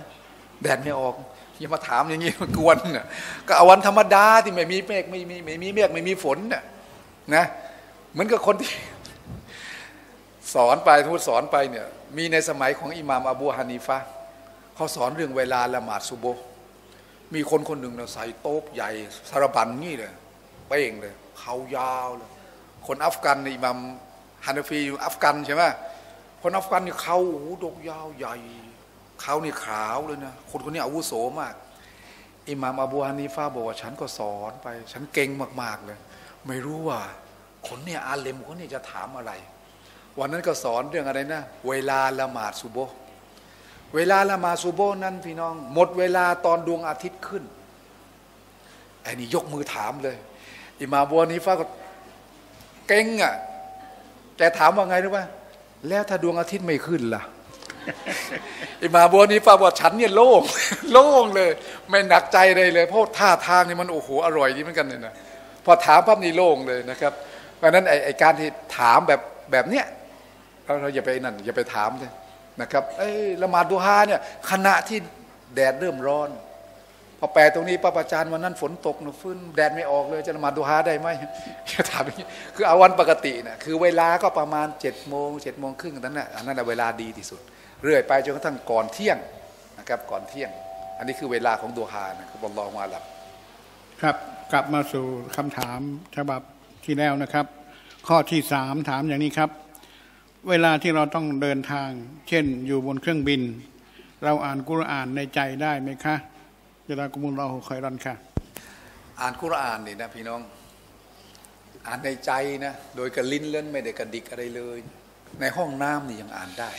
แดดไม่ออกอย่ามาถามอย่างนี้มันกวนน่ะก็เอาวันธรรมดาที่ไม่มีเมฆไม่มีไม่มีเมฆไม่มีฝนน่ะนะเหมือนกับคนที่สอนไปทูตสอนไปเนี่ยมีในสมัยของอิหม่ามอบูฮานีฟะห์เขาสอนเรื่องเวลาละหมาดซุบฮ์มีคนคนหนึ่งเนี่ยใส่โต๊ะใหญ่สารบัญนี่เลยเป้งเลยเขายาวเลยคนอัฟกันอิหม่ามฮานาฟีอยู่อัฟกันใช่ไหมคนอัฟกันเนี่ยเขาหูดกยาวใหญ่เขานี่ขาวเลยนะคนคนนี้อาวุโสมากอิหม่ามอบูฮานีฟะห์บอกว่าฉันก็สอนไปฉันเก่งมากๆเลยไม่รู้ว่าคนเนี่ยอาเลมคนนี้จะถามอะไรวันนั้นก็สอนเรื่องอะไรนะเวลาละหมาดซุบฮ์เวลาละหมาดซุบฮ์นั้นพี่น้องหมดเวลาตอนดวงอาทิตย์ขึ้นไอ้นี่ยกมือถามเลยอิหม่ามอบูฮานีฟะห์ก็เก่งอ่ะแกถามว่าไงรู้ป่ะแล้วถ้าดวงอาทิตย์ไม่ขึ้นล่ะอิหม่ามอบูฮานีฟะห์บอกฉันเนี่ยโล่งโล่งเลยไม่หนักใจเลยเลยเพราะท่าทางนี่มันโอ้โหอร่อยดีเหมือนกันเลยนะพอถามปั๊บนี่โล่งเลยนะครับเพราะนั้นไอ้ไอ้การที่ถามแบบแบบเนี้ยเราอย่าไปนั่นอย่าไปถามเลยนะครับเอ้ยละหมาดดูฮาเนี่ยขณะที่แดดเริ่มร้อนพอแปลตรงนี้ป้าอาจารย์วันนั้นฝนตกหนูฟื้นแดดไม่ออกเลยจะละหมาดดูฮาได้ไหมจะถามอย่างนี้คือเอาวันปกตินะคือเวลาก็ประมาณเจ็ดโมงเจ็ดโมงครึ่งนั้นน่ะอันนั้นเวลาดีที่สุดเรื่อยไปจนกระทั่งก่อนเที่ยงนะครับก่อนเที่ยงอันนี้คือเวลาของดูฮานะครับอัลลอฮุอะลัมครับกลับมาสู่คำถามฉบับที่แล้วนะครับข้อที่สามถามอย่างนี้ครับเวลาที่เราต้องเดินทางเช่นอยู่บนเครื่องบินเราอ่านกุรอานในใจได้ไหมคะยะซากุมุลลอฮุค็อยรันค่ะอ่านกุรอานนี่นะพี่น้องอ่านในใจนะโดยกระลิ้นเล่นไม่ได้กระดิกอะไรเลยในห้องน้ำนี่ยังอ่านได้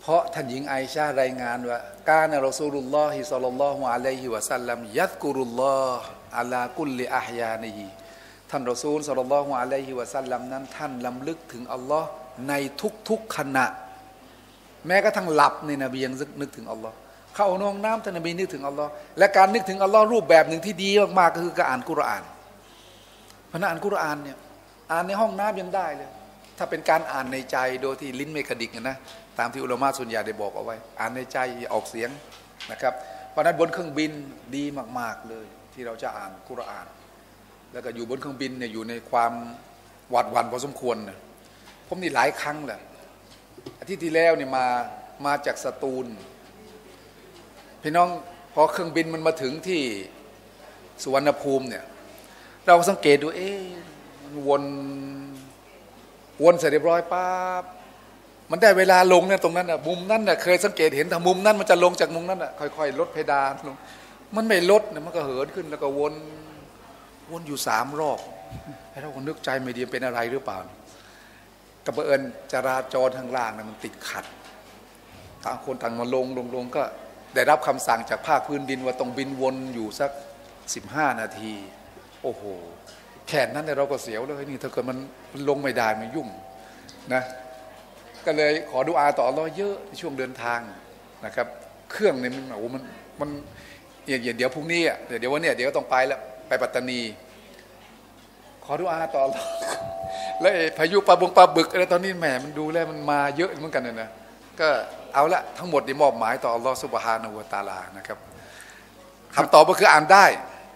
เพราะท่านหญิงไอชารายงานว่ากานะรอซูลุลลอฮิศ็อลลัลลอฮุอะลัยฮิวะซัลลัมยัซกุรุลลอฮอะลากุลลิอะฮยานีท่านรอซูลศ็อลลัลลอฮุอะลัยฮิวะซัลลัมนั้นท่านลำลึกถึงอัลลอฮ์ในทุกๆขณะแม้กระทั่งหลับในนบียังนึกถึงอัลลอฮ์เข้าห้องน้ำท่านนบีนึกถึงอัลลอฮ์และการนึกถึงอัลลอฮ์รูปแบบหนึ่งที่ดีมากๆก็คือการอ่านกุรอานเพราะนั้นอ่านกุรอานเนี่ยอ่านในห้องน้ำยังได้เลยถ้าเป็นการอ่านในใจโดยที่ลิ้นไม่กระดิกนะตามที่อุลามะส่วนใหญ่ได้บอกเอาไว้อ่านในใจออกเสียงนะครับเพราะนั้นบนเครื่องบินดีมากๆเลยที่เราจะอ่านกุรอานแล้วก็อยู่บนเครื่องบินเนี่ยอยู่ในความหวาดหวั่นพอสมควรนะผมนี่หลายครั้งแหละอาทิตย์ที่แล้วเนี่ยมามาจากสตูลพี่น้องพอเครื่องบินมันมาถึงที่สุวรรณภูมิเนี่ยเราสังเกตดูเอ๊ะมันวนวนเสร็จเรียบร้อยป๊าบมันได้เวลาลงเนี่ยตรงนั้นน่ะมุมนั้นน่ะเคยสังเกตเห็นถ้ามุมนั้นมันจะลงจากมุมนั้นน่ะค่อยๆลดเพดานลงมันไม่ลดนะมันก็เหินขึ้นแล้วก็วนวนอยู่สามรอบไอ้เราก็นึกใจไม่ดีเป็นอะไรหรือเปล่ากับเอิญจราจรทางล่างนะมันติดขัดต่างคนต่างมาลงลงลงก็ได้รับคำสั่งจากภาคพื้นดินว่าต้องบินวนอยู่สักสิบห้านาทีโอ้โหแขนนั้นเราก็เสียวเลยนี่ถ้าเกิดมันลงไม่ได้มันยุ่งนะก็เลยขอดุอาต่ออัลเลาะห์เยอะในช่วงเดินทางนะครับเครื่องเนี่ยมันโอ้มันมันเดี๋ยวเดี๋ยวพรุ่งนี้อ่ะเดี๋ยววันนี้เดี๋ยวต้องไปแล้วไปปัตตานีขอดุอาต่ออัลเลาะห์แล้วพายุปลาบงปลาบึกอะไรตอนนี้แหมมันดูแล้วมันมาเยอะเหมือนกันนะนะก็เอาละทั้งหมดนี่มอบหมายต่ออัลเลาะห์ซุบฮานะฮูวะตะอาลานะครับคำตอบก็คืออ่านได้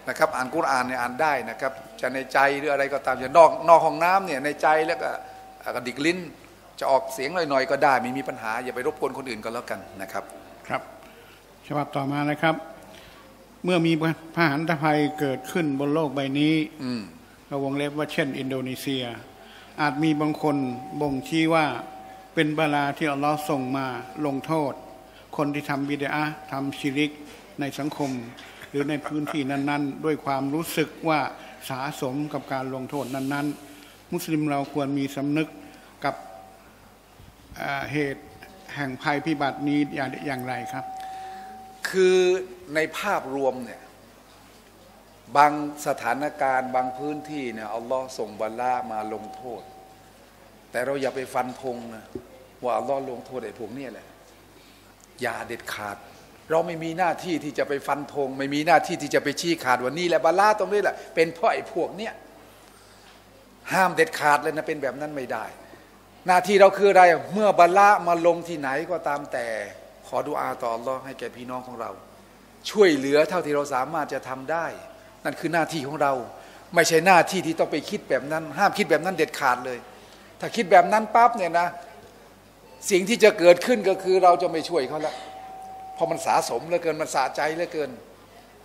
นะครับอ่านกุรอานเนี่ยอ่านได้นะครับจะในใจหรืออะไรก็ตามจะนอกนอกห้องน้ำเนี่ยในใจแล้วก็กระดิกลิ้นจะออกเสียงหน่อยๆก็ได้ไม่มีปัญหาอย่าไปรบกวนคนอื่นก็แล้วกันนะครับครับฉบับต่อมานะครับเมื่อมีพาหันตภัยเกิดขึ้นบนโลกใบนี้เราวงเล็บว่าเช่นอินโดนีเซียอาจมีบางคนบ่งชี้ว่าเป็นบาลาที่อัลลอฮ์ส่งมาลงโทษคนที่ทำบิดอะห์ทำชิริกในสังคมหรือในพื้นที่นั้นๆด้วยความรู้สึกว่าสะสมกับการลงโทษนั้นๆมุสลิมเราควรมีสำนึกกับเหตุแห่งภัยพิบัตินี้อย่างไรครับคือในภาพรวมเนี่ยบางสถานการณ์บางพื้นที่เนี่ยอัลลอฮ์ส่งบาลามาลงโทษแต่เราอย่าไปฟันธงนะว่าอัลลอฮ์ลงโทษไอ้พวกนี้แหละอย่าเด็ดขาดเราไม่มีหน้าที่ที่จะไปฟันธงไม่มีหน้าที่ที่จะไปชี้ขาดว่านี่แหละบาลาตรงนี้แหละเป็นเพราะไอ้พวกเนี้ยห้ามเด็ดขาดเลยนะเป็นแบบนั้นไม่ได้ หน้าที่เราคืออะไรเมื่อบัลละมาลงที่ไหนก็ตามแต่ขอดุอาต่ออัลลอฮ์ให้แก่พี่น้องของเราช่วยเหลือเท่าที่เราสามารถจะทำได้นั่นคือหน้าที่ของเราไม่ใช่หน้าที่ที่ต้องไปคิดแบบนั้นห้ามคิดแบบนั้นเด็ดขาดเลยถ้าคิดแบบนั้นปั๊บเนี่ยนะสิ่งที่จะเกิดขึ้นก็คือเราจะไม่ช่วยเขาละเพราะมันสะสมเหลือเกินมันสะใจเหลือเกิน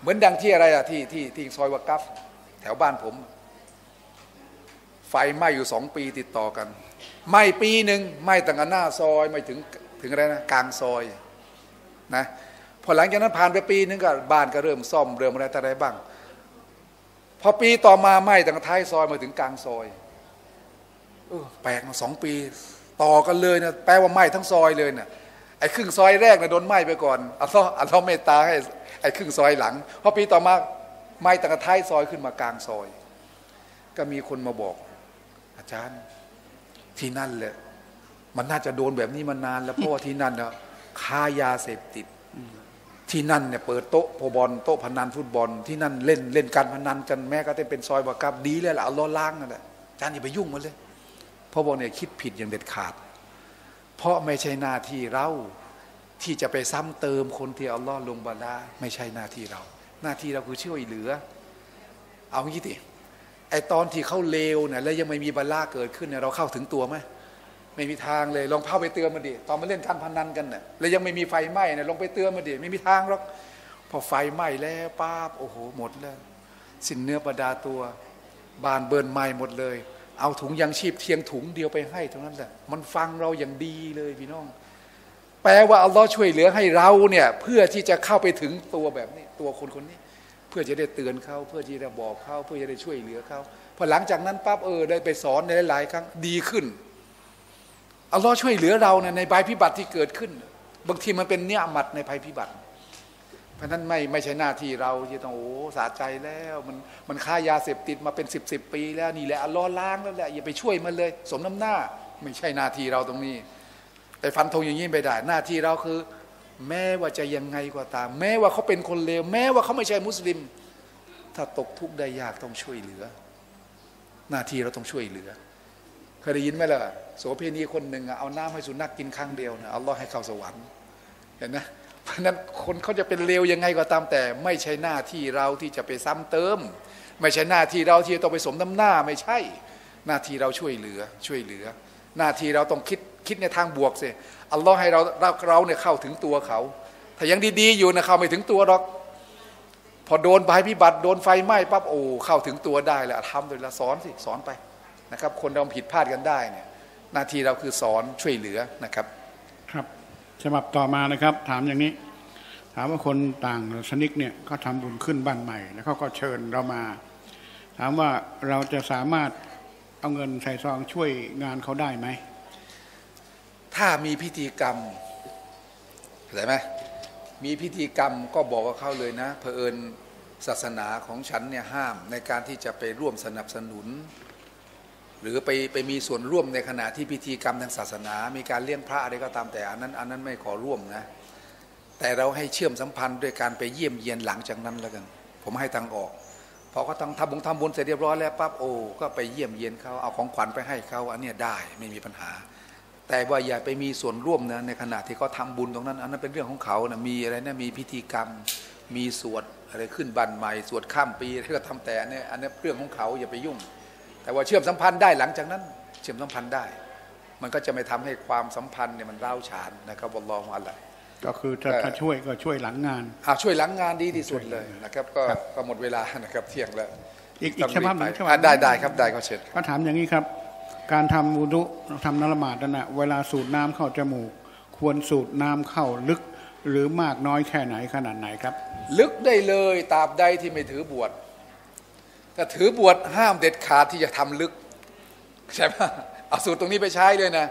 เหมือนดังที่อะไรอะที่ที่ที่ซอยวากัฟแถวบ้านผมไฟไหม้อยู่สองปีติดต่อกันไหม้ปีหนึ่งไหม้ตั้งแต่หน้าซอยไม่ถึงถึงอะไรนะกลางซอยนะพอหลังจากนั้นผ่านไปปีหนึ่งก็บ้านก็เริ่มซ่อมเริ่มอะไรต่ออะไรบ้างพอปีต่อมาไหม้ตั้งแต่ท้ายซอยมาถึงกลางซอยเออแปลกมาสองปีต่อกันเลยนะแปลว่าไหม้ทั้งซอยเลยนะไอ้ครึ่งซอยแรกนะโดนไหม้ไปก่อนอัลลอฮ์อัลลอฮ์เมตตาให้ไอ้ครึ่งซอยหลังพอปีต่อมาไหม้ตั้งแต่ท้ายซอยขึ้นมากลางซอยก็มีคนมาบอกอาจารย์ที่นั่นแหละมันน่าจะโดนแบบนี้มานานแล้วเพราะว่าที่นั่นนะค้ายาเสพติดที่นั่นเนี่ยเปิดโต๊ะโพบอลโต๊ะพนันฟุตบอลที่นั่นเล่นเล่นการพนันกันแม้ก็จะเป็นซอยบักกับดีเลยล่ะเอาล้อล้างนั่นแหละอาจารย์อย่าไปยุ่งมันเลยเพราะว่าเนี่ยคิดผิดอย่างเด็ดขาดเพราะไม่ใช่หน้าที่เราที่จะไปซ้ำเติมคนที่อัลลอฮ์ลงบัลลาไม่ใช่หน้าที่เราหน้าที่เราคือช่วยเหลือเอางี้ดิไอตอนที่เขาเลวเนี่ยแล้วยังไม่มีบัลลาเกิดขึ้นเนี่ยเราเข้าถึงตัวไหมไม่มีทางเลยลองเข้าไปเตือนมันดิตอนมาเล่นการพนันกันเนี่ยแล้วยังไม่มีไฟไหม้เนี่ยลงไปเตือนมันดิไม่มีทางหรอกพอไฟไหม้แล้วป้าบโอ้โหหมดแล้วสินเนื้อประดาตัวบานเบิร์นไหม้หมดเลยเอาถุงยางชีพเทียงถุงเดียวไปให้เท่านั้นแหละมันฟังเราอย่างดีเลยพี่น้องแปลว่าอัลลอฮ์ช่วยเหลือให้เราเนี่ยเพื่อที่จะเข้าไปถึงตัวแบบนี้ตัวคนคนนี้เพื่อจะได้เตือนเขาเพื่อที่จะบอกเขาเพื่อจะได้ช่วยเหลือเขาพอหลังจากนั้นปั๊บเออได้ไปสอนในหลายๆครั้งดีขึ้นอัลลอฮ์ช่วยเหลือเราเนี่ยในภัยพิบัติที่เกิดขึ้นบางทีมันเป็นเนื้อหมัดในภัยพิบัติเพราะฉะนั้นไม่ไม่ใช่หน้าที่เราที่ต้องโอ้สะใจแล้วมันมันค้ายาเสพติดมาเป็นสิบสิบปีแล้วนี่แหละอัลลอฮ์ล้างแล้วแหละอย่าไปช่วยมันเลยสมน้ำหน้าไม่ใช่หน้าที่เราตรงนี้ไปฟันธงอย่างนี้ไม่ได้หน้าที่เราคือแม้ว่าจะยังไงก็ตามแม้ว่าเขาเป็นคนเลวแม้ว่าเขาไม่ใช่มุสลิมถ้าตกทุกข์ได้ยากต้องช่วยเหลือหน้าที่เราต้องช่วยเหลือเคยได้ยินไหมล่ะโสเภณีคนหนึ่งเอาน้ำให้สุนัขกินครั้งเดียวนะอัลลอฮ์ให้เข้าสวรรค์เห็นไหมเพราะนั้นคนเขาจะเป็นเลวยังไงก็ตามแต่ไม่ใช่หน้าที่เราที่จะไปซ้ำเติมไม่ใช่หน้าที่เราที่จะต้องไปสมน้ำหน้าไม่ใช่หน้าที่เราช่วยเหลือช่วยเหลือหน้าที่เราต้องคิดคิดในทางบวกสิอัลลอฮ์ให้เราเราเราเนี่ยเข้าถึงตัวเขาถ้ายังดีๆอยู่นะเข้าไม่ถึงตัวหรอกพอโดนภัยพิบัติโดนไฟไหม้ปั๊บโอ้เข้าถึงตัวได้แล้วทำโดยละสอนสิสอนไปนะครับคนเราผิดพลาดกันได้เนี่ยหน้าที่เราคือสอนช่วยเหลือนะครับครับฉบับต่อมานะครับถามอย่างนี้ถามว่าคนต่างศาสนิกเนี่ยก็ทำบุญขึ้นบ้านใหม่แล้วเขาก็เชิญเรามาถามว่าเราจะสามารถเอาเงินใส่ซองช่วยงานเขาได้ไหมถ้ามีพิธีกรรมเข้าใจไหมมีพิธีกรรมก็บอกกับเขาเลยนะเผอิญศาสนาของฉันเนี่ยห้ามในการที่จะไปร่วมสนับสนุนหรือไปไปมีส่วนร่วมในขณะที่พิธีกรรมทางศาสนามีการเลี้ยงพระอะไรก็ตามแต่อันนั้นอันนั้นไม่ขอร่วมนะแต่เราให้เชื่อมสัมพันธ์ด้วยการไปเยี่ยมเยียนหลังจากนั้นแล้วกันผมให้ทางออกพอเขาทำทำบุญทำบุญเสร็จเรียบร้อยแล้วปั๊บโอ้ก็ไปเยี่ยมเยียนเขาเอาของขวัญไปให้เขาอันนี้ได้ไม่มีปัญหาแต่ว่าอย่าไปมีส่วนร่วมนะในขณะที่เขาทำบุญตรงนั้นอันนั้นเป็นเรื่องของเขานะมีอะไรนะมีพิธีกรรมมีสวดอะไรขึ้นบันใหม่สวดข้ามปีอะไรก็ทำแต่อันนี้อันนี้เรื่องของเขาอย่าไปยุ่งแต่ว่าเชื่อมสัมพันธ์ได้หลังจากนั้นเชื่อมสัมพันธ์ได้มันก็จะไม่ทำให้ความสัมพันธ์เนี่ยมันร้าวฉานนะครับอัลลอฮุอะลัยฮิก็คือถ้าช่วยก็ช่วยหลังงานอ่าช่วยหลังงานดีที่สุดเลยนะครับก็หมดเวลานะครับเที่ยงแล้วอีกอีกฉบับหนึ่งฉบับได้ได้ครับได้ก็เชิญก็ถามอย่างนี้ครับการทำวุดุทำนละหมาดนั่นนะเวลาสูดน้ำเข้าจมูกควรสูดน้ำเข้าลึกหรือมากน้อยแค่ไหนขนาดไหนครับลึกได้เลยตราบใดที่ไม่ถือบวชแต่ถือบวชห้ามเด็ดขาดที่จะทำลึกใช่ไหมเอาสูตรตรงนี้ไปใช้เลยนะ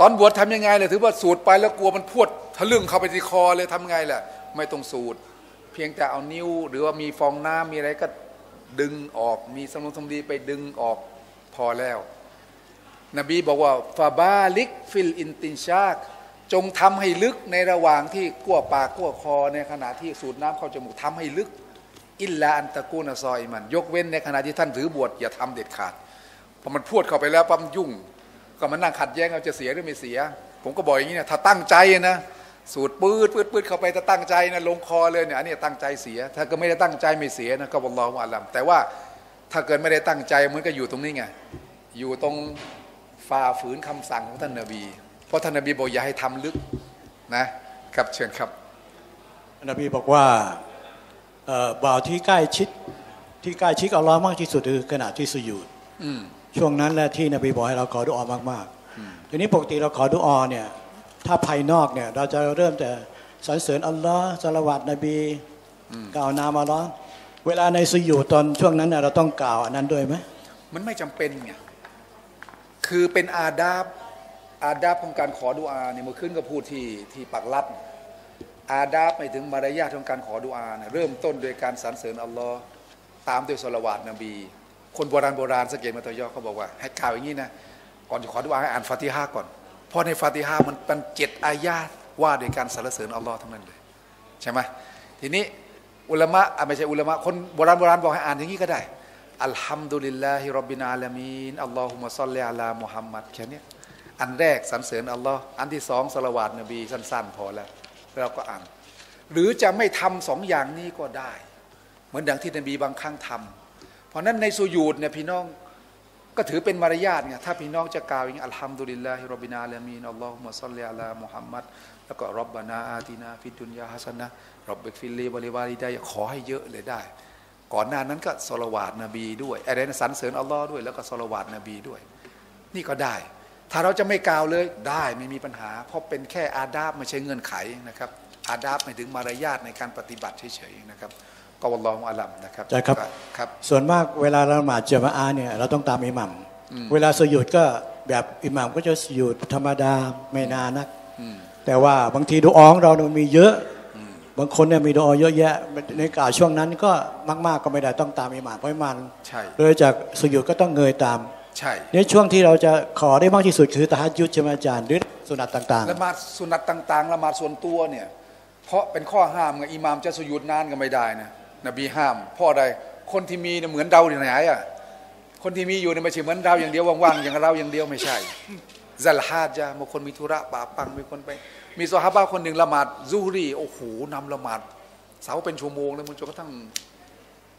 ตอนบวชทำยังไงเลยถือว่าสูดไปแล้วกลัวมันพวดทะลึ่งเข้าไปที่คอเลยทำไงล่ะไม่ต้องสูดเพียงแต่เอานิ้วหรือว่ามีฟองน้ำมีอะไรก็ดึงออกมีสมองสมดีไปดึงออกพอแล้วนบีบอกว่าฟาบาลิกฟิลอินตินชากจงทำให้ลึกในระหว่างที่กั้วปากกั้วคอในขณะที่สูดน้ำเข้าจมูกทำให้ลึกอิลลาอันตะกูนะซอยมันยกเว้นในขณะที่ท่านถือบวชอย่าทำเด็ดขาดพอมันพูดเข้าไปแล้วปั๊มยุ่ง ก็มันนั่งขัดแย้งเราจะเสียหรือไม่เสียผมก็บอกอย่างนี้นะถ้าตั้งใจนะสูดปื๊ดปื๊ดปื๊ดเข้าไปถ้าตั้งใจนะลงคอเลยเนี่ยอันนี้ตั้งใจเสียถ้าก็ไม่ได้ตั้งใจไม่เสียนะก็วัลลอฮุอาลัมแต่ว่าถ้าเกิดไม่ได้ตั้งใจมันก็อยู่ตรงนี้ไงอยู่ตรงฝ่าฝืนคำสั่งของท่านนบีเพราะท่านนบีบอกอย่าให้ทำลึกนะครับเชิญครับนบีบอกว่าบ่าวที่ใกล้ชิดที่ใกล้ชิดอัลลอฮ์มากที่สุดคือขณะที่สุญูดช่วงนั้นแหละที่นบีบอกให้เราขอดุอาอ์มากๆทีนี้ปกติเราขอดุอาอ์เนี่ยถ้าภายนอกเนี่ยเราจะเริ่มแต่สรรเสริญอัลลอฮ์สละวัตนบีกล่าวนามอัลลอฮ์เวลาในสุญูดตอนช่วงนั้นเราต้องกล่าวอันนั้นด้วยไหมมันไม่จำเป็นไงคือเป็นอาดาบอาดาบของการขอดุอาอ์เนี่ยเมื่อขึ้นก็พูดที่ที่ปักลัดอาดาบไปถึงมารยาทของการขอดุอาอ์เริ่มต้นโดยการสรรเสริญอัลลอฮ์ตามด้วยสละวาตนบีคนโบราณโบราณสังเกตมาตะยอเขาบอกว่าให้ข่าวอย่างนี้นะก่อนจะขอดุอาอ์ให้อ่านฟาติฮาก่อนเพราะในฟาติฮามันเป็นเจ็ดอายะห์ว่าโดยการสรรเสริญอัลลอฮ์ทั้งนั้นเลยใช่ไหมทีนี้อุลามะไม่ใช่อุลามะคนโบราณโบราณบอกให้อ่านอย่างนี้ก็ได้อัลฮัมดุลิลลาฮิร็อบบิลอาลามีนอัลลอฮุมะศ็อลลิอะลามุฮัมมัดแค่นี้อันแรกสรรเสริญอัลลอฮ์อันที่สองสละวาตนบีสั้นๆพอแล้วเราก็อ่านหรือจะไม่ทำสองอย่างนี้ก็ได้เหมือนดังที่นบีบางครั้งทำเพราะนั้นในสุญูดเนี่ยพี่น้องก็ถือเป็นมารยาทไงถ้าพี่น้องจะกล่าวอย่างอัลฮัมดุลิลลาฮิร็อบบิลอาลามีนอัลลอฮุมะศ็อลลิอะลามุฮัมมัดแล้วก็ร็อบบานาอาตินาฟิดดุนยาฮัสซะนะร็อบบิกฟิรลีวะลิวาลิดัยขอให้เยอะเลยได้ก่อนหน้านั้นก็ศอลาวาตนบีด้วยอะไรนะสรรเสริญอัลลอฮ์ด้วยแล้วก็ศอลาวาตนบีด้วยนี่ก็ได้ถ้าเราจะไม่กล่าวเลยได้ไม่มีปัญหาเพราะเป็นแค่อาดาบไม่ใช่เงื่อนไขนะครับอาดาบหมายถึงมารยาทในการปฏิบัติเฉยๆนะครับก็วัลลอฮุอาลัมนะครับใช่ครับครับส่วนมากเวลาเราละหมาดญะมาอะห์เนี่ยเราต้องตามอิหมัมเวลาสุญูดก็แบบอิหมัมก็จะสุญูดธรรมดาไม่นานนักแต่ว่าบางทีดุอาอ์เราเนี่ยมีเยอะบางคนเนี่ยมีดุอาอ์เยอะแยะในกล่าวช่วงนั้นก็มากๆก็ไม่ได้ต้องตามอิหมัมเพราะอิหมัมเลยจากสุญูดก็ต้องเงยตามใช่ในช่วงที่เราจะขอได้มากที่สุดคือตะฮัจญุดใช่ไหมอาจารย์หรือสุนัตต่างๆละหมาดสุนัตต่างๆละหมาดส่วนตัวเนี่ยเพราะเป็นข้อห้ามไงอิหม่ามจะสุญูดนานก็ไม่ได้นะนบีห้ามเพราะอะไรคนที่มีเนี่ยเหมือนเราอย่างไรอ่ะคนที่มีอยู่เนี่ยไม่ใช่เหมือนเราอย่างเดียวว่างๆอย่างเราอย่างเดียวไม่ใช่ซัลฮาจญะบางคนมีธุระปะปังมีคนไปมีซอฮาบะห์คนหนึ่งละหมาดซุฮรีโอ้โหนำละหมาดเสาเป็นชั่วโมงเลยมันจนกระทั่ง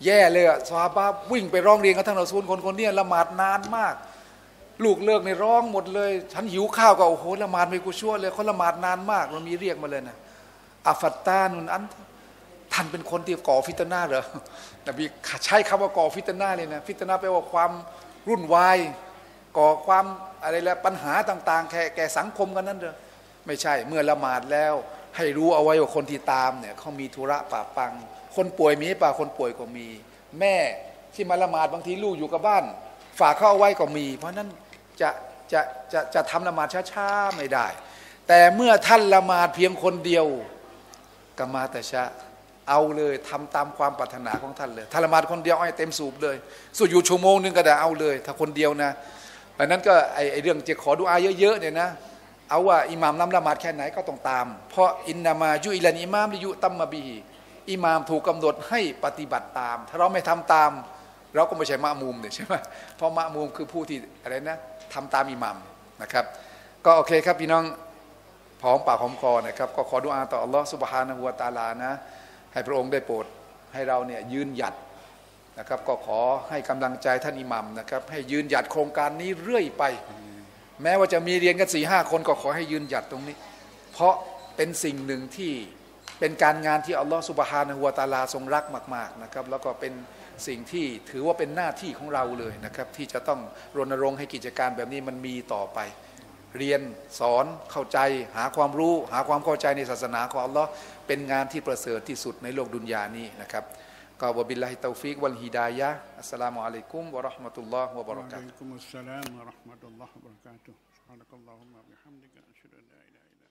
แย่เลยอะซอฮาบะห์วิ่งไปร้องเรียนกับท่านรอซูลคนคนนี้ละหมาดนานมากลูกเลิกในร้องหมดเลยฉันหิวข้าวก็โอ้โหละหมาดไม่กูชั่วเลยเขาละหมาดนานมากมันมีเรียกมาเลยนะอัฟัตตานุนอันท่านเป็นคนที่ก่อฟิตนะห์เหรอนบีใช้คำว่าก่อฟิตนะห์เลยนะฟิตนะห์แปลว่าความรุ่นวายก่อความอะไรละปัญหาต่างๆแก่แก่สังคมกันนั่นเหรอไม่ใช่เมื่อละหมาดแล้วให้รู้เอาไว้ว่าคนที่ตามเนี่ยเขามีธุระป่าปังคนป่วยมีป่ะคนป่วยก็มีแม่ที่มาละหมาดบางทีลูกอยู่กับบ้านฝากเขาเอาไว้ก็มีเพราะนั้นจะจะจะจะทำละหมาดช้าๆไม่ได้แต่เมื่อท่านละหมาดเพียงคนเดียวกามาตะชะเอาเลยทำตามความปรารถนาของท่านเลยท่านละหมาดคนเดียวให้เต็มสูบเลยสุดอยู่ชั่วโมงนึงก็ได้เอาเลยถ้าคนเดียวนะเพราะนั้นก็ไอไอเรื่องจะขอดุอาเยอะๆเนี่ยนะเอาว่าอิหม่ามนำละหมาดแค่ไหนก็ต้องตามเพราะอินนามายุอิลันอิหม่ามลิยุตัมมะบีอิหม่ามถูกกาหนดให้ปฏิบัติตามถ้าเราไม่ทำตามเราก็ไม่ใช่มะมูมเนี่ยใช่ไหมเพราะมะมูมคือผู้ที่อะไรนะทำตามอิหม่ามนะครับก็โอเคครับพี่น้องพร้อมปากหอมคอนะครับก็ขอดุอาต่ออัลลอฮฺซุบฮานะฮูวะตะอาลานะให้พระองค์ได้โปรดให้เราเนี่ยยืนหยัดนะครับก็ขอให้กำลังใจท่านอิหม่ามนะครับให้ยืนหยัดโครงการนี้เรื่อยไปแม้ว่าจะมีเรียนกันสี่ห้าคนก็ขอให้ยืนหยัดตรงนี้เพราะเป็นสิ่งหนึ่งที่เป็นการงานที่อัลลอฮฺซุบฮานะฮูวะตะอาลาทรงรักมากๆนะครับแล้วก็เป็นสิ่งที่ถือว่าเป็นหน้าที่ของเราเลยนะครับที่จะต้องรณรงค์ให้กิจการแบบนี้มันมีต่อไปเรียนสอนเข้าใจหาความรู้หาความเข้าใจในศาสนาของอัลลอฮฺเป็นงานที่ประเสริฐที่สุดในโลกดุนยานี้นะครับกาวบิลลาฮิตอฟิกวัลฮิดายะอัสสลามุอะลัยกุมวะเราะห์มะตุลลอฮฺวะบะเราะกาตุฮฺ